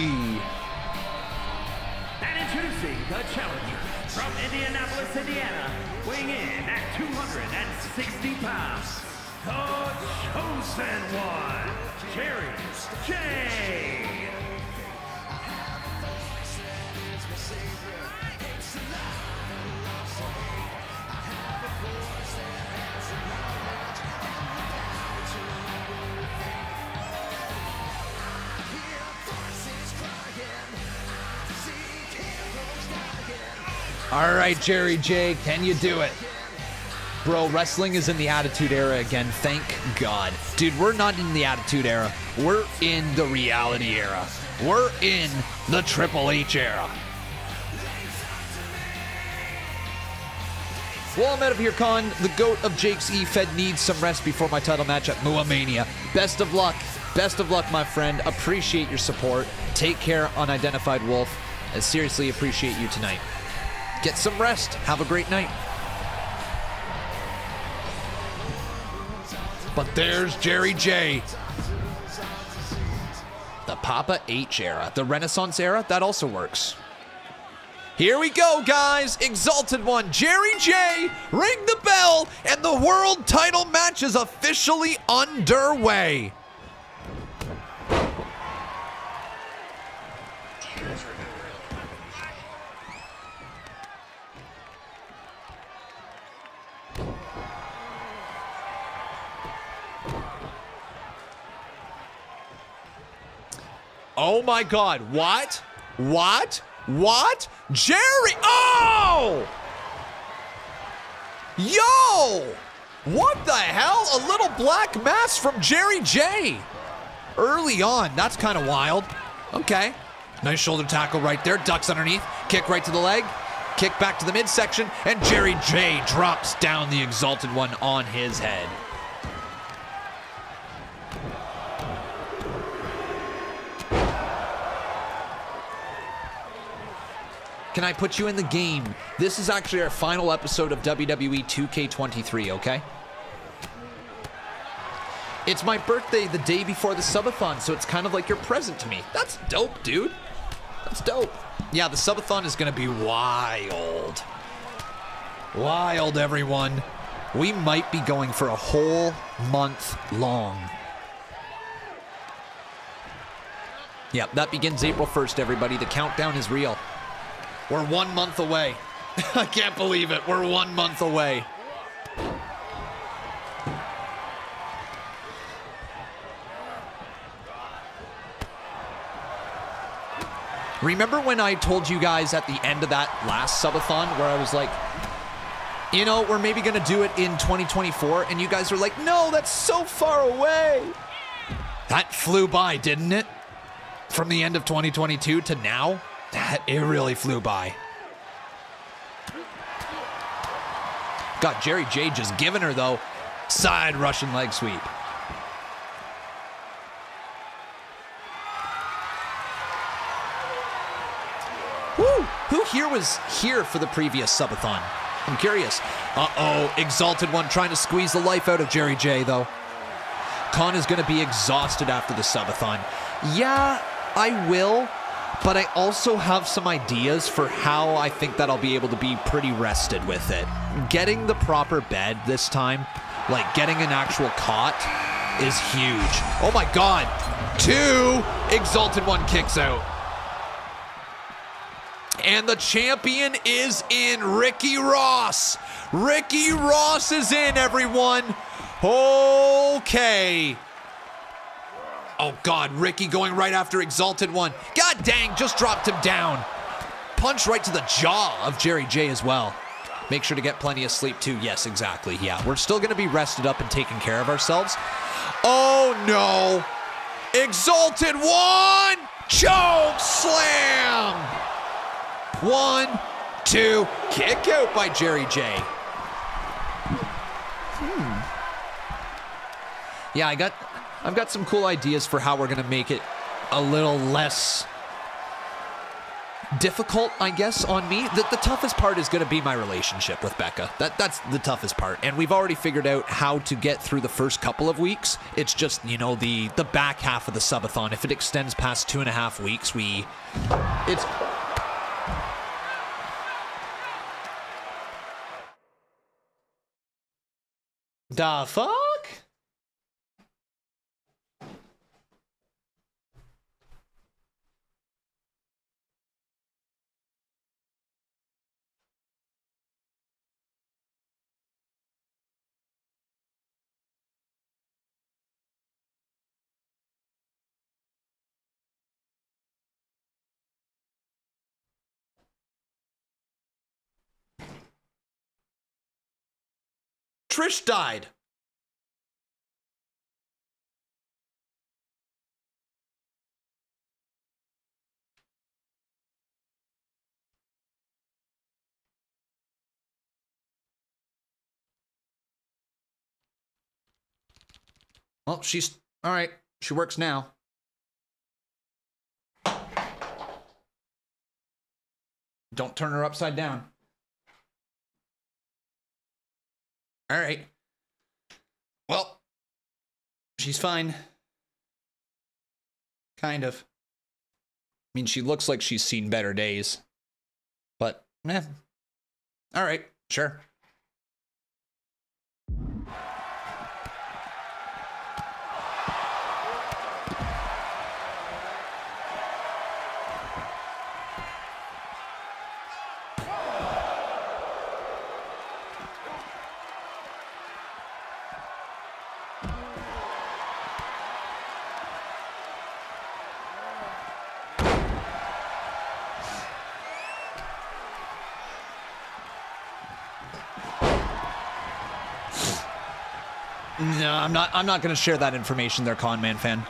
And introducing the challenger from Indianapolis, Indiana, weighing in at 260 pounds, the Chosen One, Jerry Jay. All right, Jerry Jay, can you do it? Bro, wrestling is in the Attitude Era again, thank God. Dude, we're not in the Attitude Era. We're in the Reality Era. We're in the Triple H Era. Well, I'm out of here, Khan. The GOAT of Jake's E-Fed needs some rest before my title match at Muamania. Best of luck. Best of luck, my friend. Appreciate your support. Take care, Unidentified Wolf. I seriously appreciate you tonight. Get some rest. Have a great night. But there's Jerry Jay. The Papa H era. The Renaissance era. That also works. Here we go, guys. Exalted One. Jerry Jay. Ring the bell. And the world title match is officially underway. Oh my God, what? Jerry, oh! Yo! What the hell? A little black mass from Jerry Jay. Early on, that's kind of wild. Okay, nice shoulder tackle right there, ducks underneath, kick right to the leg, kick back to the midsection, and Jerry Jay drops down the Exalted One on his head. Can I put you in the game? This is actually our final episode of WWE 2K23, okay? It's my birthday the day before the subathon, so it's kind of like your present to me. That's dope, dude. That's dope. Yeah, the subathon is gonna be wild. Wild, everyone. We might be going for a whole month long. Yeah, that begins April 1st, everybody. The countdown is real. We're 1 month away. I can't believe it. We're 1 month away. Remember when I told you guys at the end of that last subathon where I was like, you know, we're maybe going to do it in 2024. And you guys were like, no, that's so far away. That flew by, didn't it? From the end of 2022 to now. It really flew by. Got Jerry Jay just giving her, though. Side Russian leg sweep. Woo! Who here was here for the previous subathon? I'm curious. Uh-oh, Exalted One trying to squeeze the life out of Jerry Jay, though. Khan is going to be exhausted after the subathon. Yeah, I will. But I also have some ideas for how I think that I'll be able to be pretty rested with it. Getting the proper bed this time, like getting an actual cot, is huge. Oh my God, two, Exalted One kicks out. And the champion is in, Ricky Ross. Ricky Ross is in, everyone. Okay. Oh God, Ricky going right after Exalted One. God dang, just dropped him down. Punch right to the jaw of Jerry Jay as well. Make sure to get plenty of sleep too. Yes, exactly, yeah. We're still gonna be rested up and taking care of ourselves. Oh no. Exalted One, choke slam. One, two, kick out by Jerry Jay. Yeah, I've got some cool ideas for how we're gonna make it a little less difficult, I guess, on me. The toughest part is gonna be my relationship with Becca. That's the toughest part, and we've already figured out how to get through the first couple of weeks. It's just, you know, the back half of the subathon. If it extends past 2.5 weeks, it's. Da fuck? Trish died. Well, she's all right. She works now. Don't turn her upside down. All right. Well, she's fine. Kind of. I mean, she looks like she's seen better days. But, eh. All right, sure. No, I'm not going to share that information there, Con Man fan.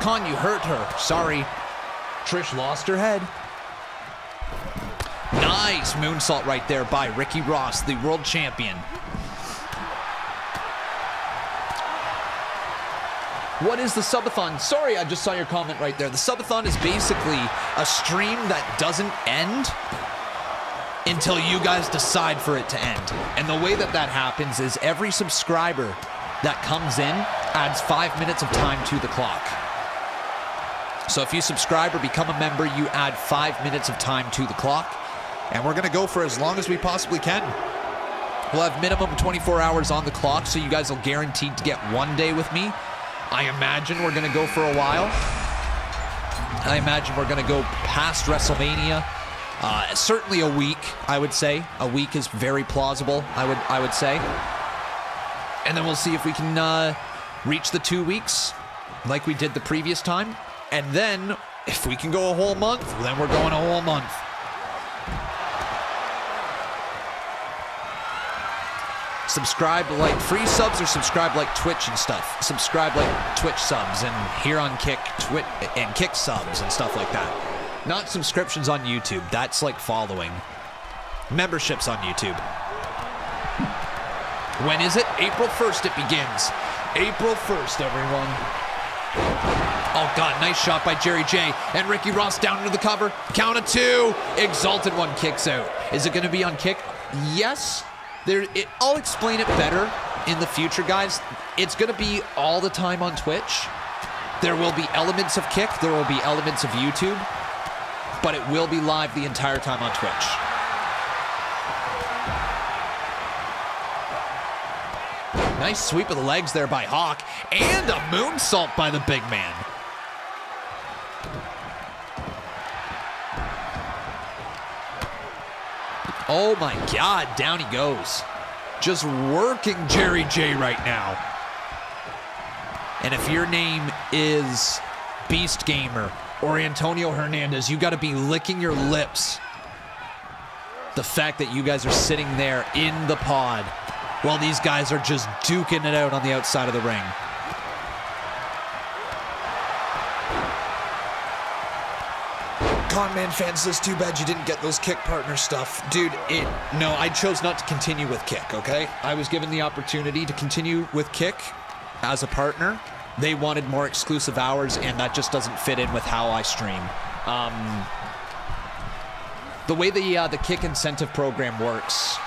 Con, you hurt her. Sorry. Trish lost her head. Nice moonsault right there by Ricky Ross, the world champion. What is the subathon? Sorry, I just saw your comment right there. The subathon is basically a stream that doesn't end until you guys decide for it to end. And the way that happens is every subscriber that comes in adds 5 minutes of time to the clock. So if you subscribe or become a member, you add 5 minutes of time to the clock. And we're going to go for as long as we possibly can. We'll have minimum 24 hours on the clock, so you guys are guaranteed to get 1 day with me. I imagine we're going to go for a while. I imagine we're going to go past WrestleMania. Certainly a week, I would say. A week is very plausible, I would say. And then we'll see if we can reach the 2 weeks like we did the previous time. And then, if we can go a whole month, then we're going a whole month. Subscribe like free subs or subscribe like Twitch and stuff. Subscribe like Twitch subs and here on Kick, Kick subs and stuff like that. Not subscriptions on YouTube. That's like following. Memberships on YouTube. When is it? April 1st it begins. April 1st, everyone. Oh, God. Nice shot by Jerry Jay. And Ricky Ross down into the cover. Count of two. Exalted One kicks out. Is it going to be on Kick? Yes. I'll explain it better in the future, guys. It's going to be all the time on Twitch. There will be elements of Kick. There will be elements of YouTube. But it will be live the entire time on Twitch. Nice sweep of the legs there by Hawk, and a moonsault by the big man. Oh my God, down he goes. Just working Jerry J right now. And if your name is Beast Gamer or Antonio Hernandez, you gotta be licking your lips. The fact that you guys are sitting there in the pod while these guys are just duking it out on the outside of the ring. on, man, fans, this is too bad you didn't get those kick partner stuff. Dude, no, I chose not to continue with kick, okay? I was given the opportunity to continue with kick as a partner. They wanted more exclusive hours, and that just doesn't fit in with how I stream. The way the kick incentive program works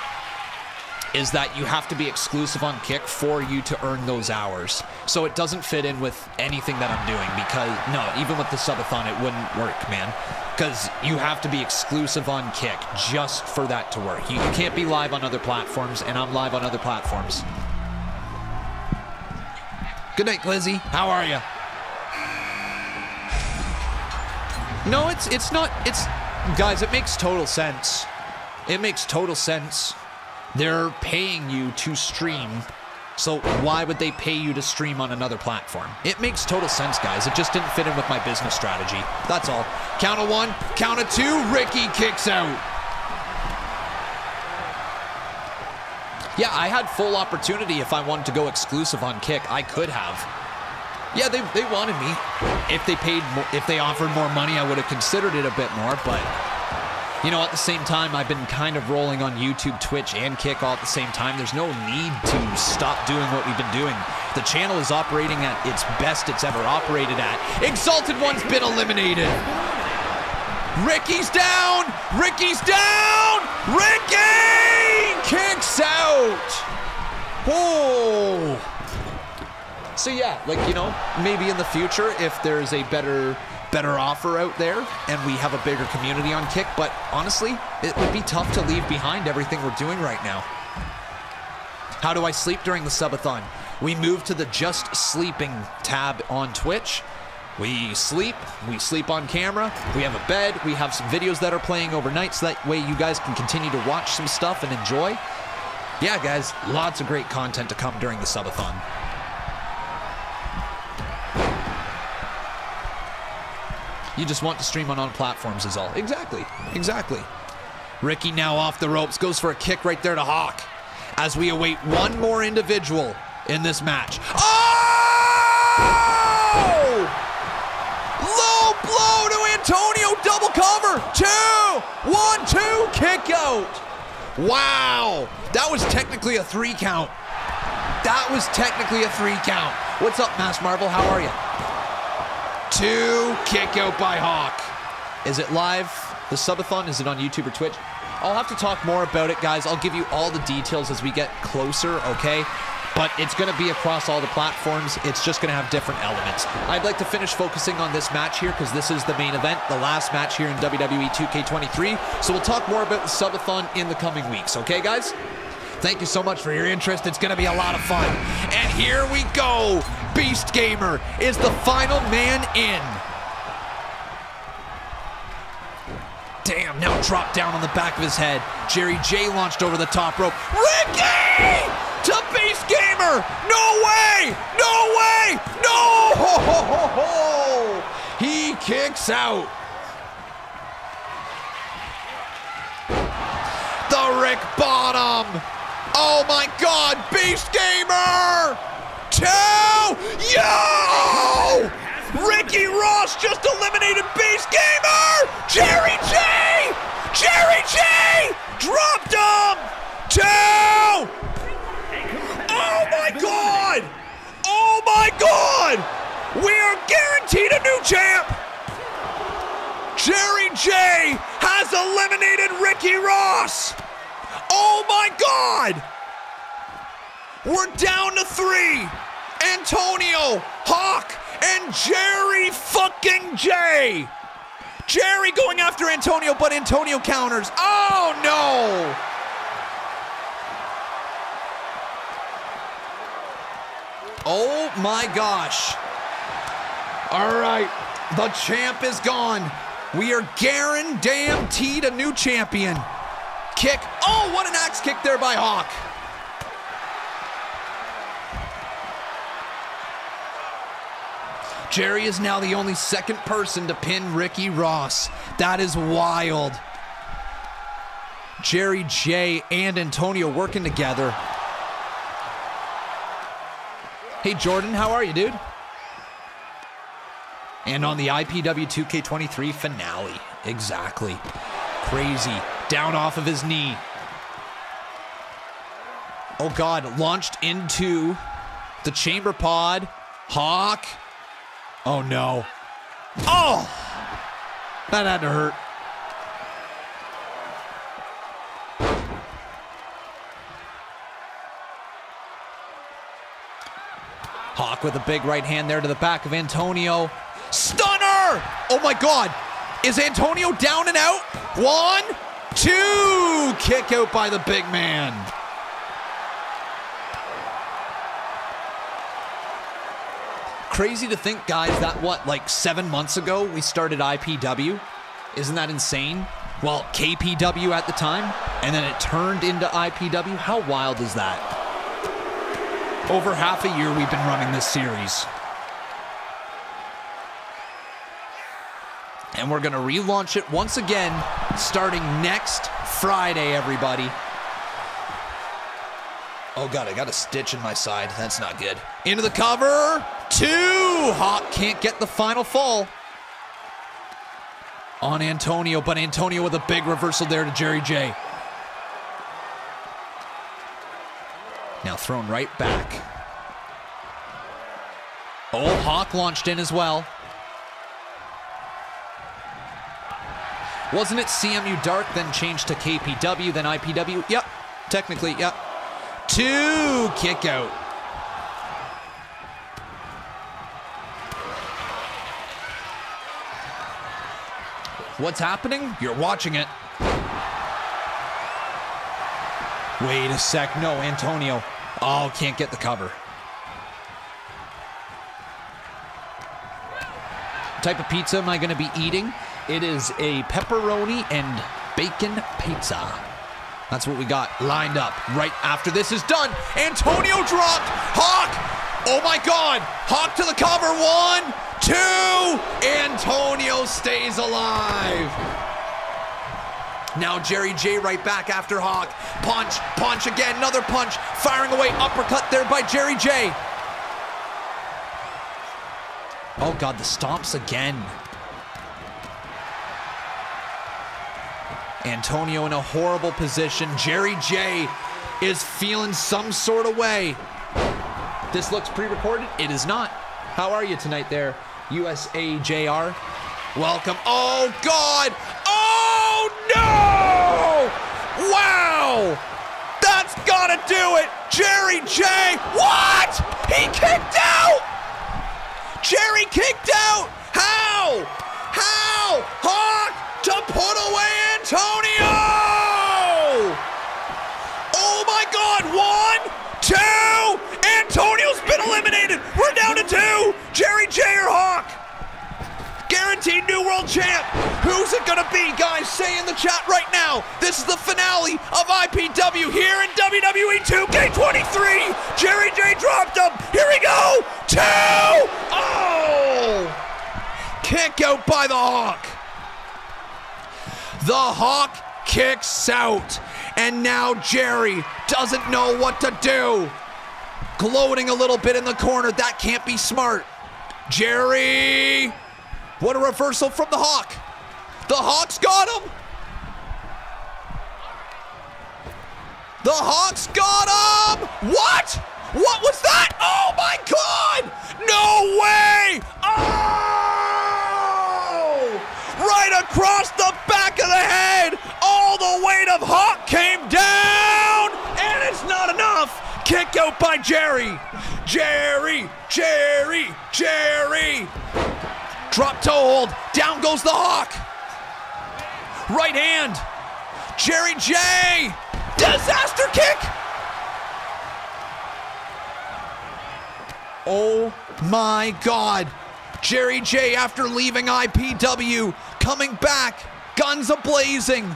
is that you have to be exclusive on kick for you to earn those hours. So it doesn't fit in with anything that I'm doing because, no, even with the subathon, it wouldn't work, man. Because you have to be exclusive on kick just for that to work. You can't be live on other platforms, and I'm live on other platforms. Good night, Glizzy. How are you? No, it's, guys, it makes total sense. It makes total sense. They're paying you to stream, so why would they pay you to stream on another platform? It makes total sense, guys. It just didn't fit in with my business strategy. That's all. Count of one, count of two, Ricky kicks out. Yeah, I had full opportunity if I wanted to go exclusive on kick. I could have. Yeah, they wanted me. If they paid more, if they offered more money, I would have considered it a bit more, but... You know, at the same time, I've been kind of rolling on YouTube, Twitch, and Kick all at the same time. There's no need to stop doing what we've been doing. The channel is operating at its best it's ever operated at. Exalted One's been eliminated. Ricky's down! Ricky's down! Ricky kicks out! Oh! So yeah, like, you know, maybe in the future, if there's a better offer out there and we have a bigger community on Kick, but honestly, it would be tough to leave behind everything we're doing right now. How do I sleep during the subathon? We move to the just sleeping tab on Twitch. We sleep on camera, we have a bed, we have some videos that are playing overnight so that way you guys can continue to watch some stuff and enjoy. Yeah, guys, lots of great content to come during the subathon. You just want to stream on platforms is all. Exactly, exactly. Ricky now off the ropes, goes for a kick right there to Hawk as we await one more individual in this match. Oh! Low blow to Antonio, double cover, 2, 1, 2, kick out. Wow, that was technically a 3 count. That was technically a 3 count. What's up, Mass Marvel, how are you? 2, kick out by Hawk. Is it live? The subathon, is it on YouTube or Twitch? I'll have to talk more about it, guys. I'll give you all the details as we get closer, okay? But it's gonna be across all the platforms. It's just gonna have different elements. I'd like to finish focusing on this match here because this is the main event, the last match here in WWE 2K23. So we'll talk more about the subathon in the coming weeks, okay, guys? Thank you so much for your interest. It's gonna be a lot of fun. And here we go. Beast Gamer is the final man in. Damn, now dropped down on the back of his head. Jerry Jay launched over the top rope. Ricky to Beast Gamer. No way, no way, no! Ho, ho, ho, ho. He kicks out. The Rick Bottom. Oh my God, Beast Gamer! 2! Yo! Ricky Ross just eliminated Beast Gamer! Jerry Jay! Jerry Jay! Dropped him! 2! Oh my God! Oh my God! We are guaranteed a new champ! Jerry Jay has eliminated Ricky Ross! Oh my God! We're down to 3. Antonio, Hawk, and Jerry fucking Jay. Jerry going after Antonio, but Antonio counters. Oh no! Oh my gosh. All right, the champ is gone. We are guaranteed a new champion. Kick, oh, what an axe kick there by Hawk. Jerry is now the only second person to pin Ricky Ross. That is wild. Jerry Jay and Antonio working together. Hey Jordan, how are you, dude? And on the IPW 2K23 finale. Exactly. Crazy. Down off of his knee. Oh God, launched into the chamber pod. Hawk. Oh no. Oh! That had to hurt. Hawk with a big right hand there to the back of Antonio. Stunner! Oh my God. Is Antonio down and out? 1, 2. Kick out by the big man. Crazy to think, guys, that what, like 7 months ago, we started IPW? Isn't that insane? Well, KPW at the time, and then it turned into IPW. How wild is that? Over half a year we've been running this series. And we're gonna relaunch it once again, starting next Friday, everybody. Oh God, I got a stitch in my side. That's not good. Into the cover. 2! Hawk can't get the final fall on Antonio, but Antonio with a big reversal there to Jerry Jay. Now thrown right back. Oh, Hawk launched in as well. Wasn't it CMU Dark, then changed to KPW, then IPW? Yep, technically, yep. 2, kick out. What's happening? You're watching it. Wait a sec. No, Antonio. Oh, can't get the cover. What type of pizza am I going to be eating? It is a pepperoni and bacon pizza. That's what we got lined up right after this is done. Antonio dropped. Hawk. Oh, my God. Hawk to the cover. 1, 2, Antonio stays alive. Now Jerry J right back after Hawk. Punch, punch again, another punch. Firing away, uppercut there by Jerry J. Oh God, the stomps again. Antonio in a horrible position. Jerry J is feeling some sort of way. This looks pre-recorded, it is not. How are you tonight there? USAJR, welcome. Oh God, oh no! Wow, that's gotta do it. Jerry J, what? He kicked out! Jerry kicked out, how? How? Hawk to put away Antonio! Oh my God, 1, 2, Antonio's been eliminated. We're down to 2, Jerry J or Hawk. Guaranteed new world champ. Who's it gonna be, guys? Say in the chat right now. This is the finale of IPW here in WWE 2K23. Jerry J dropped him. Here we go. 2! Oh! Kick out by the Hawk. The Hawk kicks out. And now Jerry doesn't know what to do. Gloating a little bit in the corner. That can't be smart. Jerry! What a reversal from the Hawk. The Hawk's got him. The Hawk's got him. What? What was that? Oh my God! No way! Oh! Right across the back of the head. All the weight of Hawk came down. And it's not enough. Kick out by Jerry. Jerry, Jerry, Jerry. Drop toe hold, down goes the Hawk. Right hand, Jerry J. Disaster kick. Oh my God. Jerry J after leaving IPW, coming back, guns a-blazing.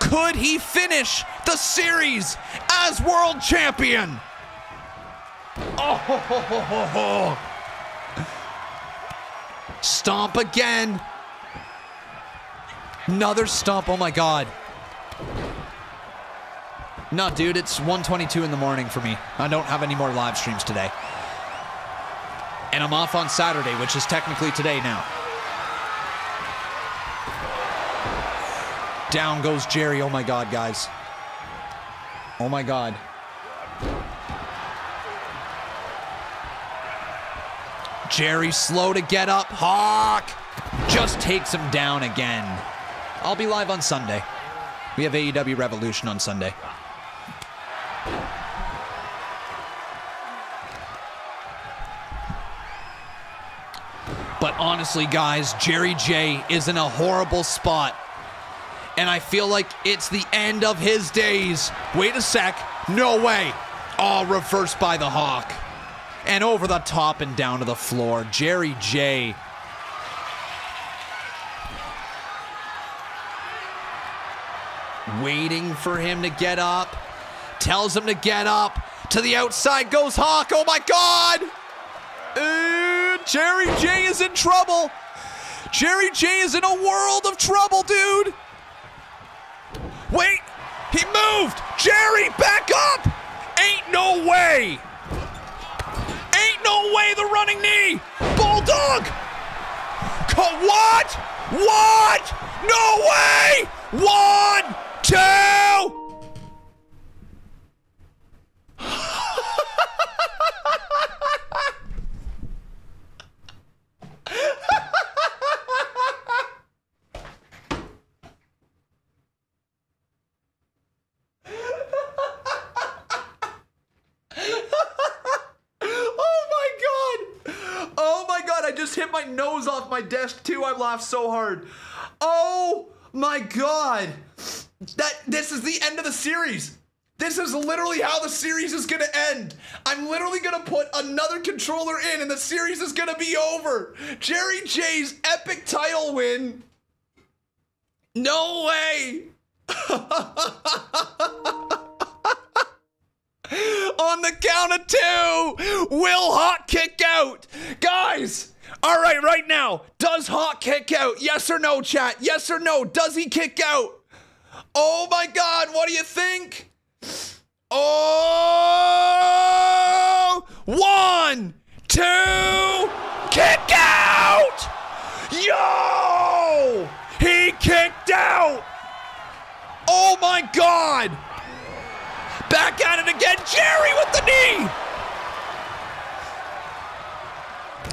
Could he finish the series as world champion? Oh, ho, ho, ho, ho, ho. Stomp again. Another stomp. Oh my God. No, dude, it's 1:22 in the morning for me. I don't have any more live streams today. And I'm off on Saturday, which is technically today now. Down goes Jerry. Oh my God, guys. Oh my God. Jerry's slow to get up. Hawk just takes him down again. I'll be live on Sunday. We have AEW Revolution on Sunday. But honestly, guys, Jerry Jay is in a horrible spot. And I feel like it's the end of his days. Wait a sec. No way. Oh, reversed by the Hawk. And over the top and down to the floor. Jerry Jay. Waiting for him to get up. Tells him to get up. To the outside goes Hawk. Oh my God. Jerry Jay is in trouble. Jerry Jay is in a world of trouble, dude. Wait. He moved. Jerry, back up. Ain't no way. No way, the running knee! Bulldog! What? What? No way! 1, 2! Nose off my desk too. I laughed so hard. Oh my God. This is the end of the series. This is literally how the series is gonna end. I'm literally gonna put another controller in and the series is gonna be over. Jerry Jay's epic title win. No way. On the count of 2, will Hawk kick out? Guys. All right, right now, does Hawk kick out? Yes or no, chat? Yes or no? Does he kick out? Oh my God, what do you think? Oh! 1, 2, kick out! Yo! He kicked out! Oh my God! Back at it again, Jerry with the knee!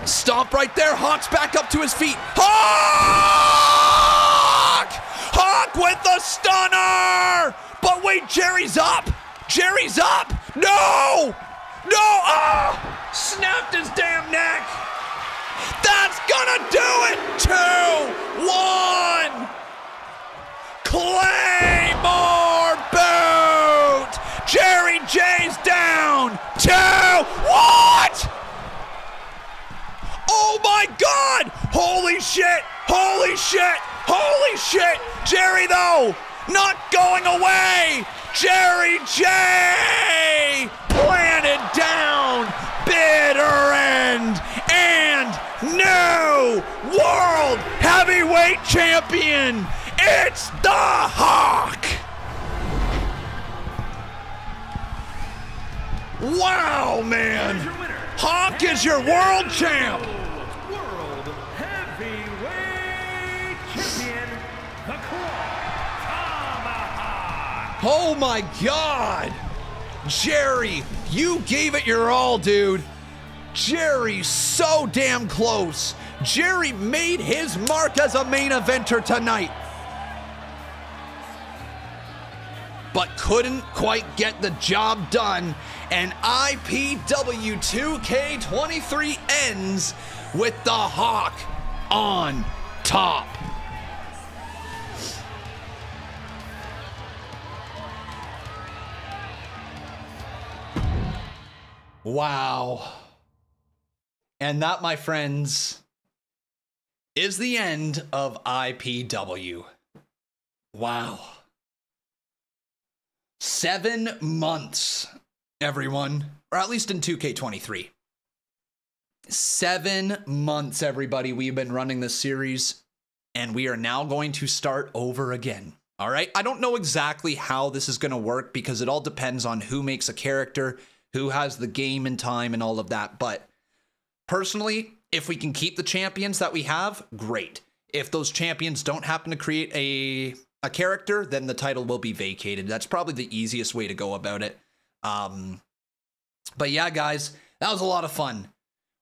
Stomp right there. Hawk's back up to his feet. Hawk! Hawk with the stunner! But wait, Jerry's up. Jerry's up. No! No! Oh! Snapped his damn neck. That's gonna do it. 2, 1. Claymore boot. Jerry Jay's down. 2, what? Oh my God! Holy shit! Holy shit! Holy shit! Jerry though, not going away! Jerry Jay! Planted down! Bitter end! And new World Heavyweight Champion! It's the Hawk! Wow, man! Hawk is your world champ! Oh my God! Jerry, you gave it your all, dude. Jerry, so damn close. Jerry made his mark as a main eventer tonight. But couldn't quite get the job done. And IPW2K23 ends with the Hawk on top. Wow. And that, my friends, is the end of IPW. Wow. 7 months, everyone. Or at least in 2K23. 7 months, everybody. We've been running this series, and we are now going to start over again. All right? I don't know exactly how this is going to work because it all depends on who makes a character, who has the game and time and all of that. But personally, if we can keep the champions that we have, great. If those champions don't happen to create a a character, then the title will be vacated. That's probably the easiest way to go about it. But yeah, guys, that was a lot of fun.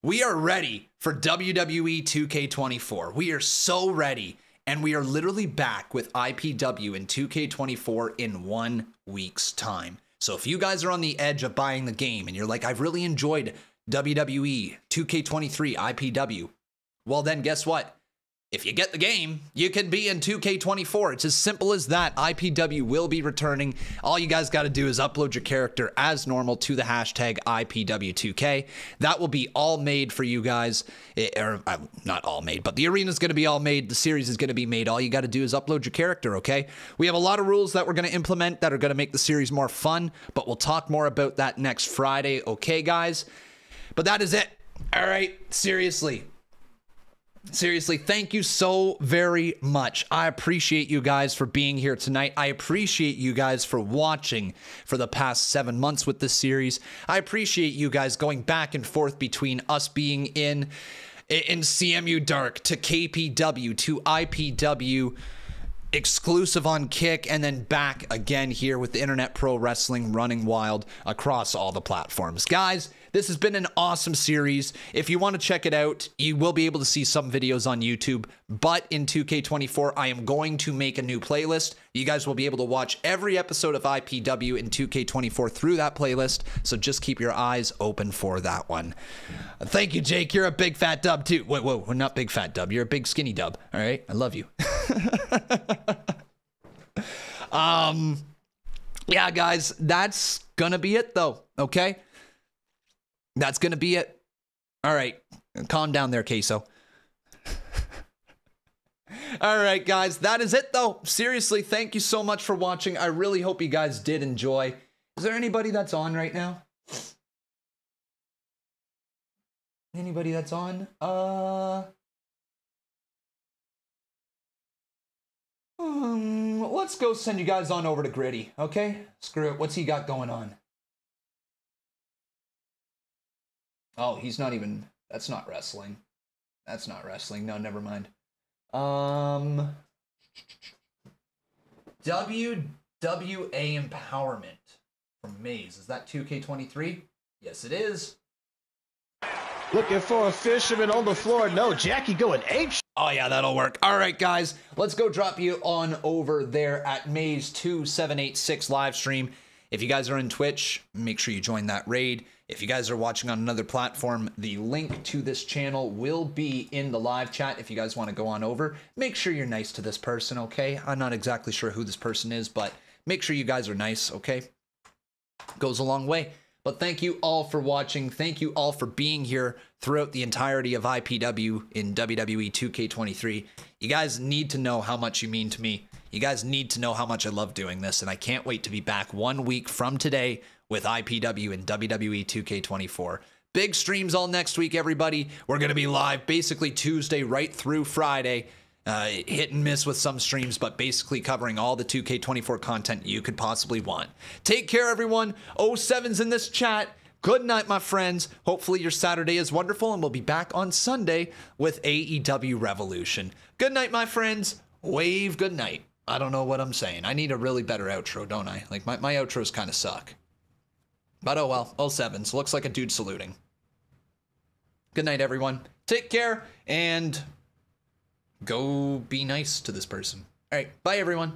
We are ready for WWE 2K24. We are so ready. And we are literally back with IPW and 2K24 in 1 week's time. So if you guys are on the edge of buying the game and you're like, I've really enjoyed WWE, 2K23, IPW, well then guess what? If you get the game, you can be in 2K24. It's as simple as that. IPW will be returning. All you guys got to do is upload your character as normal to the hashtag IPW2K. That will be all made for you guys. Not all made, but the arena is going to be all made. The series is going to be made. All you got to do is upload your character, okay? We have a lot of rules that we're going to implement that are going to make the series more fun, but we'll talk more about that next Friday, okay, guys? But that is it. All right, seriously. Seriously, thank you so very much. I appreciate you guys for being here tonight. I appreciate you guys for watching for the past 7 months with this series. I appreciate you guys going back and forth between us being in CMU Dark to KPW to IPW exclusive on Kick and then back again here with Internet Pro Wrestling running wild across all the platforms. Guys, this has been an awesome series. If you want to check it out, you will be able to see some videos on YouTube, but in 2K24, I am going to make a new playlist. You guys will be able to watch every episode of IPW in 2K24 through that playlist, so just keep your eyes open for that one. Thank you, Jake. You're a big fat dub, too. Whoa, not big fat dub. You're a big skinny dub, all right? I love you. Yeah, guys, that's gonna be it, though, okay? That's going to be it. All right. Calm down there, Queso. All right, guys. That is it, though. Seriously, thank you so much for watching. I really hope you guys did enjoy. Is there anybody that's on right now? Anybody that's on? Let's go send you guys on over to Gritty, okay? Screw it. What's he got going on? Oh, he's not even, that's not wrestling. That's not wrestling. No, never mind. WWA Empowerment from Maze. Is that 2K23? Yes, it is. Looking for a fisherman on the floor. No, Jackie going apeshit. Oh, yeah, that'll work. All right, guys, let's go drop you on over there at Maze 2786 live stream. If you guys are in Twitch, make sure you join that raid. If you guys are watching on another platform, the link to this channel will be in the live chat. If you guys want to go on over, make sure you're nice to this person, okay? I'm not exactly sure who this person is, but make sure you guys are nice, okay? Goes a long way. But thank you all for watching. Thank you all for being here throughout the entirety of IPW in WWE 2K23. You guys need to know how much you mean to me. You guys need to know how much I love doing this, and I can't wait to be back 1 week from today with IPW and WWE 2K24. Big streams all next week, everybody. We're going to be live basically Tuesday right through Friday. Hit and miss with some streams, but basically covering all the 2K24 content you could possibly want. Take care, everyone. 07's in this chat. Good night, my friends. Hopefully your Saturday is wonderful, and we'll be back on Sunday with AEW Revolution. Good night, my friends. Wave good night. I don't know what I'm saying. I need a really better outro, don't I? Like, my outros kind of suck. But oh well, 07s. Looks like a dude saluting. Good night, everyone. Take care, and go be nice to this person. All right, bye, everyone.